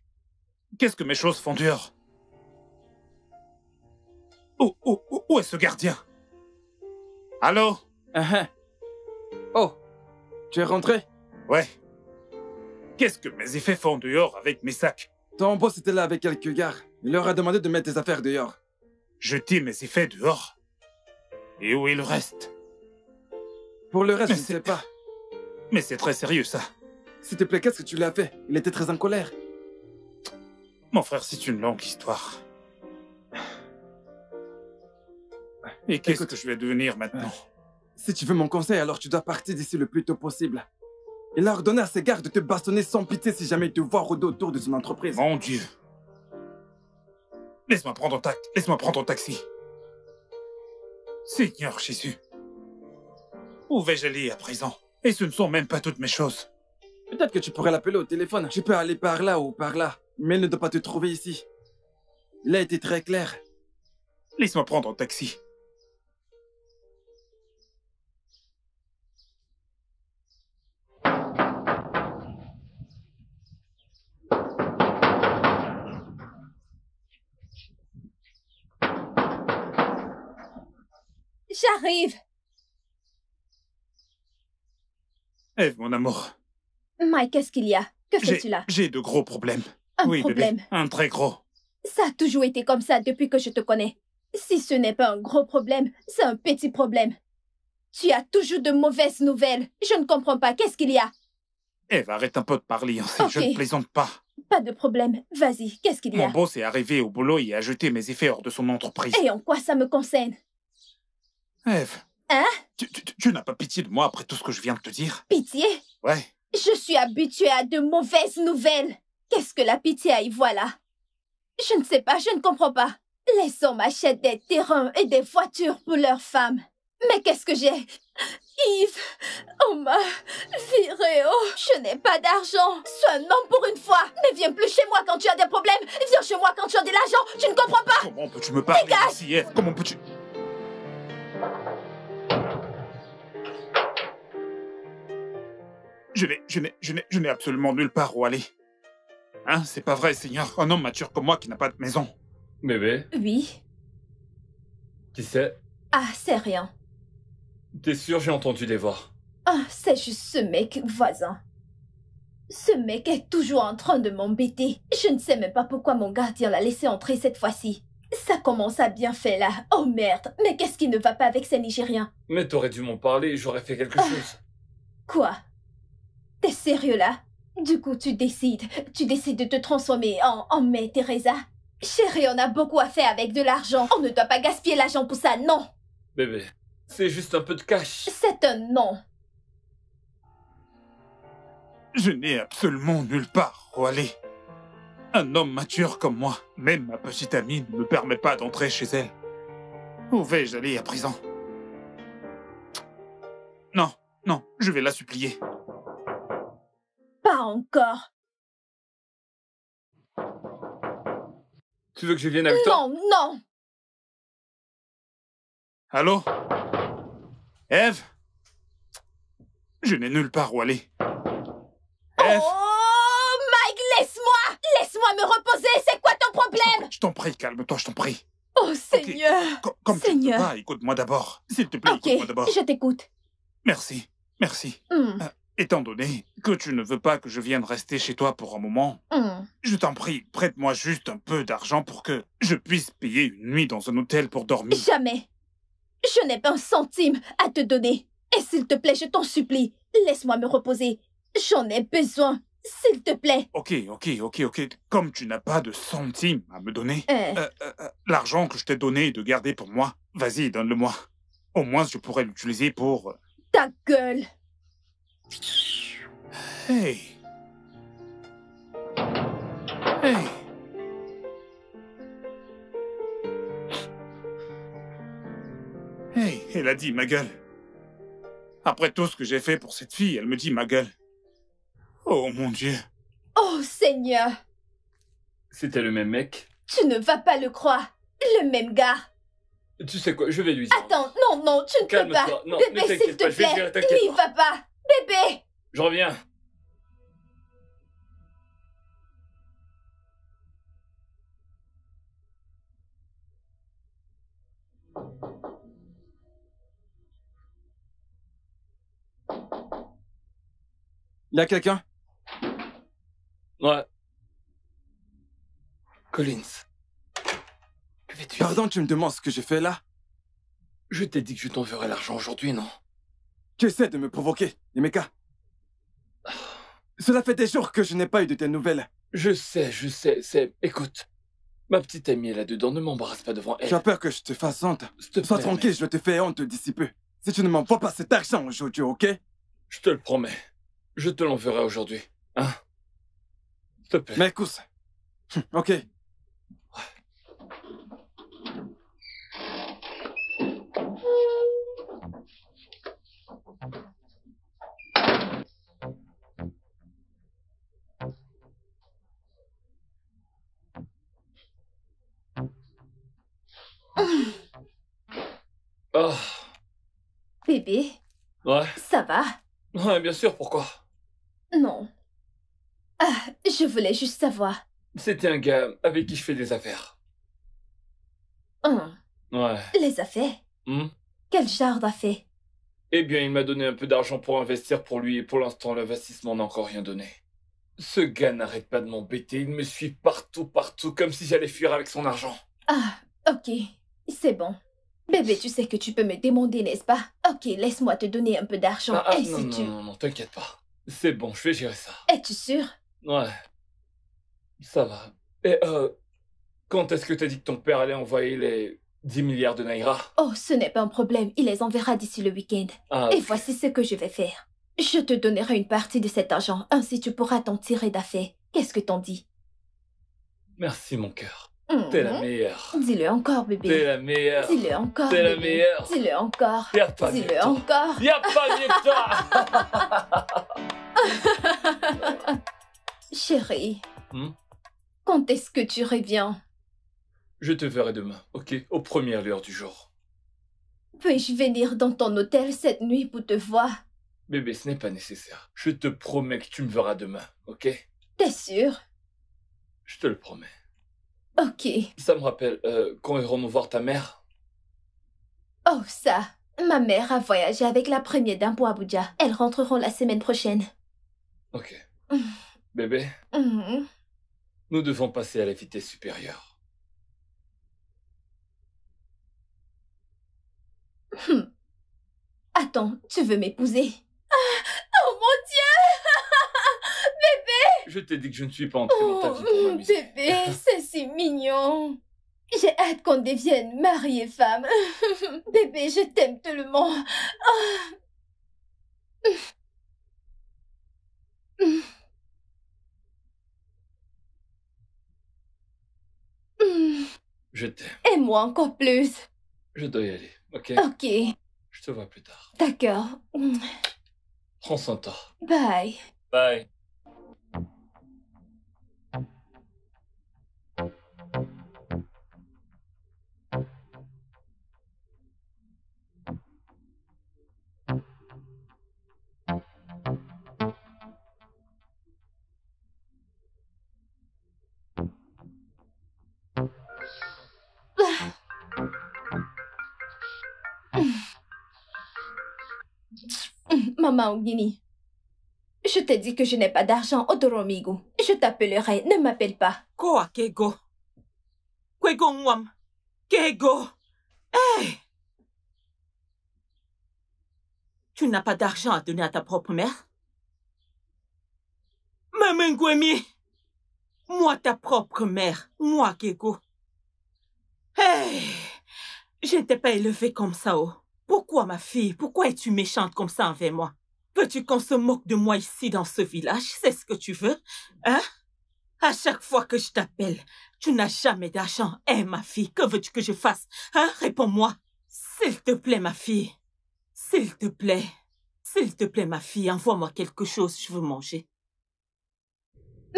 Qu'est-ce que mes choses font dehors? Où, où, où est ce gardien? Allô? Uh-huh. Oh, tu es rentré? Ouais. Qu'est-ce que mes effets font dehors avec mes sacs? Ton boss était là avec quelques gars. Il leur a demandé de mettre tes affaires dehors. Jeter mes effets dehors? Et où est le reste? Pour le reste, Mais je ne sais pas. Mais c'est très sérieux, ça. S'il te plaît, qu'est-ce que tu lui as fait? Il était très en colère. Mon frère, c'est une longue histoire. Et qu'est-ce que je vais devenir maintenant? Si tu veux mon conseil, alors tu dois partir d'ici le plus tôt possible. Il a ordonné à ses gardes de te bastonner sans pitié si jamais il te voit rôder autour de son entreprise. Mon Dieu. Laisse-moi prendre ton tact. Laisse-moi prendre ton taxi. Seigneur Jésus. Où vais-je aller à présent? Et ce ne sont même pas toutes mes choses. Peut-être que tu pourrais l'appeler au téléphone. Tu peux aller par là ou par là, mais il ne doit pas te trouver ici. Il a été très clair. Laisse-moi prendre un taxi. J'arrive. Ève, mon amour. Mike, qu'est-ce qu'il y a? Que fais-tu là? J'ai de gros problèmes. Un oui, problème? Bébé, un très gros. Ça a toujours été comme ça depuis que je te connais. Si ce n'est pas un gros problème, c'est un petit problème. Tu as toujours de mauvaises nouvelles. Je ne comprends pas. Qu'est-ce qu'il y a? Ève, arrête un peu de parler. Ainsi. Okay. Je ne plaisante pas. Pas de problème. Vas-y, qu'est-ce qu'il y a? Mon boss est arrivé au boulot et a jeté mes effets hors de son entreprise. Et en quoi ça me concerne? Ève. Hein? Tu, tu, tu n'as pas pitié de moi après tout ce que je viens de te dire? Pitié? Ouais. Je suis habituée à de mauvaises nouvelles. Qu'est-ce que la pitié a y voir là? Je ne sais pas, je ne comprends pas. Les hommes achètent des terrains et des voitures pour leurs femmes. Mais qu'est-ce que j'ai? Yves, on m'a viré. Oh, je n'ai pas d'argent. Sois un homme pour une fois. Ne viens plus chez moi quand tu as des problèmes. Viens chez moi quand tu as de l'argent. Tu ne comprends pas? Comment peux-tu me parler ici, Ève? Comment peux-tu... Je n'ai, je n'ai, je n'ai, je n'ai absolument nulle part où aller. Hein, c'est pas vrai, Seigneur. Un homme mature comme moi qui n'a pas de maison. Bébé? Oui? Qui c'est? Ah, c'est rien. T'es sûr, j'ai entendu les voix. Ah, c'est juste ce mec voisin. Ce mec est toujours en train de m'embêter. Je ne sais même pas pourquoi mon gardien l'a laissé entrer cette fois-ci. Ça commence à bien faire là. Oh merde, mais qu'est-ce qui ne va pas avec ces Nigériens? Mais t'aurais dû m'en parler, j'aurais fait quelque chose. Quoi? T'es sérieux là? Du coup, tu décides. Tu décides de te transformer en, en Mère Teresa? Chérie, on a beaucoup à faire avec de l'argent. On ne doit pas gaspiller l'argent pour ça, non. Bébé, c'est juste un peu de cash. C'est un non. Je n'ai absolument nulle part où aller. Un homme mature comme moi, même ma petite amie ne me permet pas d'entrer chez elle. Où vais-je aller à présent? Non, non, je vais la supplier. Pas encore. Tu veux que je vienne avec toi? Non, non. Allô? Eve? Je n'ai nulle part où aller. Eve? Oh, Mike, laisse-moi! Laisse-moi me reposer, c'est quoi ton problème? Je t'en prie, prie calme-toi, je t'en prie. Oh, Seigneur! Okay. Com Comme Seigneur. tu ne peux pas, écoute-moi d'abord. S'il te plaît, okay, écoute-moi d'abord. Ok, je t'écoute. Merci, merci. Mm. Euh, étant donné que tu ne veux pas que je vienne rester chez toi pour un moment, mm. je t'en prie, prête-moi juste un peu d'argent pour que je puisse payer une nuit dans un hôtel pour dormir. Jamais! Je n'ai pas un centime à te donner. Et s'il te plaît, je t'en supplie, laisse-moi me reposer. J'en ai besoin, s'il te plaît. Ok, ok, ok, ok. Comme tu n'as pas de centime à me donner, euh... euh, euh, l'argent que je t'ai donné est de garder pour moi. Vas-y, donne-le-moi. Au moins, je pourrais l'utiliser pour... Ta gueule. Hey. Hey. Hey, elle a dit ma gueule. Après tout ce que j'ai fait pour cette fille, elle me dit ma gueule. Oh mon Dieu. Oh Seigneur. C'était le même mec? Tu ne vas pas le croire. Le même gars. Tu sais quoi, je vais lui dire. Attends, non, non, tu ne Calme peux pas. Toi. Non, bébé, s'il te plaît, n'y va pas. Bébé. Je reviens. Y'a quelqu'un? Ouais. Collins. Que fais-tu? Pardon, tu me demandes ce que j'ai fait là? Je t'ai dit que je t'enverrai l'argent aujourd'hui, non? Tu essaies de me provoquer, Yemeka. Oh. Cela fait des jours que je n'ai pas eu de tes nouvelles. Je sais, je sais, c'est... Écoute, ma petite amie est là-dedans, ne m'embarrasse pas devant elle. J'ai peur que je te fasse honte. Sois tranquille, mais... je te fais honte d'ici peu. Si tu ne m'envoies pas cet argent aujourd'hui, ok? Je te le promets. Je te l'enverrai aujourd'hui, hein? S'il te plaît. Mais écoute, ok. Oh. Bébé? Ouais. Ça va? Ouais, bien sûr, pourquoi? Non. Ah, je voulais juste savoir. C'était un gars avec qui je fais des affaires. Hum. Ouais. Les affaires? Hum? Quel genre d'affaires? Eh bien, il m'a donné un peu d'argent pour investir pour lui et pour l'instant, l'investissement n'a encore rien donné. Ce gars n'arrête pas de m'embêter, il me suit partout, partout, comme si j'allais fuir avec son argent. Ah, ok, c'est bon. Bébé, tu sais que tu peux me demander, n'est-ce pas? Ok, laisse-moi te donner un peu d'argent. Ah, ah, et non, si non, tu... non, non, non, t'inquiète pas. C'est bon, je vais gérer ça. Es-tu sûr? Ouais. Ça va. Et euh, quand est-ce que t'as dit que ton père allait envoyer les dix milliards de Naira? Oh, ce n'est pas un problème. Il les enverra d'ici le week-end. Ah, et okay. Voici ce que je vais faire. Je te donnerai une partie de cet argent. Ainsi, tu pourras t'en tirer d'affaires. Qu'est-ce que t'en dis? Merci, mon cœur. Mmh. T'es la meilleure. Dis-le encore, bébé. T'es la meilleure. Dis-le encore. T'es la meilleure. Dis-le encore. Y'a pas mieux que toi. Dis-le encore. Y'a pas mieux que toi. Chérie, hmm? Quand est-ce que tu reviens? Je te verrai demain, ok? Aux premières lueurs du jour. Peux-je venir dans ton hôtel cette nuit pour te voir? Bébé, ce n'est pas nécessaire. Je te promets que tu me verras demain, ok? T'es sûr? Je te le promets. Ok. Ça me rappelle, euh, quand irons-nous voir ta mère? Oh, ça. Ma mère a voyagé avec la première dame pour Abuja. Elles rentreront la semaine prochaine. Ok. Mmh. Bébé, mmh. nous devons passer à la vitesse supérieure. Attends, tu veux m'épouser? Ah, oh mon Dieu! Bébé! Je t'ai dit que je ne suis pas entrée oh, dans ta vie pour bébé, c'est si mignon. J'ai hâte qu'on devienne mari et femme. Bébé, je t'aime tellement. Oh. Je t'aime. Et moi encore plus. Je dois y aller, ok? Ok. Je te vois plus tard. D'accord. Prends son temps. Bye. Bye. Maman Ogini, je t'ai dit que je n'ai pas d'argent au Doromigu. Je t'appellerai, ne m'appelle pas. Quoi, Kego? Kwego Mwam? Kego? Hey! Tu n'as pas d'argent à donner à ta propre mère? Maman Gwemi! Moi, ta propre mère. Moi, Kego. Hey! Je ne t'ai pas élevée comme ça, oh. Pourquoi, ma fille? Pourquoi es-tu méchante comme ça envers moi? Veux-tu qu'on se moque de moi ici dans ce village? C'est ce que tu veux? Hein? À chaque fois que je t'appelle, tu n'as jamais d'argent. Hé, hey, ma fille, que veux-tu que je fasse? Hein? Réponds-moi. S'il te plaît, ma fille. S'il te plaît. S'il te plaît, ma fille, envoie-moi quelque chose, je veux manger.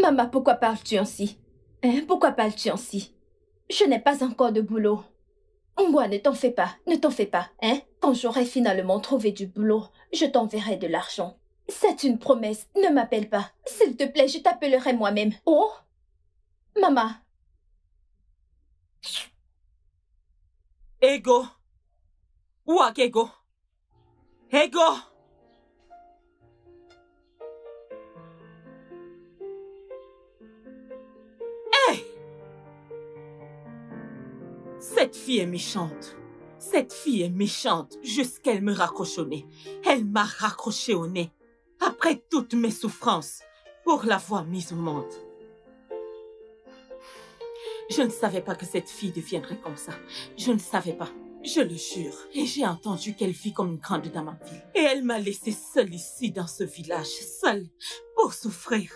Maman, pourquoi parles-tu ainsi? Hein? Pourquoi parles-tu ainsi? Je n'ai pas encore de boulot. Moi, ne t'en fais pas, ne t'en fais pas, hein? Quand j'aurai finalement trouvé du boulot, je t'enverrai de l'argent. C'est une promesse, ne m'appelle pas. S'il te plaît, je t'appellerai moi-même. Oh? Maman. Ego. Ouak Ego. Ego. Cette fille est méchante. Cette fille est méchante jusqu'à qu'elle me raccroche au nez. Elle m'a raccroché au nez après toutes mes souffrances pour l'avoir mise au monde. Je ne savais pas que cette fille deviendrait comme ça. Je ne savais pas. Je le jure. Et j'ai entendu qu'elle vit comme une grande dame en ville. Et elle m'a laissée seule ici dans ce village, seule pour souffrir.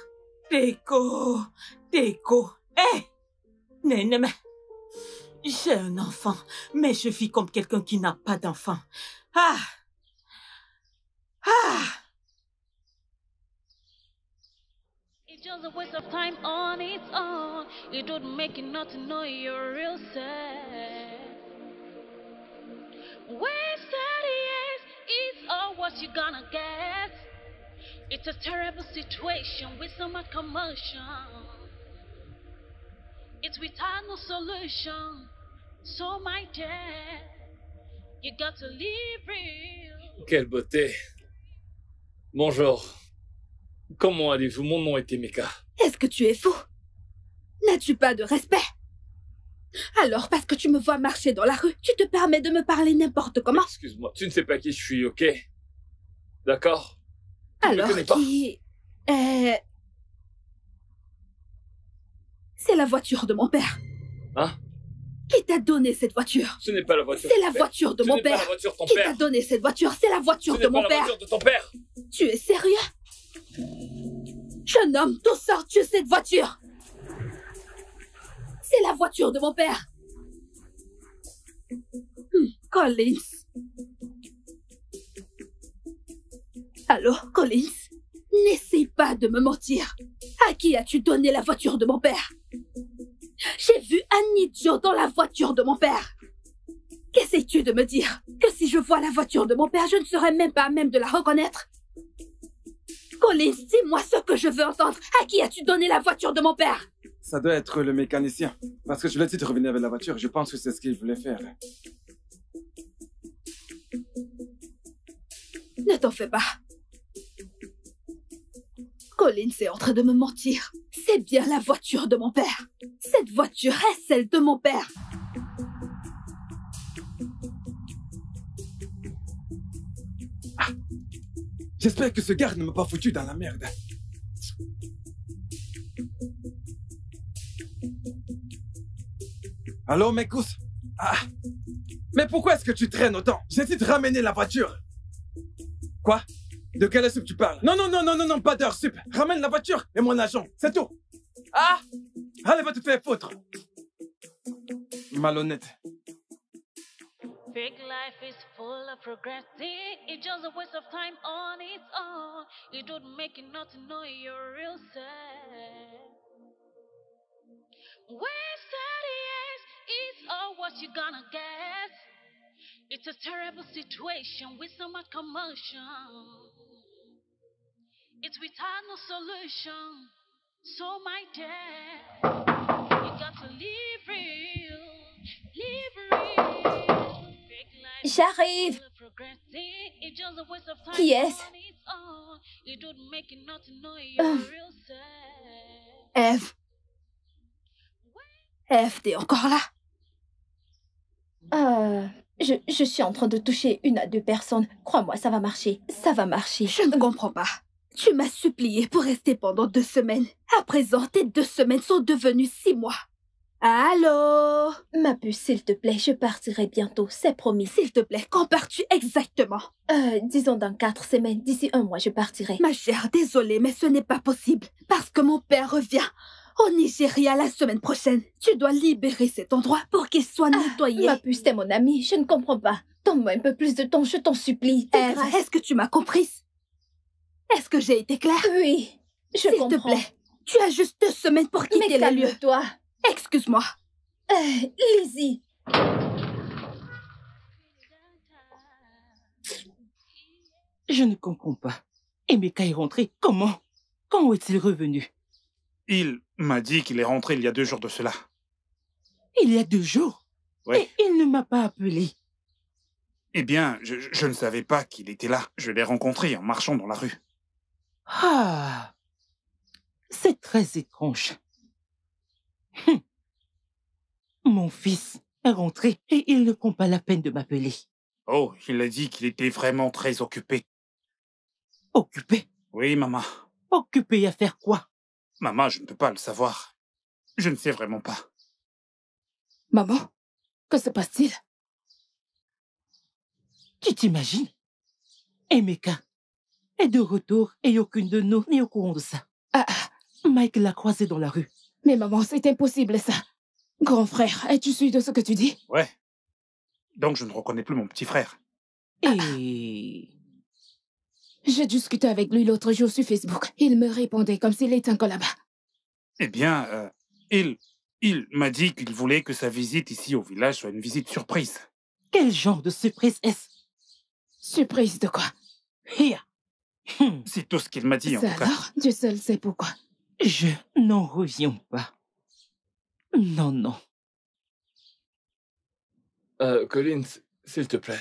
Dégo, dégo. Hé, Neneme. J'ai un enfant, mais je vis comme quelqu'un qui n'a pas d'enfant. Ah! Ah! It's just a waste of time on its own. You don't make it not to know your real self. Wasted years is all what you're gonna get. It's a terrible situation with so much commotion. It's without no solution. So my dear, you got to live real. Quelle beauté. Bonjour. Comment allez-vous? Mon nom est Emeka. Est-ce que tu es fou? N'as-tu pas de respect? Alors, parce que tu me vois marcher dans la rue, tu te permets de me parler n'importe comment? Excuse-moi, tu ne sais pas qui je suis, ok? D'accord? Alors, qui... Euh... C'est la voiture de mon père. Hein? Qui t'a donné cette voiture? Ce n'est pas la voiture. C'est la voiture de mon père. Qui t'a donné cette voiture? C'est la voiture de mon père. Ce n'est pas la voiture de ton père. Tu es sérieux? Jeune homme, d'où sors-tu cette voiture? C'est la voiture de mon père. Hmm, Collins. Allô, Collins? N'essaye pas de me mentir. À qui as-tu donné la voiture de mon père? J'ai vu un idiot dans la voiture de mon père. Qu'essayes-tu de me dire? Que si je vois la voiture de mon père, je ne serai même pas à même de la reconnaître? Collins, dis-moi ce que je veux entendre. À qui as-tu donné la voiture de mon père? Ça doit être le mécanicien. Parce que je l'ai dit de revenir avec la voiture. Je pense que c'est ce qu'il voulait faire. Ne t'en fais pas. Collins est en train de me mentir. C'est bien la voiture de mon père. Cette voiture est celle de mon père. J'espère que ce garde ne m'a pas foutu dans la merde. Allô, Mekous? Ah. Mais pourquoi est-ce que tu traînes autant? J'hésite à ramener la voiture. Quoi? De quelle soupe tu parles? Non, non, non, non, non, non, pas d'heure sup. Ramène la voiture et mon agent, c'est tout. Ah! Allez, va te faire foutre. Malhonnête. Fake life is full of progressing. It's just a waste of time on its own. You don't make it not to know your real self. Wave thirty years is all what you're gonna get. It's a terrible situation with so much commotion. It's without no solution. So my dear, you got to live real, live real. J'arrive. Qui est-ce? euh. Eve. Eve, t'es encore là? Euh, je, je suis en train de toucher une à deux personnes. Crois-moi, ça va marcher. Ça va marcher. Je ne comprends pas. Tu m'as supplié pour rester pendant deux semaines. À présent, tes deux semaines sont devenues six mois. Allô? Ma puce, s'il te plaît, je partirai bientôt, c'est promis. S'il te plaît, quand pars-tu exactement? Euh, disons dans quatre semaines, d'ici un mois, je partirai. Ma chère, désolée, mais ce n'est pas possible, parce que mon père revient au Nigeria la semaine prochaine. Tu dois libérer cet endroit pour qu'il soit ah, nettoyé. Ma puce, t'es mon amie, je ne comprends pas. Donne-moi un peu plus de temps, je t'en supplie. Eve, est-ce que tu m'as comprise? Est-ce que j'ai été claire? Oui, je comprends. S'il te plaît, tu as juste deux semaines pour quitter la lieu. Toi. Excuse-moi. Euh, Lizzie. Je ne comprends pas. Emeka est rentré. Comment? Quand est-il revenu? Il m'a dit qu'il est rentré il y a deux jours de cela. Il y a deux jours? Oui. Et il ne m'a pas appelé. Eh bien, je, je ne savais pas qu'il était là. Je l'ai rencontré en marchant dans la rue. Ah! C'est très étrange. Hum. Mon fils est rentré et il ne prend pas la peine de m'appeler. Oh, il a dit qu'il était vraiment très occupé. Occupé? Oui, maman. Occupé à faire quoi? Maman, je ne peux pas le savoir. Je ne sais vraiment pas. Maman, que se passe-t-il? Tu t'imagines? Emeka est de retour et aucune de nous n'est au courant de ça. Ah, Mike l'a croisé dans la rue. Mais maman, c'est impossible, ça. Grand frère, es-tu sûr de ce que tu dis? Ouais. Donc je ne reconnais plus mon petit frère. Et... J'ai discuté avec lui l'autre jour sur Facebook. Il me répondait comme s'il était encore là-bas. Eh bien, euh, il... Il m'a dit qu'il voulait que sa visite ici au village soit une visite surprise. Quel genre de surprise est-ce? Surprise de quoi? Here. Hmm. C'est tout ce qu'il m'a dit, en tout cas. Alors, Dieu seul sait pourquoi. Je n'en reviens pas. Non, non. Euh, Collins, s'il te plaît.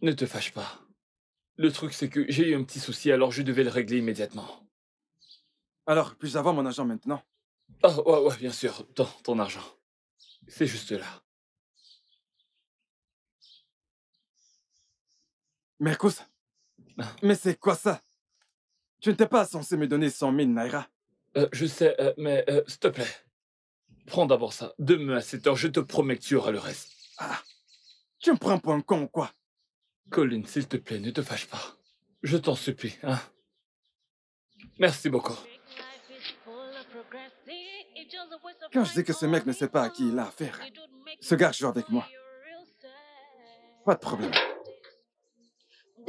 Ne te fâche pas. Le truc, c'est que j'ai eu un petit souci, alors je devais le régler immédiatement. Alors, puis-je avoir mon argent maintenant? Ah, ouais, ouais, bien sûr. Ton, ton argent. C'est juste là. Mercous, ah. Mais c'est quoi ça? Tu n'étais pas censé me donner cent mille Naira. Euh, je sais, euh, mais euh, s'il te plaît, prends d'abord ça. Demain à sept heures, je te promets que tu auras le reste. Ah, tu me prends pour un con ou quoi? Colin, s'il te plaît, ne te fâche pas. Je t'en supplie, hein. Merci beaucoup. Quand je dis que ce mec ne sait pas à qui il a affaire, ce gars joue avec moi. Pas de problème.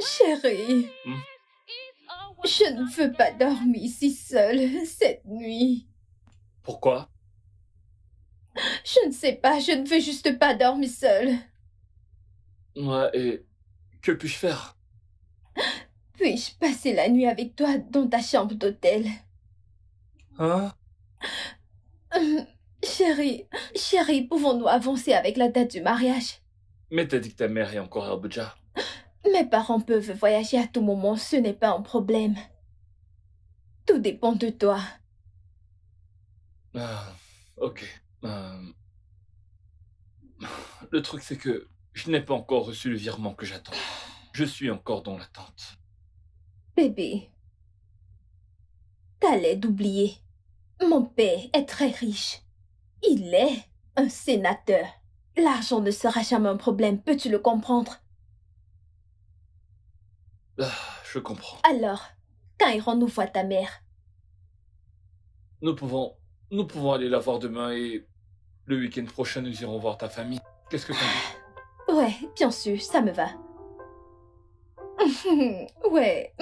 Chérie. Hmm? Je ne veux pas dormir si seule cette nuit. Pourquoi? Je ne sais pas, je ne veux juste pas dormir seule. Ouais, et que puis-je faire? Puis-je passer la nuit avec toi dans ta chambre d'hôtel? Hein? Hum, chérie, chérie, pouvons-nous avancer avec la date du mariage? Mais t'as dit que ta mère est encore à Abuja. Mes parents peuvent voyager à tout moment, ce n'est pas un problème. Tout dépend de toi. Ah, ok. Euh... Le truc, c'est que je n'ai pas encore reçu le virement que j'attends. Je suis encore dans l'attente. Bébé, t'as l'air d'oublier. Mon père est très riche. Il est un sénateur. L'argent ne sera jamais un problème, peux-tu le comprendre? Ah, je comprends. Alors, quand irons-nous voir ta mère? Nous pouvons... Nous pouvons aller la voir demain et... Le week-end prochain, nous irons voir ta famille. Qu'est-ce que t'en dis? Ouais, bien sûr, ça me va. Ouais.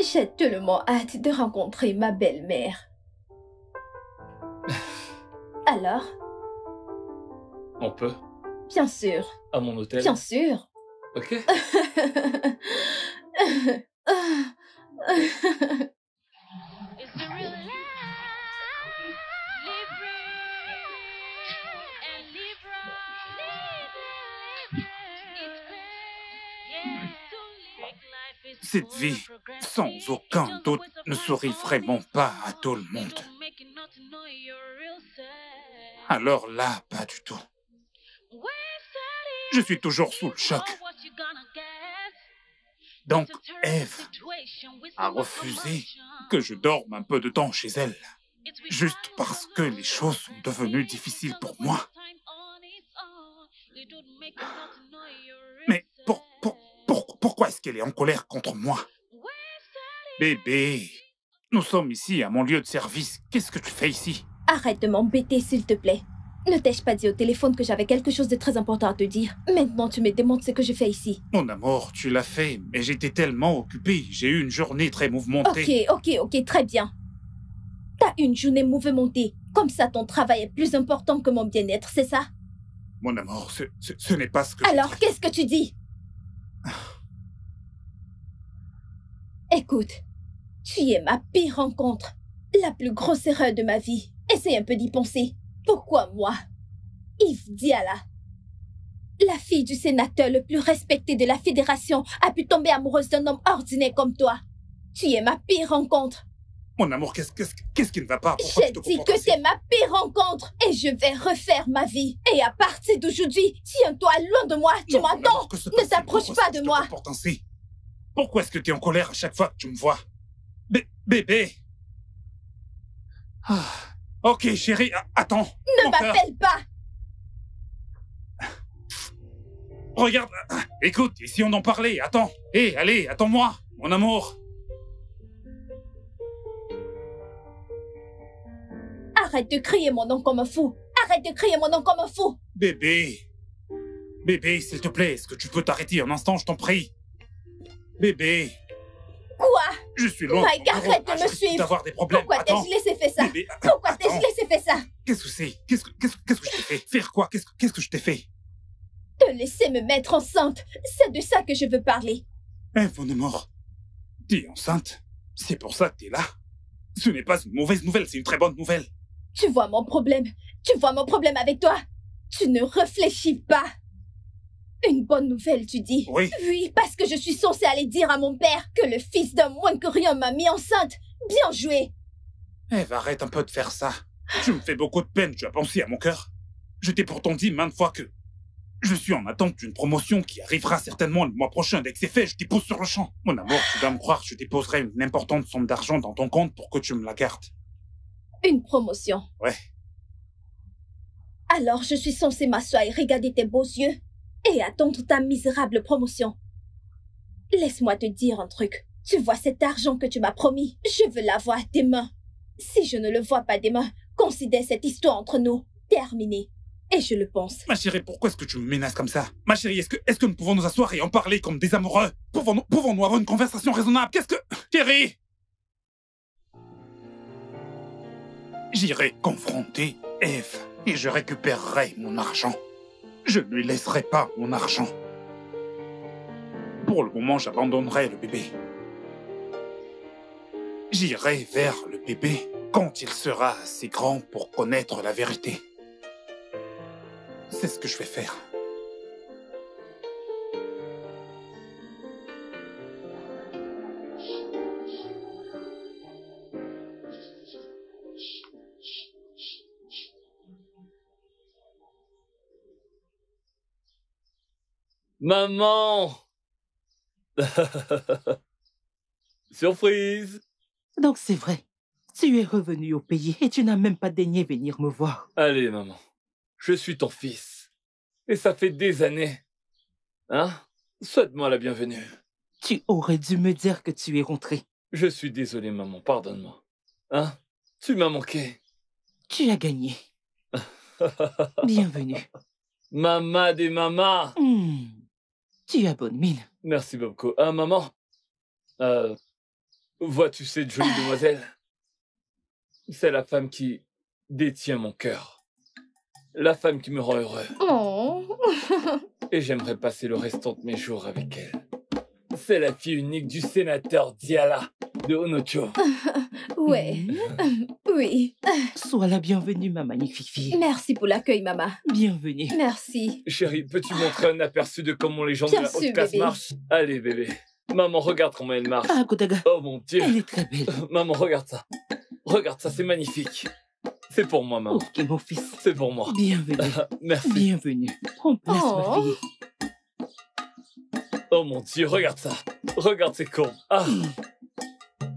J'ai tellement hâte de rencontrer ma belle-mère. Alors? On peut? Bien sûr. À mon hôtel? Bien sûr. Ok. Cette vie, sans aucun doute, ne sourit vraiment pas à tout le monde. Alors là, pas du tout. Je suis toujours sous le choc. Donc, Eve a refusé que je dorme un peu de temps chez elle, juste parce que les choses sont devenues difficiles pour moi. Mais pour, pour, pour, pourquoi est-ce qu'elle est en colère contre moi? Bébé, nous sommes ici à mon lieu de service. Qu'est-ce que tu fais ici? Arrête de m'embêter, s'il te plaît. Ne t'ai-je pas dit au téléphone que j'avais quelque chose de très important à te dire? Maintenant, tu me demandes ce que je fais ici. Mon amour, tu l'as fait, mais j'étais tellement occupée. J'ai eu une journée très mouvementée. Ok, ok, ok, très bien. T'as une journée mouvementée. Comme ça, ton travail est plus important que mon bien-être, c'est ça? Mon amour, ce, ce, ce n'est pas ce que... Alors, qu'est-ce que tu dis? Écoute, tu es ma pire rencontre. La plus grosse erreur de ma vie. Essaye un peu d'y penser. Pourquoi moi? Yves Diala, la fille du sénateur le plus respecté de la fédération, a pu tomber amoureuse d'un homme ordinaire comme toi. Tu es ma pire rencontre. Mon amour, qu'est-ce qu'est-ce qu'est-ce qui ne va pas? J'ai dit que c'est ma pire rencontre et je vais refaire ma vie. Et à partir d'aujourd'hui, tiens-toi loin de moi, tu m'entends? Ne t'approche pas de moi. Pourquoi est-ce que tu es en colère à chaque fois que tu me vois? Bébé. Ah... Ok, chérie, attends. Ne m'appelle pas. Regarde, écoute, ici on en parlait, attends. Hé, hey, allez, attends-moi, mon amour. Arrête de crier mon nom comme un fou. Arrête de crier mon nom comme un fou. Bébé. Bébé, s'il te plaît, est-ce que tu peux t'arrêter un instant, je t'en prie. Bébé. Quoi? Je suis loin. Mike, arrête de me suivre. Pourquoi t'ai-je laissé faire ça? Pourquoi t'ai-je laissé faire ça? Qu'est-ce que c'est? Qu'est-ce que, qu'est-ce que, qu'est-ce que je t'ai fait? Faire quoi? Qu'est-ce que, qu'est-ce que je t'ai fait? Te laisser me mettre enceinte. C'est de ça que je veux parler. Eh, mon amour. T'es enceinte. C'est pour ça que t'es là. Ce n'est pas une mauvaise nouvelle, c'est une très bonne nouvelle. Tu vois mon problème. Tu vois mon problème avec toi. Tu ne réfléchis pas. Une bonne nouvelle, tu dis? Oui. Oui, parce que je suis censée aller dire à mon père que le fils d'un moins que rien m'a mis enceinte. Bien joué. Eve, arrête un peu de faire ça. Tu me fais beaucoup de peine, tu as pensé à mon cœur. Je t'ai pourtant dit maintes fois que je suis en attente d'une promotion qui arrivera certainement le mois prochain. Dès que c'est fait, je dépose sur le champ. Mon amour, tu dois me croire, je déposerai une importante somme d'argent dans ton compte pour que tu me la gardes. Une promotion? Ouais. Alors je suis censée m'asseoir et regarder tes beaux yeux? Et attendre ta misérable promotion. Laisse-moi te dire un truc. Tu vois cet argent que tu m'as promis? Je veux l'avoir demain. Si je ne le vois pas demain, considère cette histoire entre nous terminée. Et je le pense. Ma chérie, pourquoi est-ce que tu me menaces comme ça? Ma chérie, est-ce que, est-ce que nous pouvons nous asseoir et en parler comme des amoureux? Pouvons-nous, pouvons-nous avoir une conversation raisonnable? Qu'est-ce que... Chérie! J'irai confronter Eve et je récupérerai mon argent. Je ne lui laisserai pas mon argent. Pour le moment, j'abandonnerai le bébé. J'irai vers le bébé quand il sera assez grand pour connaître la vérité. C'est ce que je vais faire. Maman! Surprise! Donc c'est vrai. Tu es revenu au pays et tu n'as même pas daigné venir me voir. Allez, maman. Je suis ton fils. Et ça fait des années. Hein? Souhaite-moi la bienvenue. Tu aurais dû me dire que tu es rentré. Je suis désolé, maman. Pardonne-moi. Hein? Tu m'as manqué. Tu as gagné. Bienvenue. Maman des mamas. Mmh. Tu as bonne mine. Merci, Bobko. Ah, maman. Euh, vois-tu cette jolie demoiselle? C'est la femme qui détient mon cœur. La femme qui me rend heureux. Oh. Et j'aimerais passer le restant de mes jours avec elle. C'est la fille unique du sénateur Diala de Onocho. Ouais. Oui. Sois la bienvenue, ma magnifique fille. Merci pour l'accueil, maman. Bienvenue. Merci. Chérie, peux-tu montrer un aperçu de comment les gens bien de la haute classe marchent? Allez, bébé. Maman, regarde comment elle marche. Ah, Kodaga. Oh, mon Dieu. Elle est très belle. Maman, regarde ça. Regarde ça, c'est magnifique. C'est pour moi, maman. Ok, mon fils. C'est pour moi. Bienvenue. Merci. Bienvenue. Prends place, oh. ma fille. Oh mon Dieu, regarde ça. Regarde ces courbes. Ah.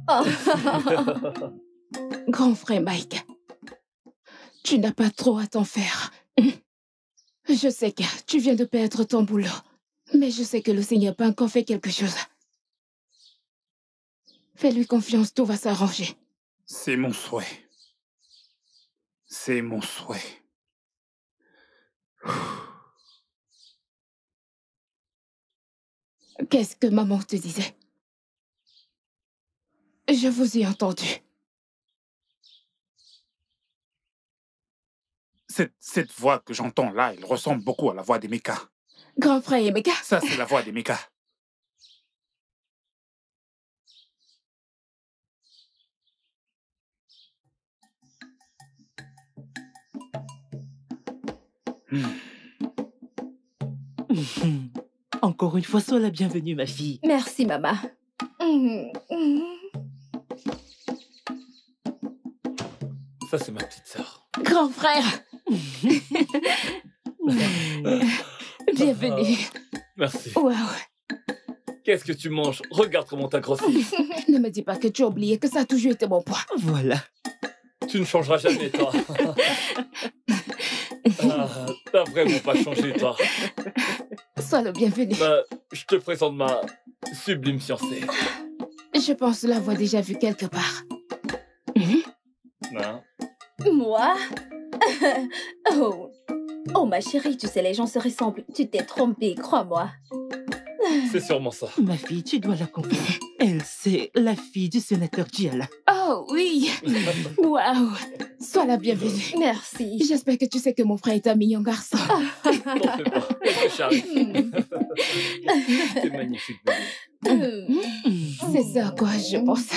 Oh. Grand frère Mike, tu n'as pas trop à t'en faire. Je sais que tu viens de perdre ton boulot, mais je sais que le Seigneur peut encore faire quelque chose. Fais-lui confiance, tout va s'arranger. C'est mon souhait. C'est mon souhait. Qu'est-ce que maman te disait? Je vous ai entendu. Cette, cette voix que j'entends là, elle ressemble beaucoup à la voix d'Emeka. Grand frère Emeka? Ça, c'est la voix d'Emeka. Mmh. Encore une fois, sois la bienvenue, ma fille. Merci, maman. Mmh. Mmh. Ça, c'est ma petite sœur. Grand frère. Bienvenue. Euh, merci. Wow. Qu'est-ce que tu manges? Regarde comment t'as grossi. Ne me dis pas que tu as oublié que ça a toujours été mon poids. Voilà. Tu ne changeras jamais, toi. Ah, t'as vraiment pas changé, toi. Sois le bienvenu. Bah, je te présente ma sublime fiancée. Je pense l'avoir déjà vue quelque part. Mm-hmm. Ah. Moi? Oh. Oh, ma chérie, tu sais, les gens se ressemblent. Tu t'es trompée, crois-moi. C'est sûrement ça. Ma fille, tu dois la comprendre. Elle, c'est la fille du sénateur Diala. Oh, oui. Waouh. Sois la bienvenue. Merci. J'espère que tu sais que mon frère est un mignon garçon. T'en fais pas. C'est magnifique. C'est ça, quoi, je pense.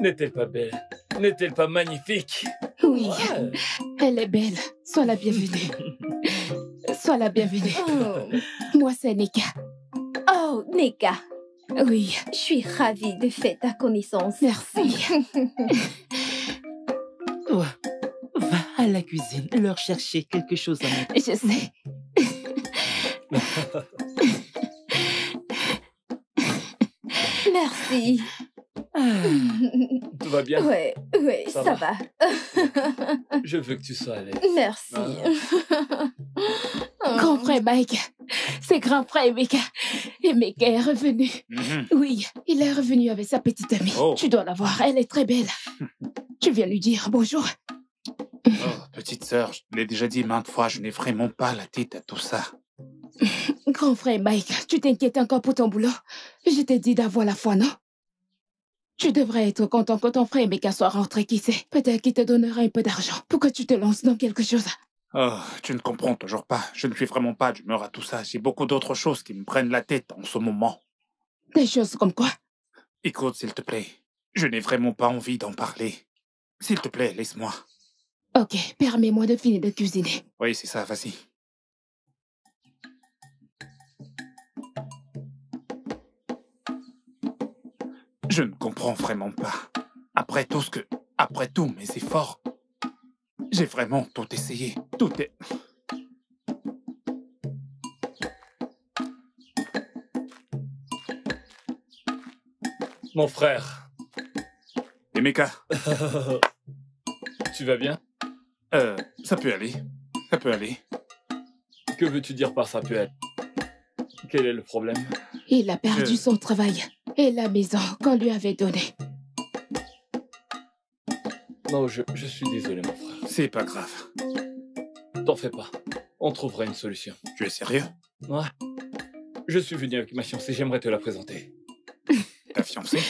N'est-elle pas belle? N'est-elle pas magnifique? Oui. Ouais. Elle est belle. Sois la bienvenue. Sois la bienvenue. Oh. Moi, c'est Neka. Oh, Neka. Oui. Je suis ravie de faire ta connaissance. Merci. Toi, va à la cuisine leur chercher quelque chose à manger. Je sais. Merci. Ah. Tout va bien? Ouais, ouais, ça, ça va. va. Je veux que tu sois à l'aise. Merci. Ah. Grand frère Mike, c'est grand frère Emeka. Emeka est revenu. Mm-hmm. Oui, il est revenu avec sa petite amie. Oh. Tu dois la voir, elle est très belle. Tu viens lui dire bonjour. Oh, petite sœur, je l'ai déjà dit maintes fois, je n'ai vraiment pas la tête à tout ça. Grand frère Mike, tu t'inquiètes encore pour ton boulot? Je t'ai dit d'avoir la foi, non? Tu devrais être content que ton frère Emeka soit rentré, qui sait. Peut-être qu'il te donnera un peu d'argent pour que tu te lances dans quelque chose. Oh, tu ne comprends toujours pas. Je ne suis vraiment pas d'humeur à tout ça. J'ai beaucoup d'autres choses qui me prennent la tête en ce moment. Des choses comme quoi? Écoute, s'il te plaît. Je n'ai vraiment pas envie d'en parler. S'il te plaît, laisse-moi. Ok, permets-moi de finir de cuisiner. Oui, c'est ça, vas-y. Je ne comprends vraiment pas. Après tout ce que... Après tous mes efforts, j'ai vraiment tout essayé. Tout est... Mon frère. Emeka. Tu vas bien? Euh, ça peut aller. Ça peut aller. Que veux-tu dire par ça peut aller? Quel est le problème? Il a perdu euh... son travail et la maison qu'on lui avait donnée. Non, je, je suis désolé, mon frère. C'est pas grave. T'en fais pas. On trouvera une solution. Tu es sérieux? Ouais. Je suis venu avec ma fiancée, j'aimerais te la présenter. Ta fiancée?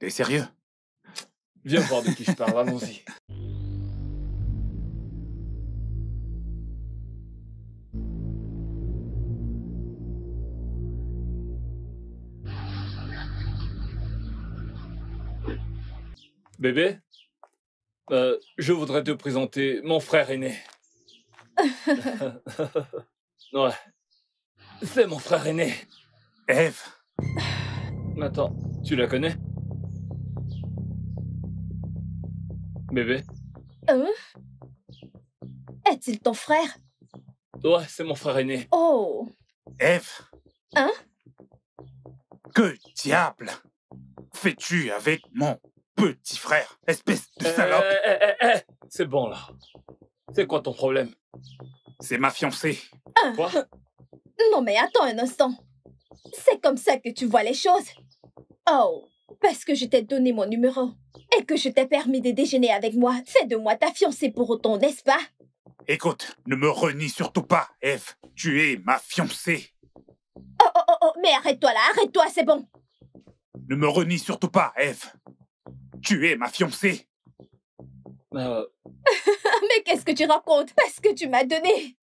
T'es sérieux? Viens voir de qui je parle, allons-y. Bébé, euh, je voudrais te présenter mon frère aîné. Ouais. C'est mon frère aîné. Eve. Attends, tu la connais? Bébé. Hein? Est-il ton frère? Ouais, c'est mon frère aîné. Oh. Eve. Hein? Que diable fais-tu avec mon petit frère, espèce de salope? Eh, eh, eh, eh, eh. C'est bon, là. C'est quoi ton problème? C'est ma fiancée. Ah. Quoi? Non, mais attends un instant. C'est comme ça que tu vois les choses? Oh, parce que je t'ai donné mon numéro et que je t'ai permis de déjeuner avec moi, fais de moi ta fiancée pour autant, n'est-ce pas? Écoute, ne me renie surtout pas, Eve. Tu es ma fiancée. Oh, oh, oh, oh, mais arrête-toi là, arrête-toi, c'est bon. Ne me renie surtout pas, Eve. Tu es ma fiancée. Euh... Mais qu'est-ce que tu racontes? Parce que tu m'as donné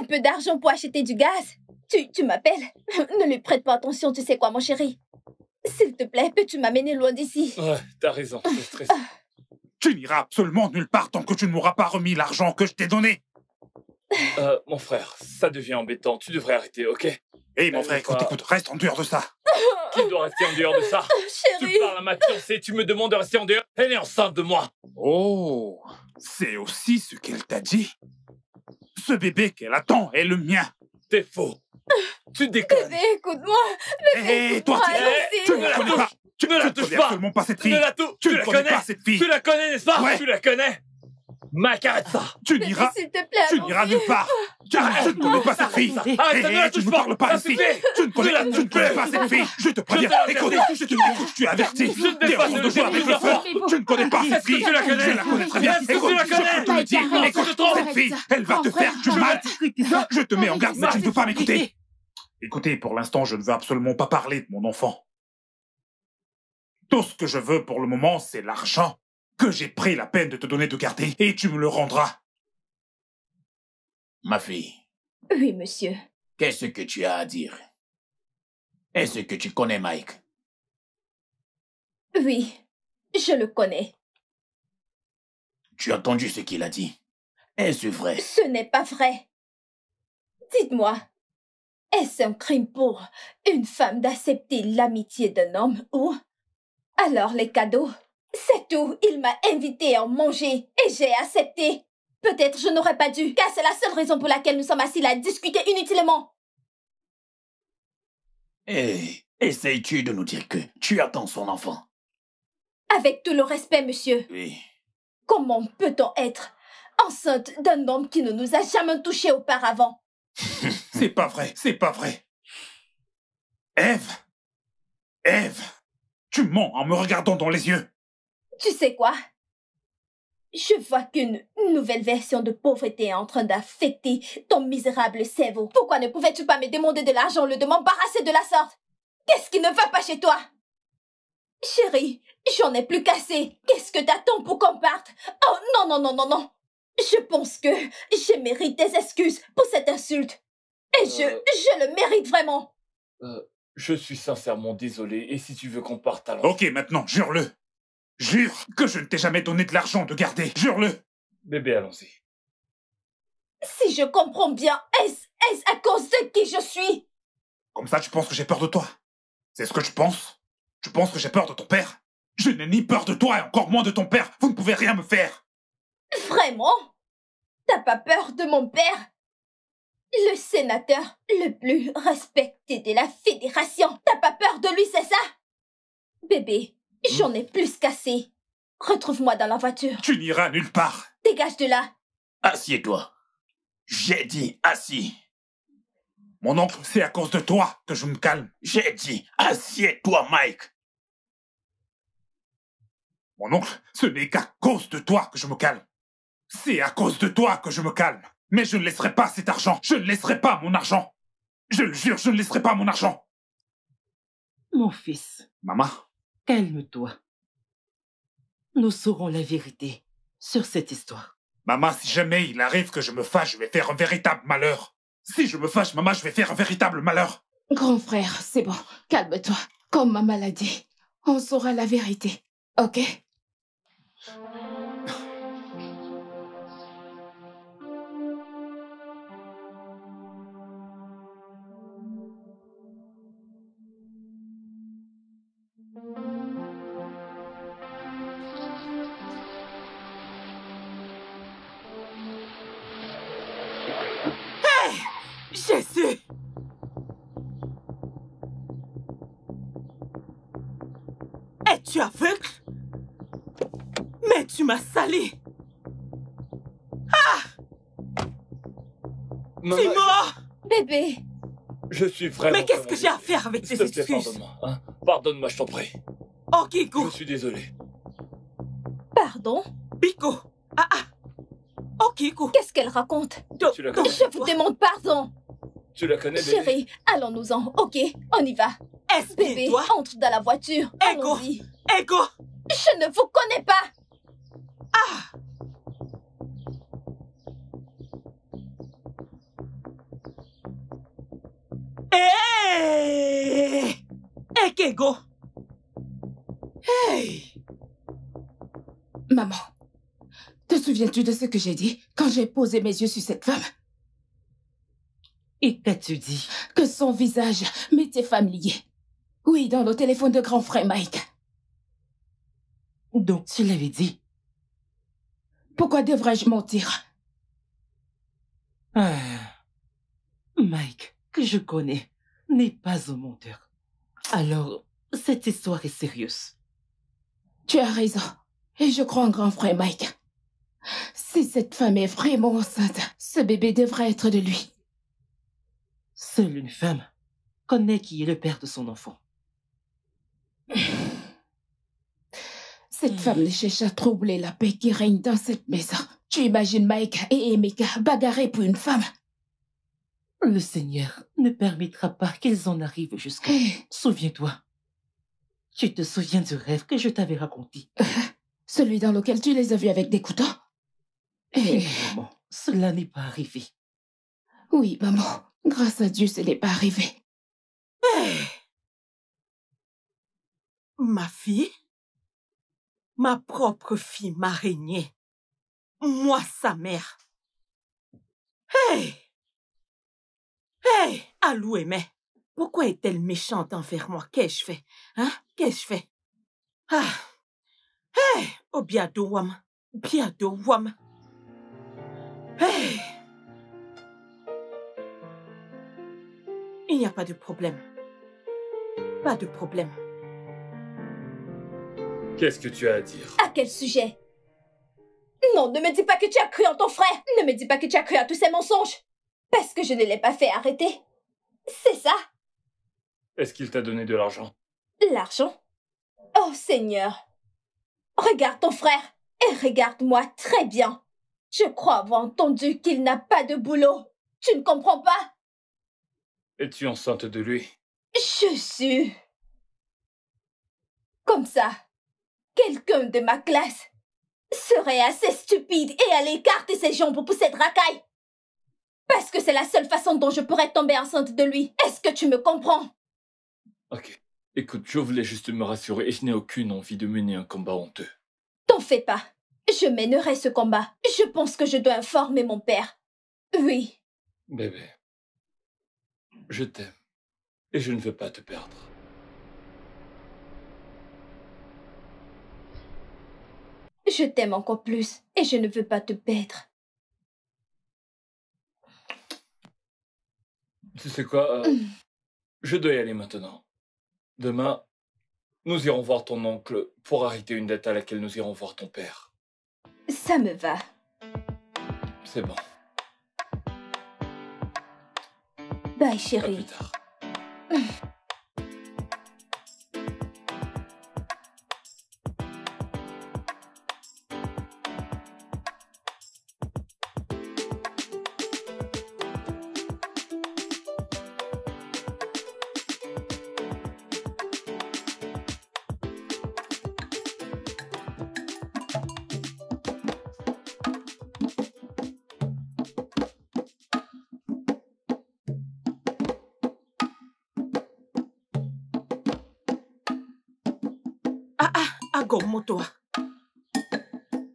un peu d'argent pour acheter du gaz. Tu, tu m'appelles? Ne lui prête pas attention, tu sais quoi, mon chéri? S'il te plaît, peux-tu m'amener loin d'ici? Ouais, t'as raison, c'est stressant. Tu n'iras absolument nulle part tant que tu ne m'auras pas remis l'argent que je t'ai donné. Euh, mon frère, ça devient embêtant, tu devrais arrêter, ok? Hé, hey, mon frère, écoute, écoute, reste en dehors de ça. Qui doit rester en dehors de ça? Chérie. Tu parles à ma fiancée, tu me demandes de rester en dehors. Elle est enceinte de moi. Oh, c'est aussi ce qu'elle t'a dit? Ce bébé qu'elle attend est le mien. T'es faux. Tu déconnes. Bébé, écoute-moi. Bébé, hey, écoute toi, hey, tu ne la connais pas. Tu ne la touches pas. Pas cette fille. Tu ne la touches. Tu, tu la connais. Connais pas cette fille. Tu la connais, n'est-ce pas? Ouais. Tu la connais. Mac, arrête ça. Tu n'iras. Tu n'iras nulle part. Arrête, je ne connais pas cette fille. Arrête, ne la touche pas. Tu ne connais pas cette fille. Je te préviens. Écoute, je te dis, tu es averti. Tu ne connais pas cette fille. Tu la connais. Je la connais très bien. Écoute, je peux te le dire. Écoute, cette fille, elle va te faire du mal. Je te mets en garde, mais tu ne peux pas m'écouter. Écoutez, pour l'instant, je ne veux absolument pas parler de mon enfant. Tout ce que je veux pour le moment, c'est l'argent que j'ai pris la peine de te donner de garder, et tu me le rendras. Ma fille. Oui, monsieur. Qu'est-ce que tu as à dire? Est-ce que tu connais Mike? Oui, je le connais. Tu as entendu ce qu'il a dit? Est-ce vrai? Ce n'est pas vrai. Dites-moi, est-ce un crime pour une femme d'accepter l'amitié d'un homme ou... Alors les cadeaux? C'est tout, il m'a invité à en manger et j'ai accepté. Peut-être je n'aurais pas dû, car c'est la seule raison pour laquelle nous sommes assis là à discuter inutilement. Hey, essayes-tu de nous dire que tu attends son enfant? Avec tout le respect, monsieur. Oui. Comment peut-on être enceinte d'un homme qui ne nous a jamais touchés auparavant? C'est pas vrai, c'est pas vrai. Eve, Eve, tu mens en me regardant dans les yeux. Tu sais quoi? Je vois qu'une nouvelle version de pauvreté est en train d'affecter ton misérable cerveau. Pourquoi ne pouvais-tu pas me demander de l'argent au lieu de m'embarrasser de la sorte? Qu'est-ce qui ne va pas chez toi? Chérie, j'en ai plus qu'assez. Qu'est-ce que t'attends pour qu'on parte? Oh non, non, non, non, non. Je pense que je mérite des excuses pour cette insulte. Et euh... je, je le mérite vraiment. Euh, je suis sincèrement désolé, et si tu veux qu'on parte alors... Ok, maintenant, jure-le. Jure que je ne t'ai jamais donné de l'argent de garder. Jure-le. Bébé, allons-y. Si je comprends bien, est-ce est-ce à cause de qui je suis? Comme ça, tu penses que j'ai peur de toi? C'est ce que tu penses? Tu penses que j'ai peur de ton père? Je n'ai ni peur de toi et encore moins de ton père. Vous ne pouvez rien me faire. Vraiment? T'as pas peur de mon père? Le sénateur le plus respecté de la fédération. T'as pas peur de lui, c'est ça? Bébé, j'en ai plus qu'assez. Retrouve-moi dans la voiture. Tu n'iras nulle part. Dégage de là. Assieds-toi. J'ai dit assis. Mon oncle, c'est à cause de toi que je me calme. J'ai dit assieds-toi, Mike. Mon oncle, ce n'est qu'à cause de toi que je me calme. C'est à cause de toi que je me calme. Mais je ne laisserai pas cet argent. Je ne laisserai pas mon argent. Je le jure, je ne laisserai pas mon argent. Mon fils. Maman. Calme-toi. Nous saurons la vérité sur cette histoire. Maman, si jamais il arrive que je me fâche, je vais faire un véritable malheur. Si je me fâche, maman, je vais faire un véritable malheur. Grand frère, c'est bon. Calme-toi. Comme ma maladie, on saura la vérité. Ok? Tu es aveugle? Mais tu m'as salé! Ah! Maman, tu mens! Bébé! Je suis vraiment... Mais qu'est-ce que j'ai à faire avec tes excuses? Pardonne-moi, hein? Pardonne-moi, je t'en prie. Oh, Kiko! Je suis désolé. Pardon? Biko! Ah ah! Oh, Kiko! Qu'est-ce qu'elle raconte? Do tu la connais? Je vous demande pardon! Tu la connais, bébé? Chérie, allons-nous-en, ok? On y va. Est-ce bébé, entre dans la voiture. Allons-y. Ego! Je ne vous connais pas! Ah! Hey! Ekego! Hey! Maman, te souviens-tu de ce que j'ai dit quand j'ai posé mes yeux sur cette femme? Et qu'as-tu dit? Que son visage m'était familier. Oui, dans le téléphone de grand frère Mike. Donc, tu l'avais dit. Pourquoi devrais-je mentir? Ah, Mike, que je connais, n'est pas un menteur. Alors, cette histoire est sérieuse. Tu as raison. Et je crois en grand frère Mike. Si cette femme est vraiment enceinte, ce bébé devrait être de lui. Seule une femme connaît qui est le père de son enfant. Cette femme ne cherche à troubler la paix qui règne dans cette maison. Tu imagines Mike et Emeka bagarrer pour une femme? Le Seigneur ne permettra pas qu'ils en arrivent jusqu'à... Hey. Souviens-toi. Tu te souviens du rêve que je t'avais raconté? Euh, celui dans lequel tu les as vus avec des couteaux? Hey. Maman, cela n'est pas arrivé. Oui, maman. Grâce à Dieu, ce n'est pas arrivé. Hey. Ma fille? Ma propre fille m'a régné. Moi, sa mère. Hey! Hey! Alloué, mais pourquoi est-elle méchante envers moi? Qu'ai-je fait? Hein? Qu'ai-je fait? Ah! Hey! Oh, biadouam! Biadouam! Hey! Il n'y a pas de problème. Pas de problème. Qu'est-ce que tu as à dire? À quel sujet? Non, ne me dis pas que tu as cru en ton frère. Ne me dis pas que tu as cru à tous ces mensonges. Parce que je ne l'ai pas fait arrêter. C'est ça? Est-ce qu'il t'a donné de l'argent? L'argent? Oh Seigneur. Regarde ton frère et regarde-moi très bien. Je crois avoir entendu qu'il n'a pas de boulot. Tu ne comprends pas? Es-tu enceinte de lui? Je suis... Comme ça. Quelqu'un de ma classe serait assez stupide et à l'écart de ses jambes pour cette racaille. Parce que c'est la seule façon dont je pourrais tomber enceinte de lui. Est-ce que tu me comprends? Ok. Écoute, je voulais juste me rassurer et je n'ai aucune envie de mener un combat honteux. T'en fais pas. Je mènerai ce combat. Je pense que je dois informer mon père. Oui. Bébé, je t'aime et je ne veux pas te perdre. Je t'aime encore plus et je ne veux pas te perdre. Tu sais quoi, euh, je dois y aller maintenant. Demain, nous irons voir ton oncle pour arrêter une dette à laquelle nous irons voir ton père. Ça me va. C'est bon. Bye, chérie. À plus tard.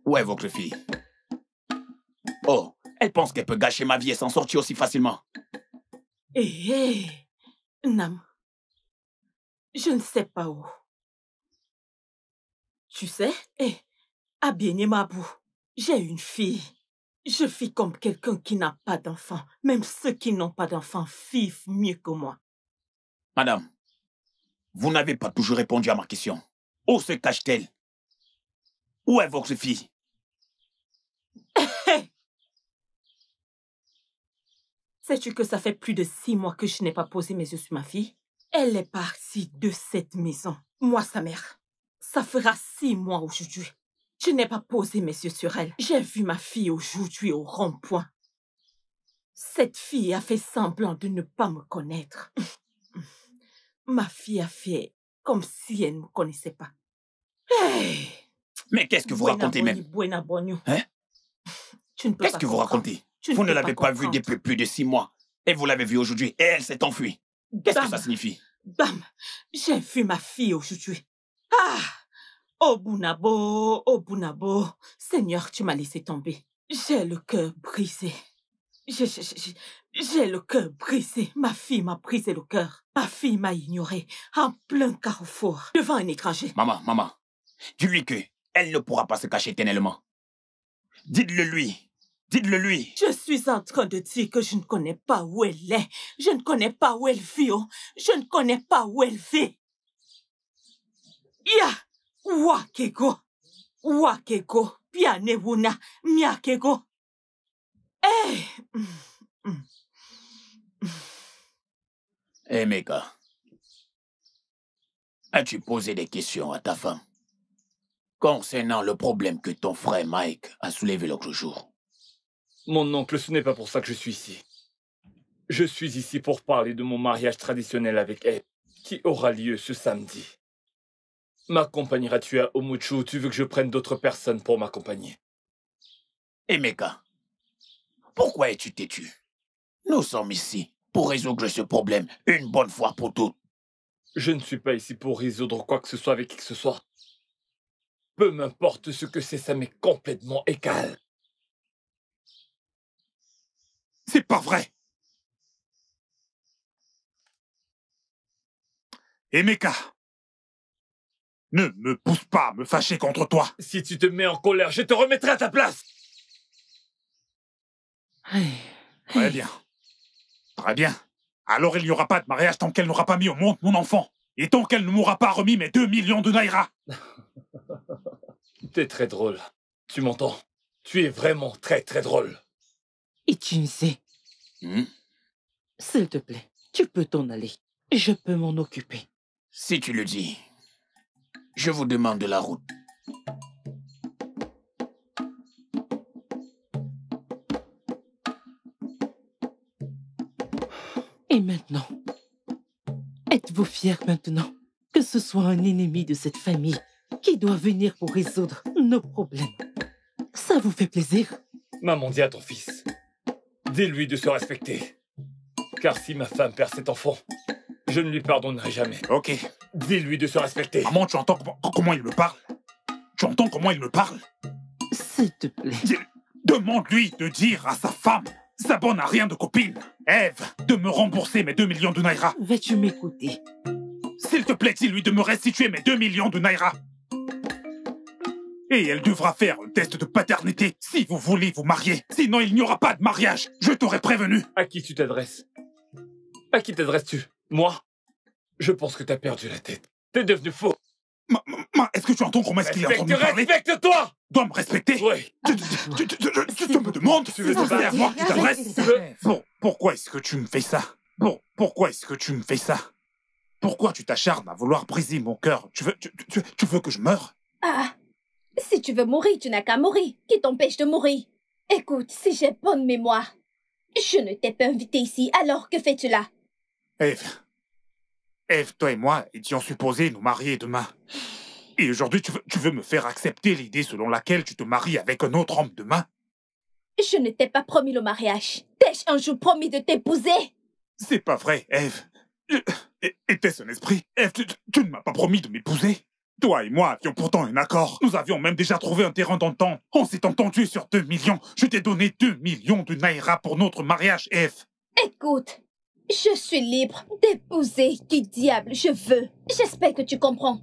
Où est votre fille? Oh, elle pense qu'elle peut gâcher ma vie et s'en sortir aussi facilement. Hé, hey, hey. Nam, je ne sais pas où. Tu sais, hey, à Bienimabou, j'ai une fille. Je vis comme quelqu'un qui n'a pas d'enfant. Même ceux qui n'ont pas d'enfant vivent mieux que moi. Madame, vous n'avez pas toujours répondu à ma question. Où se cache-t-elle? Où est votre fille? Sais-tu que ça fait plus de six mois que je n'ai pas posé mes yeux sur ma fille? Elle est partie de cette maison. Moi, sa mère. Ça fera six mois aujourd'hui. Je n'ai pas posé mes yeux sur elle. J'ai vu ma fille aujourd'hui au rond-point. Cette fille a fait semblant de ne pas me connaître. Ma fille a fait comme si elle ne me connaissait pas. Hey! Mais qu'est-ce que vous buena racontez boni, même buena boni. Hein? Qu'est-ce que vous racontez? Tu vous ne, ne l'avez pas, pas vue depuis plus de six mois. Et vous l'avez vue aujourd'hui et elle s'est enfuie. Qu'est-ce que ça signifie? Bam! J'ai vu ma fille aujourd'hui. Ah! Oh Bunabo, oh Bunabo. Seigneur, tu m'as laissé tomber. J'ai le cœur brisé. J'ai le cœur brisé. Ma fille m'a brisé le cœur. Ma fille m'a ignoré en plein carrefour devant un étranger. Maman, maman, dis-lui que elle ne pourra pas se cacher éternellement. Dites-le lui. Dites-le lui. Je suis en train de dire que je ne connais pas où elle est. Je ne connais pas où elle vit. Oh. Je ne connais pas où elle vit. Ya. Wakego. Wakego. Pianewuna. Miakego. Hey. Hey, Meka. As-tu posé des questions à ta femme? Concernant le problème que ton frère Mike a soulevé l'autre jour. Mon oncle, ce n'est pas pour ça que je suis ici. Je suis ici pour parler de mon mariage traditionnel avec elle, qui aura lieu ce samedi. M'accompagneras-tu à Omuchu ou tu veux que je prenne d'autres personnes pour m'accompagner? Emeka, pourquoi es-tu têtu? Nous sommes ici pour résoudre ce problème une bonne fois pour toutes. Je ne suis pas ici pour résoudre quoi que ce soit avec qui que ce soit. Peu m'importe ce que c'est, ça m'est complètement égal. C'est pas vrai. Emeka, ne me pousse pas à me fâcher contre toi. Si tu te mets en colère, je te remettrai à ta place. Très bien. Très bien. Alors il n'y aura pas de mariage tant qu'elle n'aura pas mis au monde mon enfant. Et tant qu'elle ne m'aura pas remis mes deux millions de Naira. T'es très drôle. Tu m'entends? Tu es vraiment très très drôle. Et tu ne sais. Hmm? S'il te plaît, tu peux t'en aller. Je peux m'en occuper. Si tu le dis, je vous demande de la route. Et maintenant? Êtes-vous fiers maintenant que ce soit un ennemi de cette famille qui doit venir pour résoudre nos problèmes? Ça vous fait plaisir? Maman, dis à ton fils. Dis-lui de se respecter. Car si ma femme perd cet enfant, je ne lui pardonnerai jamais. Ok. Dis-lui de se respecter. Maman, tu entends comment, comment il me parle? Tu entends comment il me parle? S'il te plaît. Demande-lui de dire à sa femme, sa bonne à rien de copine, Eve, de me rembourser mes deux millions de Naira. Vas-tu m'écouter? S'il te plaît, dis-lui de me restituer mes deux millions de Naira. Et elle devra faire un test de paternité si vous voulez vous marier. Sinon, il n'y aura pas de mariage. Je t'aurais prévenu. À qui tu t'adresses? À qui t'adresses-tu? Moi? Je pense que t'as perdu la tête. T'es devenu faux. Est-ce que tu entends comment est-ce qu'il est en train de me parler? Respecte-toi! Dois me respecter? Oui. Tu, tu, tu, tu, tu, tu me demandes? Tu veux te faire voir qui t'adresse? Bon, pourquoi est-ce que tu me fais ça? Bon, pourquoi est-ce que tu me fais ça? Pourquoi tu t'acharnes à vouloir briser mon cœur? Tu veux, tu, tu, tu veux que je meure? Ah, si tu veux mourir, tu n'as qu'à mourir. Qui t'empêche de mourir? Écoute, si j'ai bonne mémoire, je ne t'ai pas invité ici, alors que fais-tu là? Eve, Eve, toi et moi étions supposés nous marier demain. Et aujourd'hui, tu veux, tu veux me faire accepter l'idée selon laquelle tu te maries avec un autre homme demain? Je ne t'ai pas promis le mariage. T'ai-je un jour promis de t'épouser? C'est pas vrai, Eve. Je... Était-ce un esprit? Eve, tu, tu, tu ne m'as pas promis de m'épouser. Toi et moi avions pourtant un accord. Nous avions même déjà trouvé un terrain d'entente. On s'est entendu sur deux millions. Je t'ai donné deux millions de naira pour notre mariage, Eve. Écoute, je suis libre d'épouser qui diable je veux. J'espère que tu comprends.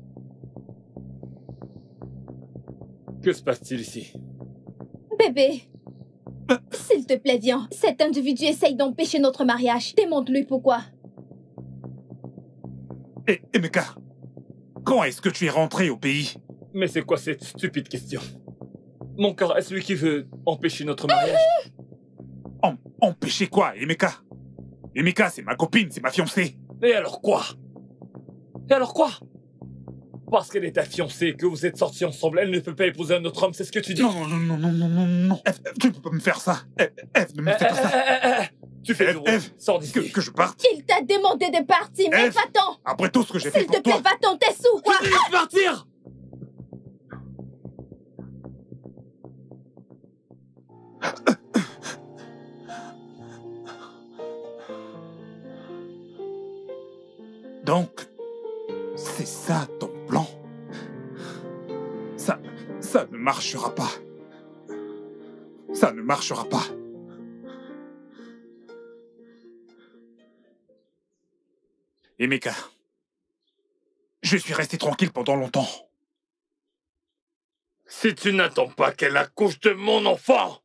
Que se passe-t-il ici? Bébé, euh... s'il te plaît, viens. Cet individu essaye d'empêcher notre mariage. Démontre-lui pourquoi. Eh, Emeka, quand est-ce que tu es rentré au pays? Mais c'est quoi cette stupide question? Mon cœur est celui qui veut empêcher notre mariage. Em empêcher quoi, Emeka? Emeka, c'est ma copine, c'est ma fiancée. Et alors quoi? Et alors quoi? Parce qu'elle est ta fiancée, que vous êtes sortis ensemble, elle ne peut pas épouser un autre homme, c'est ce que tu dis? Non, non, non, non, non, non, non. Eve, tu ne peux pas me faire ça. Eve, Eve ne me fais pas ça. Tu fais le Eve, sors d'ici. Que, que je parte? Il t'a demandé de partir, mais va-t'en. Après tout ce que j'ai fait pour toi. S'il te plaît, va-t'en, t'es sous. Tu dis de partir? Donc, c'est ça ton plan? Ça, ça ne marchera pas. Ça ne marchera pas. Emeka, je suis resté tranquille pendant longtemps. Si tu n'attends pas qu'elle accouche de mon enfant,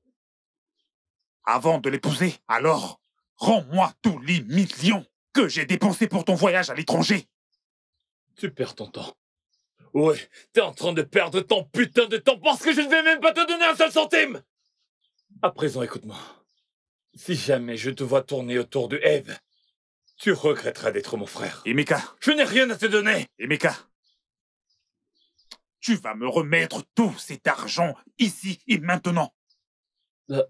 avant de l'épouser, alors rends-moi tous les millions que j'ai dépensés pour ton voyage à l'étranger. Tu perds ton temps. Oui, t'es en train de perdre ton putain de temps parce que je ne vais même pas te donner un seul centime. À présent, écoute-moi. Si jamais je te vois tourner autour de Eve, tu regretteras d'être mon frère. Emeka, je n'ai rien à te donner. Emeka, tu vas me remettre tout cet argent ici et maintenant. Euh...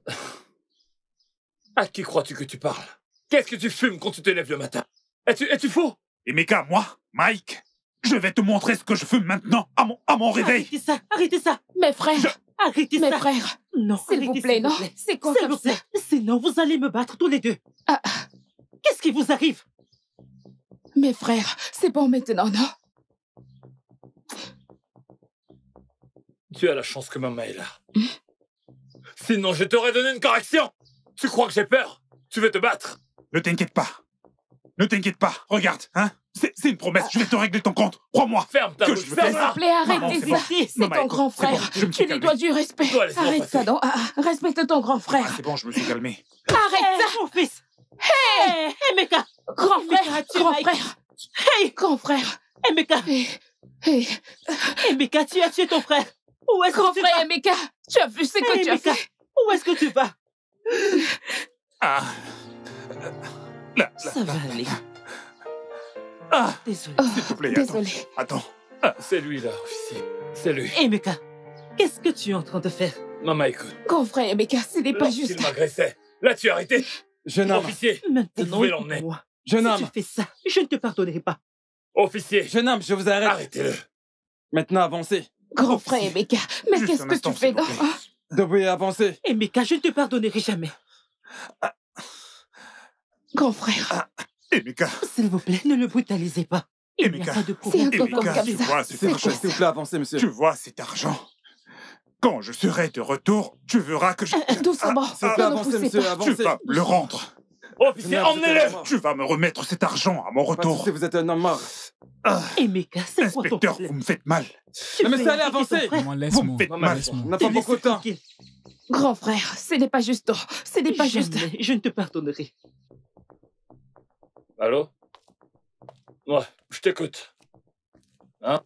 À qui crois-tu que tu parles? Qu'est-ce que tu fumes quand tu te lèves le matin? Es-tu es-tu fou? Emeka, moi, Mike, je vais te montrer ce que je fume maintenant à mon à mon réveil. Arrêtez ça, arrêtez ça. Mes frères, je... arrêtez mes ça. Mes frères, non, s'il vous plaît, non. C'est quoi comme ça? Sinon, vous allez me battre tous les deux. Ah. Qu'est-ce qui vous arrive? Mes frères, c'est bon maintenant, non? Tu as la chance que maman est là. Mmh. Sinon, je t'aurais donné une correction. Tu crois que j'ai peur? Tu veux te battre? Ne t'inquiète pas. Ne t'inquiète pas. Regarde, hein? C'est une promesse. Je vais te régler ton compte. Crois-moi. Ferme ta bouche. S'il te plaît, arrête ça. C'est ton grand frère. Tu lui dois du respect. Arrête ça, non? Respecte ton grand frère. C'est bon, je me suis calmé. Arrête ça, mon fils. Hey, Emeka, grand frère, grand frère. Hey, grand frère, Emeka. Hey, Emeka, tu as tué ton frère. Où est-ce que tu vas? Grand frère, Emeka, tu as vu ce que tu as fait? Où est-ce que tu vas? Ah, ça va aller. Ah, désolé. S'il te plaît, attends. Attends, c'est lui là, officier. C'est lui. Emeka, qu'est-ce que tu es en train de faire? Maman, écoute. Grand frère, Emeka, ce n'est pas juste. Tu m'agressais. Là, tu as arrêté. Jeune homme, officier, vous pouvez l'emmener. Jeune homme, si tu fais ça, je ne te pardonnerai pas. Officier, jeune homme, je vous arrête. Arrêtez-le. Maintenant, avancez. Grand frère Emeka, mais qu'est-ce que tu fais? Vous pouvez avancer. Emeka, je ne te pardonnerai jamais. Grand frère. Emeka. S'il vous plaît, ne le brutalisez pas. Emeka, tu vois cet argent. S'il vous plaît, avancez, monsieur. Tu vois cet argent. Quand je serai de retour, tu verras que je... Doucement, tu vas le rendre. Officier, emmenez-le. Tu vas me remettre cet argent à mon retour. Si vous êtes un homme mort. Emeka, c'est quoi ton problème? Inspecteur, vous me faites mal. Non mais ça allait avancer. Vous me faites mal. On n'a pas beaucoup de temps. Grand frère, ce n'est pas juste. Ce n'est pas juste. Je ne te pardonnerai. Allô? Ouais, je t'écoute. Hein?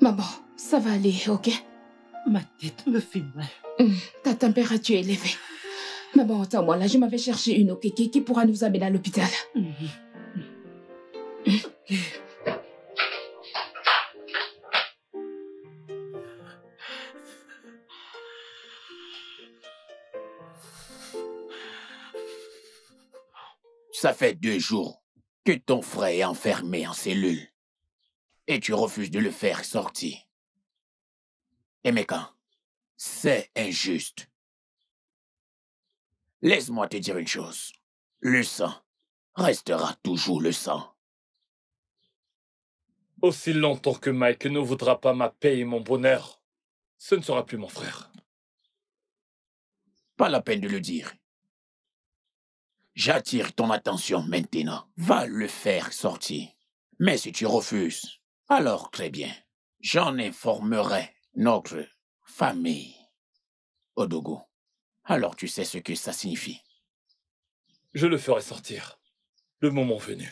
Maman, ça va aller, ok? Ma tête me fait mal. Mmh, ta température est élevée. Maman, attends-moi là, je m'avais cherché une ok qui pourra nous amener à l'hôpital. Mmh. Mmh. Okay. Ça fait deux jours que ton frère est enfermé en cellule et tu refuses de le faire sortir. Emeka, c'est injuste. Laisse-moi te dire une chose. Le sang restera toujours le sang. Aussi longtemps que Mike ne voudra pas ma paix et mon bonheur, ce ne sera plus mon frère. Pas la peine de le dire. J'attire ton attention maintenant. Va le faire sortir. Mais si tu refuses, alors très bien. J'en informerai notre famille. Odogo, alors tu sais ce que ça signifie. Je le ferai sortir, le moment venu.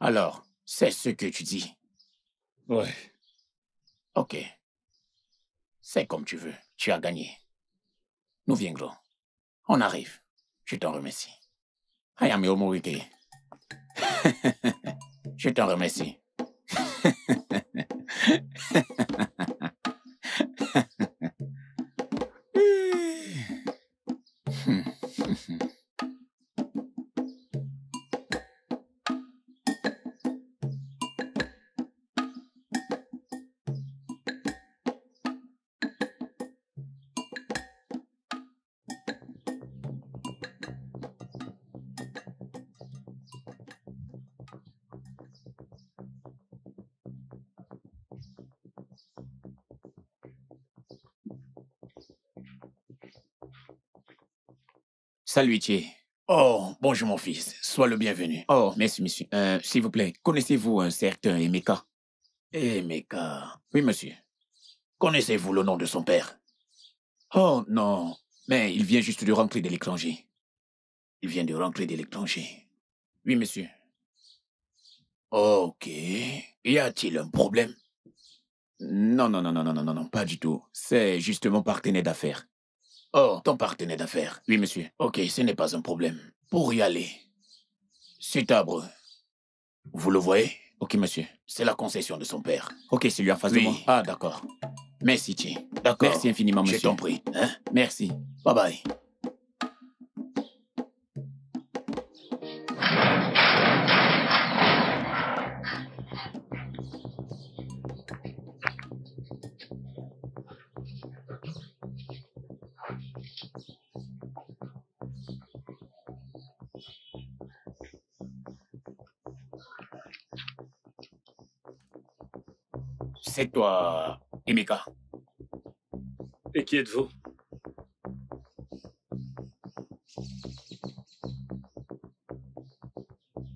Alors, c'est ce que tu dis. Ouais. Ok. C'est comme tu veux. Tu as gagné. Nous viendrons. On arrive. Je t'en remercie. Ayame Omorike. Je t'en remercie. Salut, Thierry. Oh, bonjour mon fils. Sois le bienvenu. Oh, merci monsieur. Euh, s'il vous plaît, connaissez-vous un certain Emeka? Emeka. Oui monsieur. Connaissez-vous le nom de son père? Oh non, mais il vient juste de rentrer de l'étranger. Il vient de rentrer de l'étranger. Oui monsieur. Ok. Y a-t-il un problème? Non, non, non, non, non, non, non, non, pas du tout. C'est juste mon partenaire d'affaires. Oh, ton partenaire d'affaires. Oui, monsieur. Ok, ce n'est pas un problème. Pour y aller, cet arbre, vous le voyez? Ok, monsieur. C'est la concession de son père. Ok, c'est lui en face oui. de moi. Ah, d'accord. Merci, Tché. D'accord. Merci infiniment, monsieur. Je t'en prie. Hein? Merci. Bye bye. C'est toi, Emeka. Et qui êtes-vous?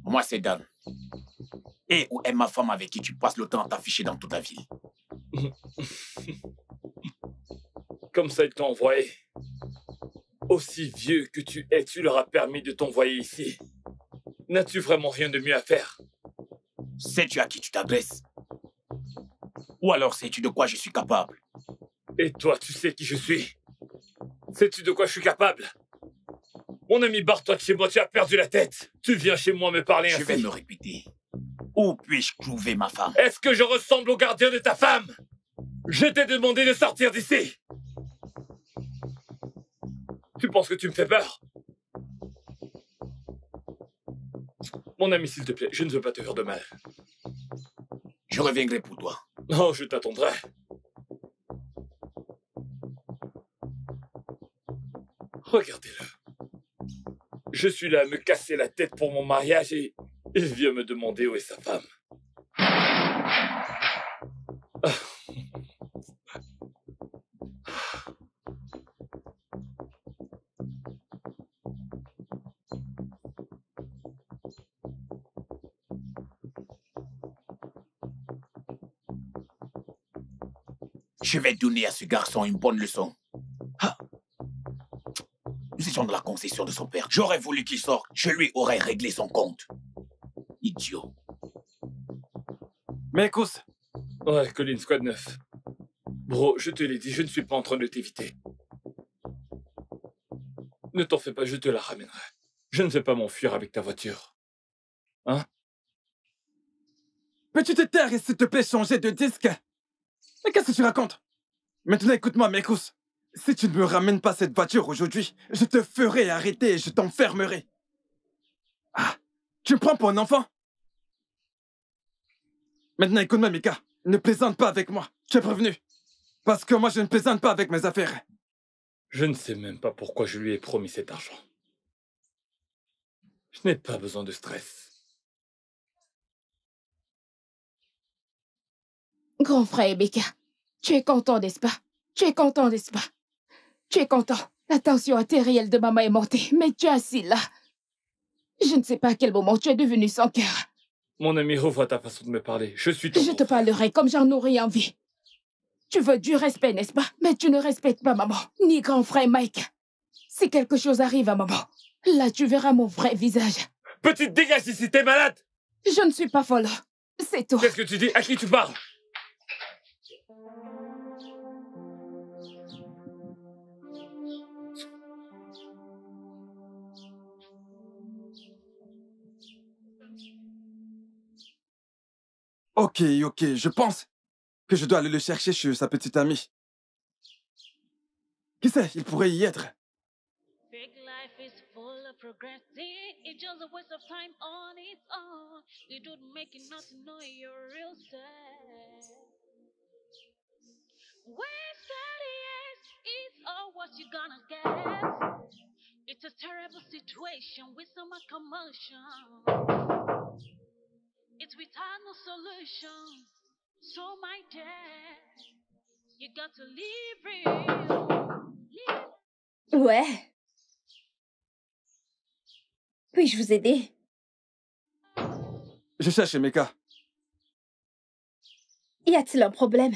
Moi, c'est Dan. Et où est ma femme avec qui tu passes le temps à t'afficher dans toute la ville? Comme ça, ils t'ont envoyé. Aussi vieux que tu es, tu leur as permis de t'envoyer ici. N'as-tu vraiment rien de mieux à faire? Sais-tu à qui tu t'adresses? Ou alors sais-tu de quoi je suis capable? Et toi, tu sais qui je suis? Sais-tu de quoi je suis capable? Mon ami, barre-toi de chez moi, tu as perdu la tête. Tu viens chez moi me parler ainsi. Je vais me répéter. Où puis-je trouver ma femme? Est-ce que je ressemble au gardien de ta femme? Je t'ai demandé de sortir d'ici. Tu penses que tu me fais peur? Mon ami, s'il te plaît, je ne veux pas te faire de mal. Je reviendrai pour toi. Oh, je t'attendrai. Regardez-le. Je suis là à me casser la tête pour mon mariage et il vient me demander où est sa femme. Ah. Je vais donner à ce garçon une bonne leçon. Ah. l'argent de la concession de son père. J'aurais voulu qu'il sorte. Je lui aurais réglé son compte. Idiot. Mais écoute. Ouais, Colin, squad neuf. Bro, je te l'ai dit, je ne suis pas en train de t'éviter. Ne t'en fais pas, je te la ramènerai. Je ne vais pas m'enfuir avec ta voiture. Hein? Mais tu te taire et s'il te plaît changer de disque. Mais qu'est-ce que tu racontes? Maintenant écoute-moi, Mekous. Si tu ne me ramènes pas cette voiture aujourd'hui, je te ferai arrêter et je t'enfermerai. Ah, tu me prends pour un enfant? Maintenant écoute-moi, Mika. Ne plaisante pas avec moi. Tu es prévenu. Parce que moi, je ne plaisante pas avec mes affaires. Je ne sais même pas pourquoi je lui ai promis cet argent. Je n'ai pas besoin de stress. Grand frère Ebeka, tu es content, n'est-ce pas? Tu es content, n'est-ce pas? Tu es content. La tension artérielle de maman est montée, mais tu es assis là. Je ne sais pas à quel moment tu es devenu sans cœur. Mon ami, revois ta façon de me parler. Je suis ton Je te parlerai comme j'en aurai envie. Tu veux du respect, n'est-ce pas? Mais tu ne respectes pas maman, ni grand frère Mike. Si quelque chose arrive à maman, là tu verras mon vrai visage. Peux-tu te dégager ici, t'es malade? Je ne suis pas folle, c'est tout. Qu'est-ce que tu dis? À qui tu parles? Ok, ok, je pense que je dois aller le chercher chez sa petite amie. Qui sait, il pourrait y être. It's without no solution, so my dad, you got to leave it. Ouais. Puis-je vous aider? Je cherche Emeka. Y a-t-il un problème?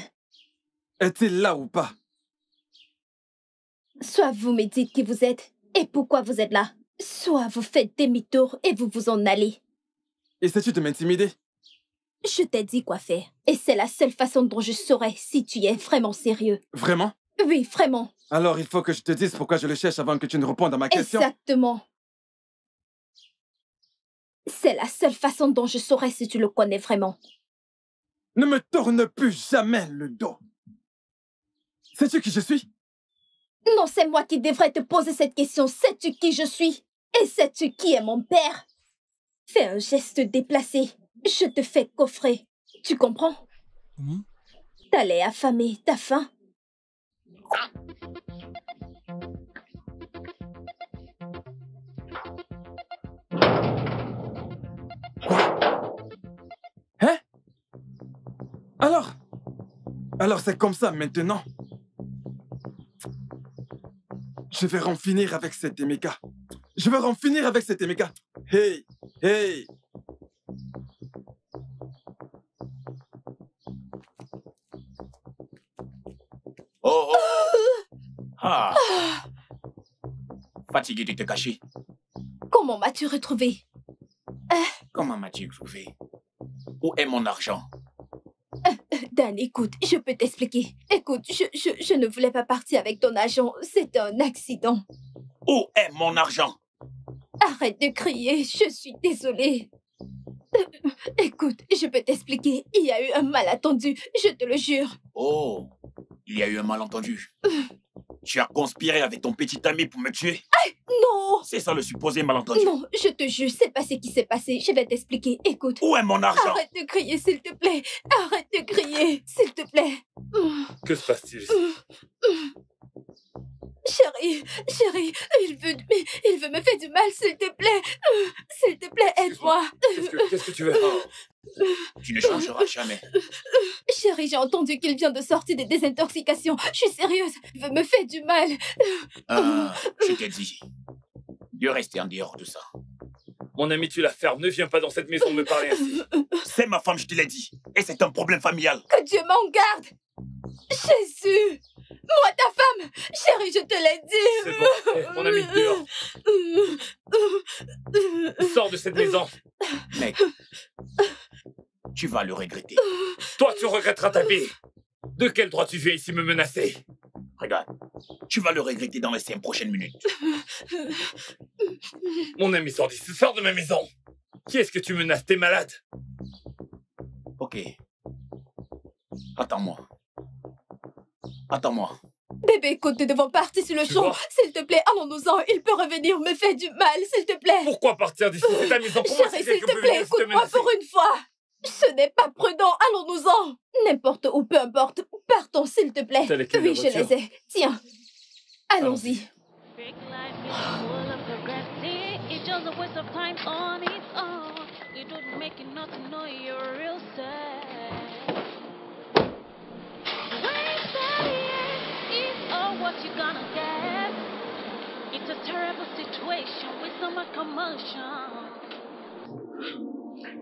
Est-il là ou pas? Soit vous me dites qui vous êtes et pourquoi vous êtes là, soit vous faites demi-tour et vous vous en allez. Essaies-tu de m'intimider? Je t'ai dit quoi faire. Et c'est la seule façon dont je saurais si tu es vraiment sérieux. Vraiment? Oui, vraiment. Alors il faut que je te dise pourquoi je le cherche avant que tu ne répondes à ma question. Exactement. C'est la seule façon dont je saurais si tu le connais vraiment. Ne me tourne plus jamais le dos. Sais-tu qui je suis? Non, c'est moi qui devrais te poser cette question. Sais-tu qui je suis? Et sais-tu qui est mon père? Fais un geste déplacé. Je te fais coffrer. Tu comprends? Mmh. T'as l'air affamé. T'as faim? Quoi? Hein? Alors? Alors c'est comme ça maintenant. Je vais en finir avec cet Emeka. Je vais en finir avec cet Emeka. Hey! Hey! Oh, oh. Ah. Ah. Fatigué de te cacher. Comment m'as-tu retrouvé? euh. Comment m'as-tu retrouvé? Où est mon argent? euh, euh, Dan, écoute, je peux t'expliquer. Écoute, je, je, je ne voulais pas partir avec ton agent. C'est un accident. Où est mon argent? Arrête de crier, je suis désolée. Euh, écoute, je peux t'expliquer, il y a eu un malentendu, je te le jure. Oh, il y a eu un malentendu. Euh. Tu as conspiré avec ton petit ami pour me tuer? Ah, non! C'est ça le supposé malentendu? Non, je te jure, c'est pas ce qui s'est passé, je vais t'expliquer, écoute. Où est mon argent? Arrête de crier, s'il te plaît, arrête de crier, s'il te plaît. Que se passe-t-il? Chérie, chérie, il veut, il veut me faire du mal, s'il te plaît. S'il te plaît, aide-moi. Qu'est-ce que tu veux? Oh. Tu ne changeras jamais. Chérie, j'ai entendu qu'il vient de sortir des désintoxications. Je suis sérieuse, il veut me faire du mal. Ah, je t'ai dit de rester en dehors de ça. Mon ami, tu la fermes, ne viens pas dans cette maison me parler ainsi. C'est ma femme, je te l'ai dit. Et c'est un problème familial. Que Dieu m'en garde. Jésus. Moi, ta femme! Chérie, je te l'ai dit! C'est bon, hey, on a mis dehors. Sors de cette maison! Mec, tu vas le regretter. Toi, tu regretteras ta vie! De quel droit tu viens ici me menacer? Regarde, tu vas le regretter dans les cinq prochaines minutes. Mon ami, sors d'ici, sors de ma maison! Qui est-ce que tu menaces? T'es malade? Ok. Attends-moi. Attends-moi. Bébé, écoute, nous devons partir sur le champ. S'il te plaît, allons-nous-en. Il peut revenir me faire du mal, s'il te plaît. Pourquoi partir d'ici? C'est ta maison. Chérie, s'il te plaît, écoute-moi pour une fois. Ce n'est pas prudent. Allons-nous-en. N'importe où, peu importe. Partons, s'il te plaît. Oui, je les ai. Tiens. Allons-y. What you gonna get? It's a terrible situation with so much commotion.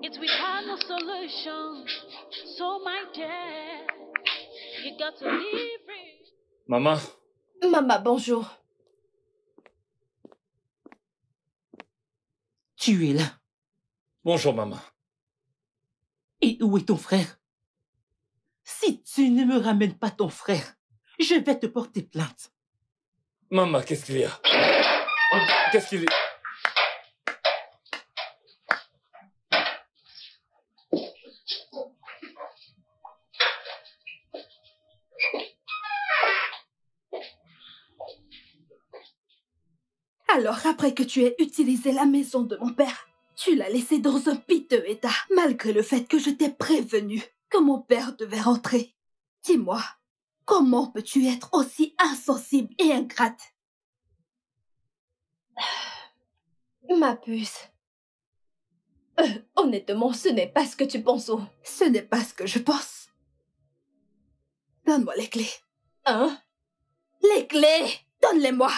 It's without no solution. So my dear, you got to leave it. Maman. Maman, bonjour. Tu es là. Bonjour, maman. Et où est ton frère? Si tu ne me ramènes pas ton frère, je vais te porter plainte. Maman, qu'est-ce qu'il y a? Qu'est-ce qu'il y a? Alors, après que tu aies utilisé la maison de mon père, tu l'as laissée dans un piteux état, malgré le fait que je t'ai prévenu que mon père devait rentrer. Dis-moi, comment peux-tu être aussi insensible et ingrate? Ma puce. Euh, honnêtement, ce n'est pas ce que tu penses au... Ce n'est pas ce que je pense. Donne-moi les clés. Hein? Les clés! Donne-les-moi!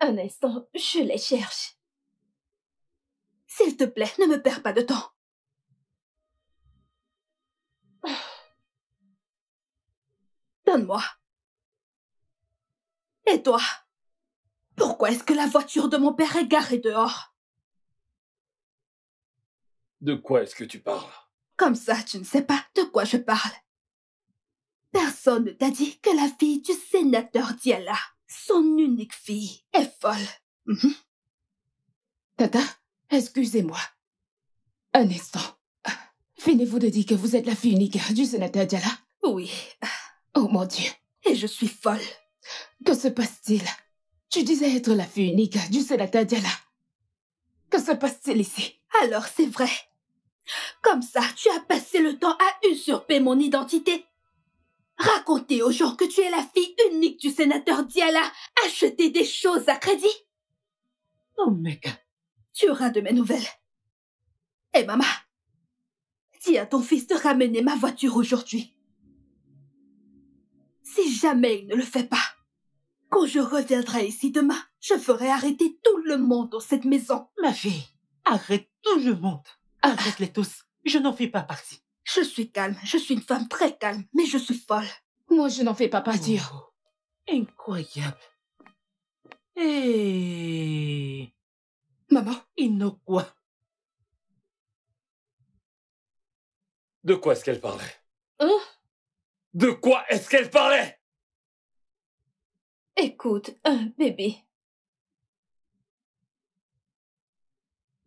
Un instant, je les cherche. S'il te plaît, ne me perds pas de temps. Donne-moi. Et toi? Pourquoi est-ce que la voiture de mon père est garée dehors? De quoi est-ce que tu parles? Comme ça, tu ne sais pas de quoi je parle. Personne ne t'a dit que la fille du sénateur Diala, son unique fille, est folle. Mmh. Tata, excusez-moi. Un instant. Venez-vous de dire que vous êtes la fille unique du sénateur Diala? Oui. Oh mon Dieu, et je suis folle. Que se passe-t-il? Tu disais être la fille unique du sénateur Diala. Que se passe-t-il ici? Alors c'est vrai. Comme ça, tu as passé le temps à usurper mon identité. Raconter aux gens que tu es la fille unique du sénateur Diala, acheter des choses à crédit. Oh mec, tu auras de mes nouvelles. Et hey, maman, dis à ton fils de ramener ma voiture aujourd'hui. Si jamais il ne le fait pas, quand je reviendrai ici demain, je ferai arrêter tout le monde dans cette maison. Ma fille, arrête tout le monde. Arrête-les tous. Je n'en fais pas partie. Je suis calme. Je suis une femme très calme, mais je suis folle. Moi, je n'en fais pas partie. Oh, incroyable. Et... Maman, il n'a quoi? De quoi est-ce qu'elle parlait? Oh. De quoi est-ce qu'elle parlait? Écoute, un bébé.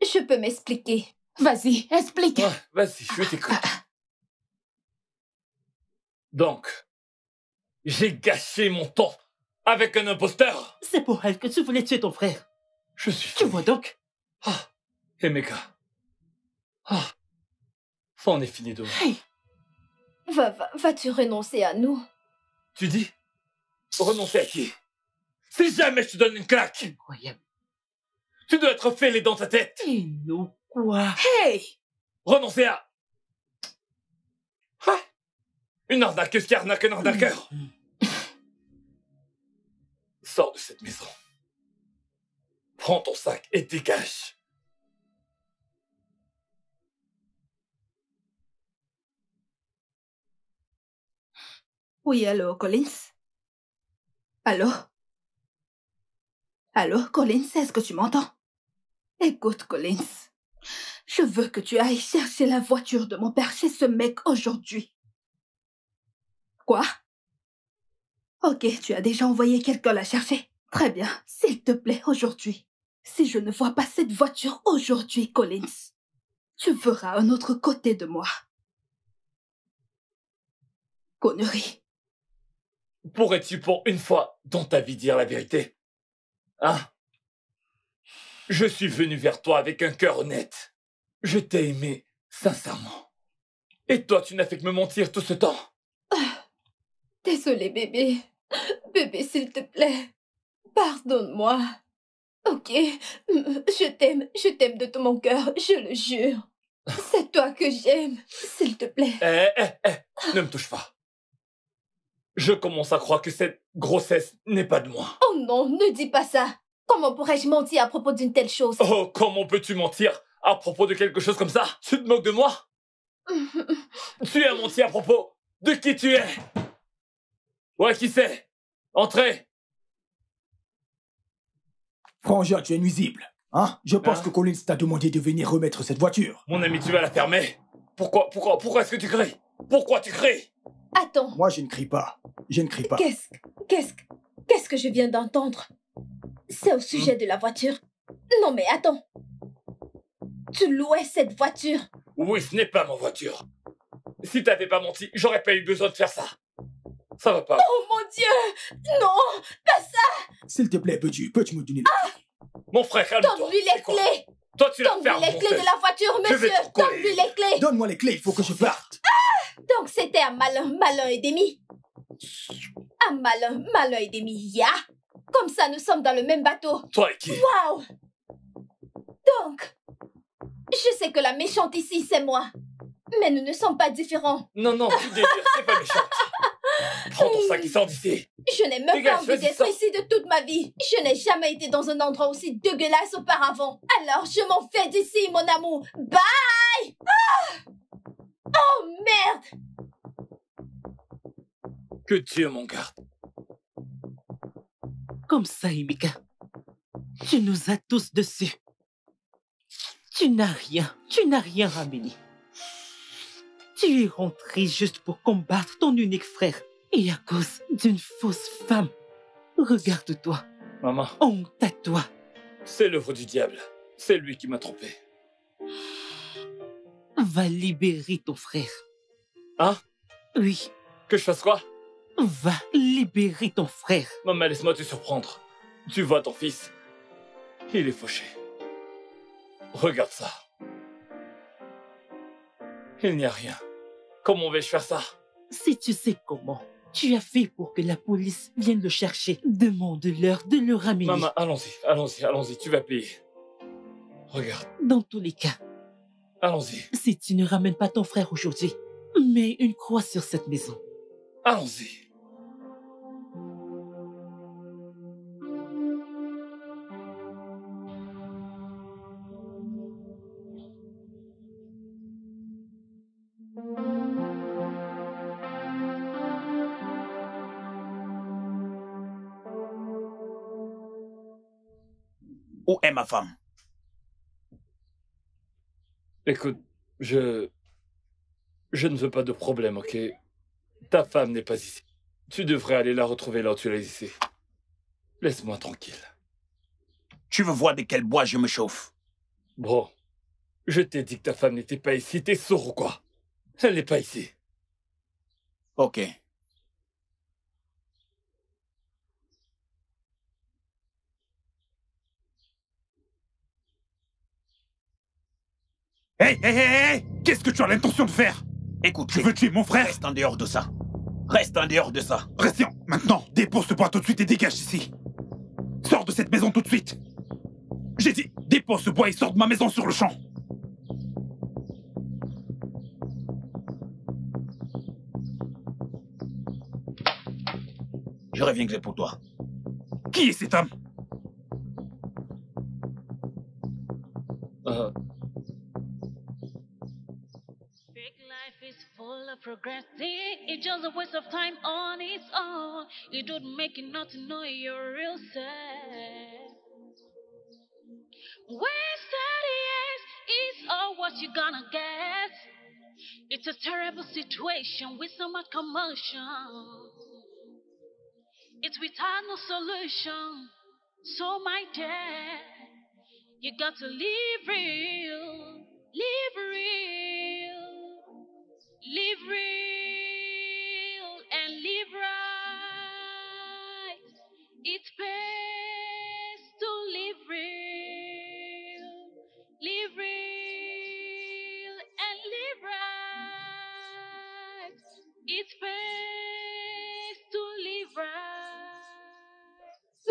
Je peux m'expliquer. Vas-y, explique. Ouais, vas-y, je t'écoute. Donc, j'ai gâché mon temps avec un imposteur. C'est pour elle que tu voulais tuer ton frère. Je suis... Tu vois donc? Ah, et mes gars. Ah, ça en est fini de moi. Hey. Va, va, vas-tu renoncer à nous? Tu dis? Renoncer à qui? Si jamais je te donne une claque! Incroyable. Tu dois être fêlé dans ta tête! Et nous quoi? Hey! Renoncer à... Ah! Une arnaqueuse qui arnaque un arnaqueur! Mmh. Sors de cette maison. Prends ton sac et dégage. Oui, allô, Collins? Allô? Allô, Collins, est-ce que tu m'entends? Écoute, Collins, je veux que tu ailles chercher la voiture de mon père chez ce mec aujourd'hui. Quoi? Ok, tu as déjà envoyé quelqu'un la chercher. Très bien, s'il te plaît, aujourd'hui. Si je ne vois pas cette voiture aujourd'hui, Collins, tu verras un autre côté de moi. Connerie. Pourrais-tu pour une fois dans ta vie dire la vérité? Hein? Je suis venu vers toi avec un cœur honnête. Je t'ai aimé sincèrement. Et toi, tu n'as fait que me mentir tout ce temps. Ah, désolé, bébé. Bébé, s'il te plaît. Pardonne-moi. Ok, je t'aime, je t'aime de tout mon cœur, je le jure. C'est toi que j'aime, s'il te plaît. Eh, eh, eh, ne me touche pas. Je commence à croire que cette grossesse n'est pas de moi. Oh non, ne dis pas ça. Comment pourrais-je mentir à propos d'une telle chose? Oh, comment peux-tu mentir à propos de quelque chose comme ça? Tu te moques de moi? Tu as menti à propos de qui tu es? Ouais, qui c'est? Entrez. Frangin, tu es nuisible. Hein? Je pense hein? que Collins t'a demandé de venir remettre cette voiture. Mon ami, tu vas la fermer. Pourquoi, pourquoi, pourquoi est-ce que tu cries? Pourquoi tu cries? Attends. Moi, je ne crie pas. Je ne crie pas. Qu'est-ce, qu'est-ce, qu'est-ce que je viens d'entendre? C'est au sujet hmm? de la voiture. Non, mais attends. Tu louais cette voiture? Oui, ce n'est pas ma voiture. Si t'avais pas menti, j'aurais pas eu besoin de faire ça. Ça va pas. Oh mon Dieu! Non! Pas ça! S'il te plaît, peux-tu, peux-tu me donner la... Ah, mon frère, calme-toi. Donne-lui les clés! Toi, tu l'as fermé. Donne-lui les clés de la voiture, monsieur! Donne-lui les clés! Donne-moi les clés, il faut que je parte. Ah! Donc c'était un malin, malin et demi. Un malin, malin et demi, ya! Yeah. Comme ça, nous sommes dans le même bateau. Toi et qui? Waouh! Donc, je sais que la méchante ici, c'est moi. Mais nous ne sommes pas différents. Non, non, tu délires, c'est pas méchant. Prends ton sac et sors d'ici. Je n'ai même pas envie d'être ici de toute ma vie. Je n'ai jamais été dans un endroit aussi dégueulasse auparavant. Alors, je m'en vais d'ici, mon amour. Bye! Ah! Oh, merde! Que Dieu m'en garde. Comme ça, Emika. Tu nous as tous dessus. Tu n'as rien, tu n'as rien ramené. Tu es rentré juste pour combattre ton unique frère et à cause d'une fausse femme. Regarde-toi. Maman. Honte à toi. C'est l'œuvre du diable. C'est lui qui m'a trompé. Va libérer ton frère. Hein? Oui. Que je fasse quoi? Va libérer ton frère. Maman, laisse-moi te surprendre. Tu vois ton fils. Il est fauché. Regarde ça. Il n'y a rien. Comment vais-je faire ça? Si tu sais comment, tu as fait pour que la police vienne le chercher. Demande-leur de le ramener. Maman, allons-y, allons-y, allons-y, tu vas payer. Regarde. Dans tous les cas. Allons-y. Si tu ne ramènes pas ton frère aujourd'hui, mets une croix sur cette maison. Allons-y. Où est ma femme? Écoute, je... Je ne veux pas de problème, ok? Ta femme n'est pas ici. Tu devrais aller la retrouver là où tu l'as ici. Laisse-moi tranquille. Tu veux voir de quel bois je me chauffe? Bro, je t'ai dit que ta femme n'était pas ici. T'es sourd ou quoi? Elle n'est pas ici. Ok. Hey, hey, hey, hey! Qu'est-ce que tu as l'intention de faire? Écoute, tu veux tuer mon frère? Reste en dehors de ça. Reste en dehors de ça. Reste en... Maintenant, dépose ce bois tout de suite et dégage ici. Sors de cette maison tout de suite. J'ai dit, dépose ce bois et sors de ma maison sur le champ. Je reviendrai pour toi. Qui est cet homme? Euh... Progressing, it's just a waste of time on its own. You don't make it not to know your real self. Wasted years is all what you're gonna get. It's a terrible situation with so much commotion. It's without no solution, so my dear, you got to live real, live real. Live real and live right. It pays to live real. Live real and live right. It pays to live right.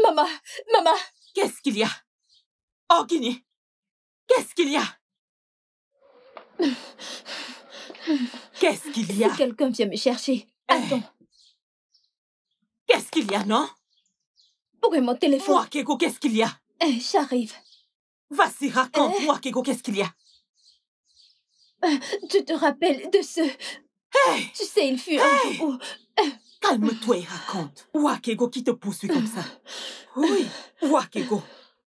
Maman, maman, qu'est-ce qu'il y a? Oh, Guinée, qu'est-ce qu'il y a? Qu'est-ce qu'il y a? Si quelqu'un vient me chercher. Attends. Qu'est-ce qu'il y a, non? Où est mon téléphone? Wakego, qu'est-ce qu'il y a? Eh, j'arrive. Vas-y, raconte, eh. Wakego, qu'est-ce qu'il y a? euh, Tu te rappelles de ce... Hey. Tu sais, il fut hey. un jour où... Calme-toi et raconte. Wakego, qui te poursuit comme ça? Oui, Wakego.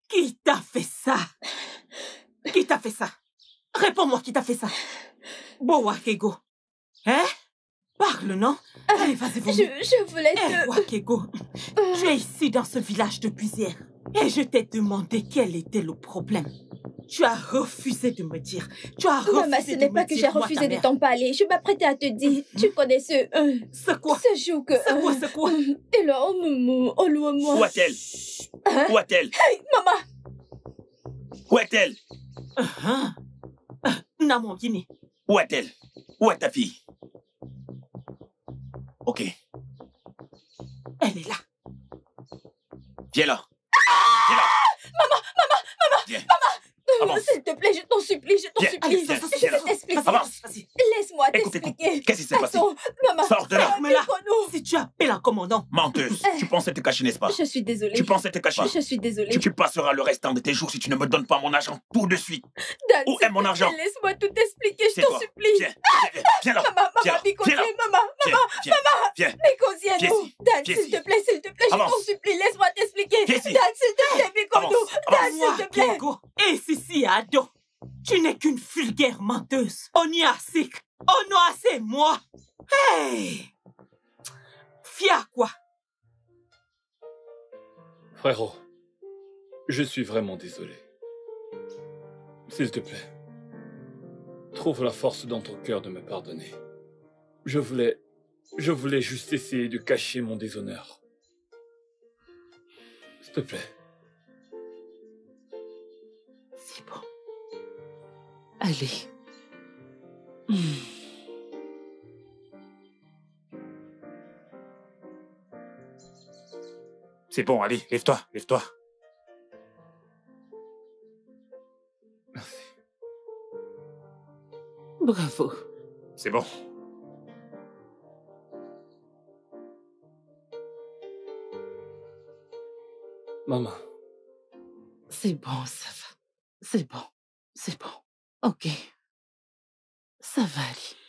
Qui t'a fait ça? Qui t'a fait ça? Réponds-moi, qui t'a fait ça? Bon, Wakego. Hein? Parle, non? euh, Allez, vas-y, vous. Je, je voulais te... Hey, Wakego, euh... tu es ici dans ce village depuis hier. Et je t'ai demandé quel était le problème. Tu as refusé de me dire. Tu as refusé Maman, ce n'est pas que j'ai refusé de t'en parler. Je m'apprêtais à te dire. Mm-hmm. Tu connais ce... Euh, c'est quoi? Ce jour que... C'est quoi, c'est quoi? Et le homme, au loin moi. Où est-elle? Hein? Où est-elle? Hey, maman! Où est-elle? Uh-huh. uh, Non, mon Guinée. Où est-elle? Où est ta fille? Ok. Elle est là. Viens là. Ah! Viens là. Maman, maman, maman, Viens. maman. S'il te plaît, je t'en supplie, je t'en supplie. Viens. Je Viens. vais t'expliquer. Laisse-moi t'expliquer. Qu'est-ce qui s'est passé? Maman, sors de là. là. Si tu appelles un commandant. Menteuse, eh. tu pensais te cacher, n'est-ce pas? Je suis désolée. Tu pensais te cacher? Je suis désolée. Tu, tu passeras le restant de tes jours si tu ne me donnes pas mon argent tout de suite. Dan, Où est mon argent? Laisse-moi tout expliquer, je t'en supplie. Viens, viens, viens là. Maman, maman, Bicosienne, maman, maman, maman. Viens. Bicosienne, Dan, s'il te plaît, s'il te plaît, je t'en supplie, laisse-moi t'expliquer. Dan, s'il te plaît, Bicosienne, Dan, s'il te plaît. Et Sissi Ado, tu n'es qu'une vulgaire menteuse. On y a assez. On a assez, moi. Hey! Fier quoi? Frérot, je suis vraiment désolé. S'il te plaît, trouve la force dans ton cœur de me pardonner. Je voulais... Je voulais juste essayer de cacher mon déshonneur. S'il te plaît. C'est bon. Allez. Mmh. C'est bon, allez, lève-toi, lève-toi. Merci. Bravo. C'est bon. Maman. C'est bon, ça va. C'est bon, c'est bon. Ok. Ça va aller.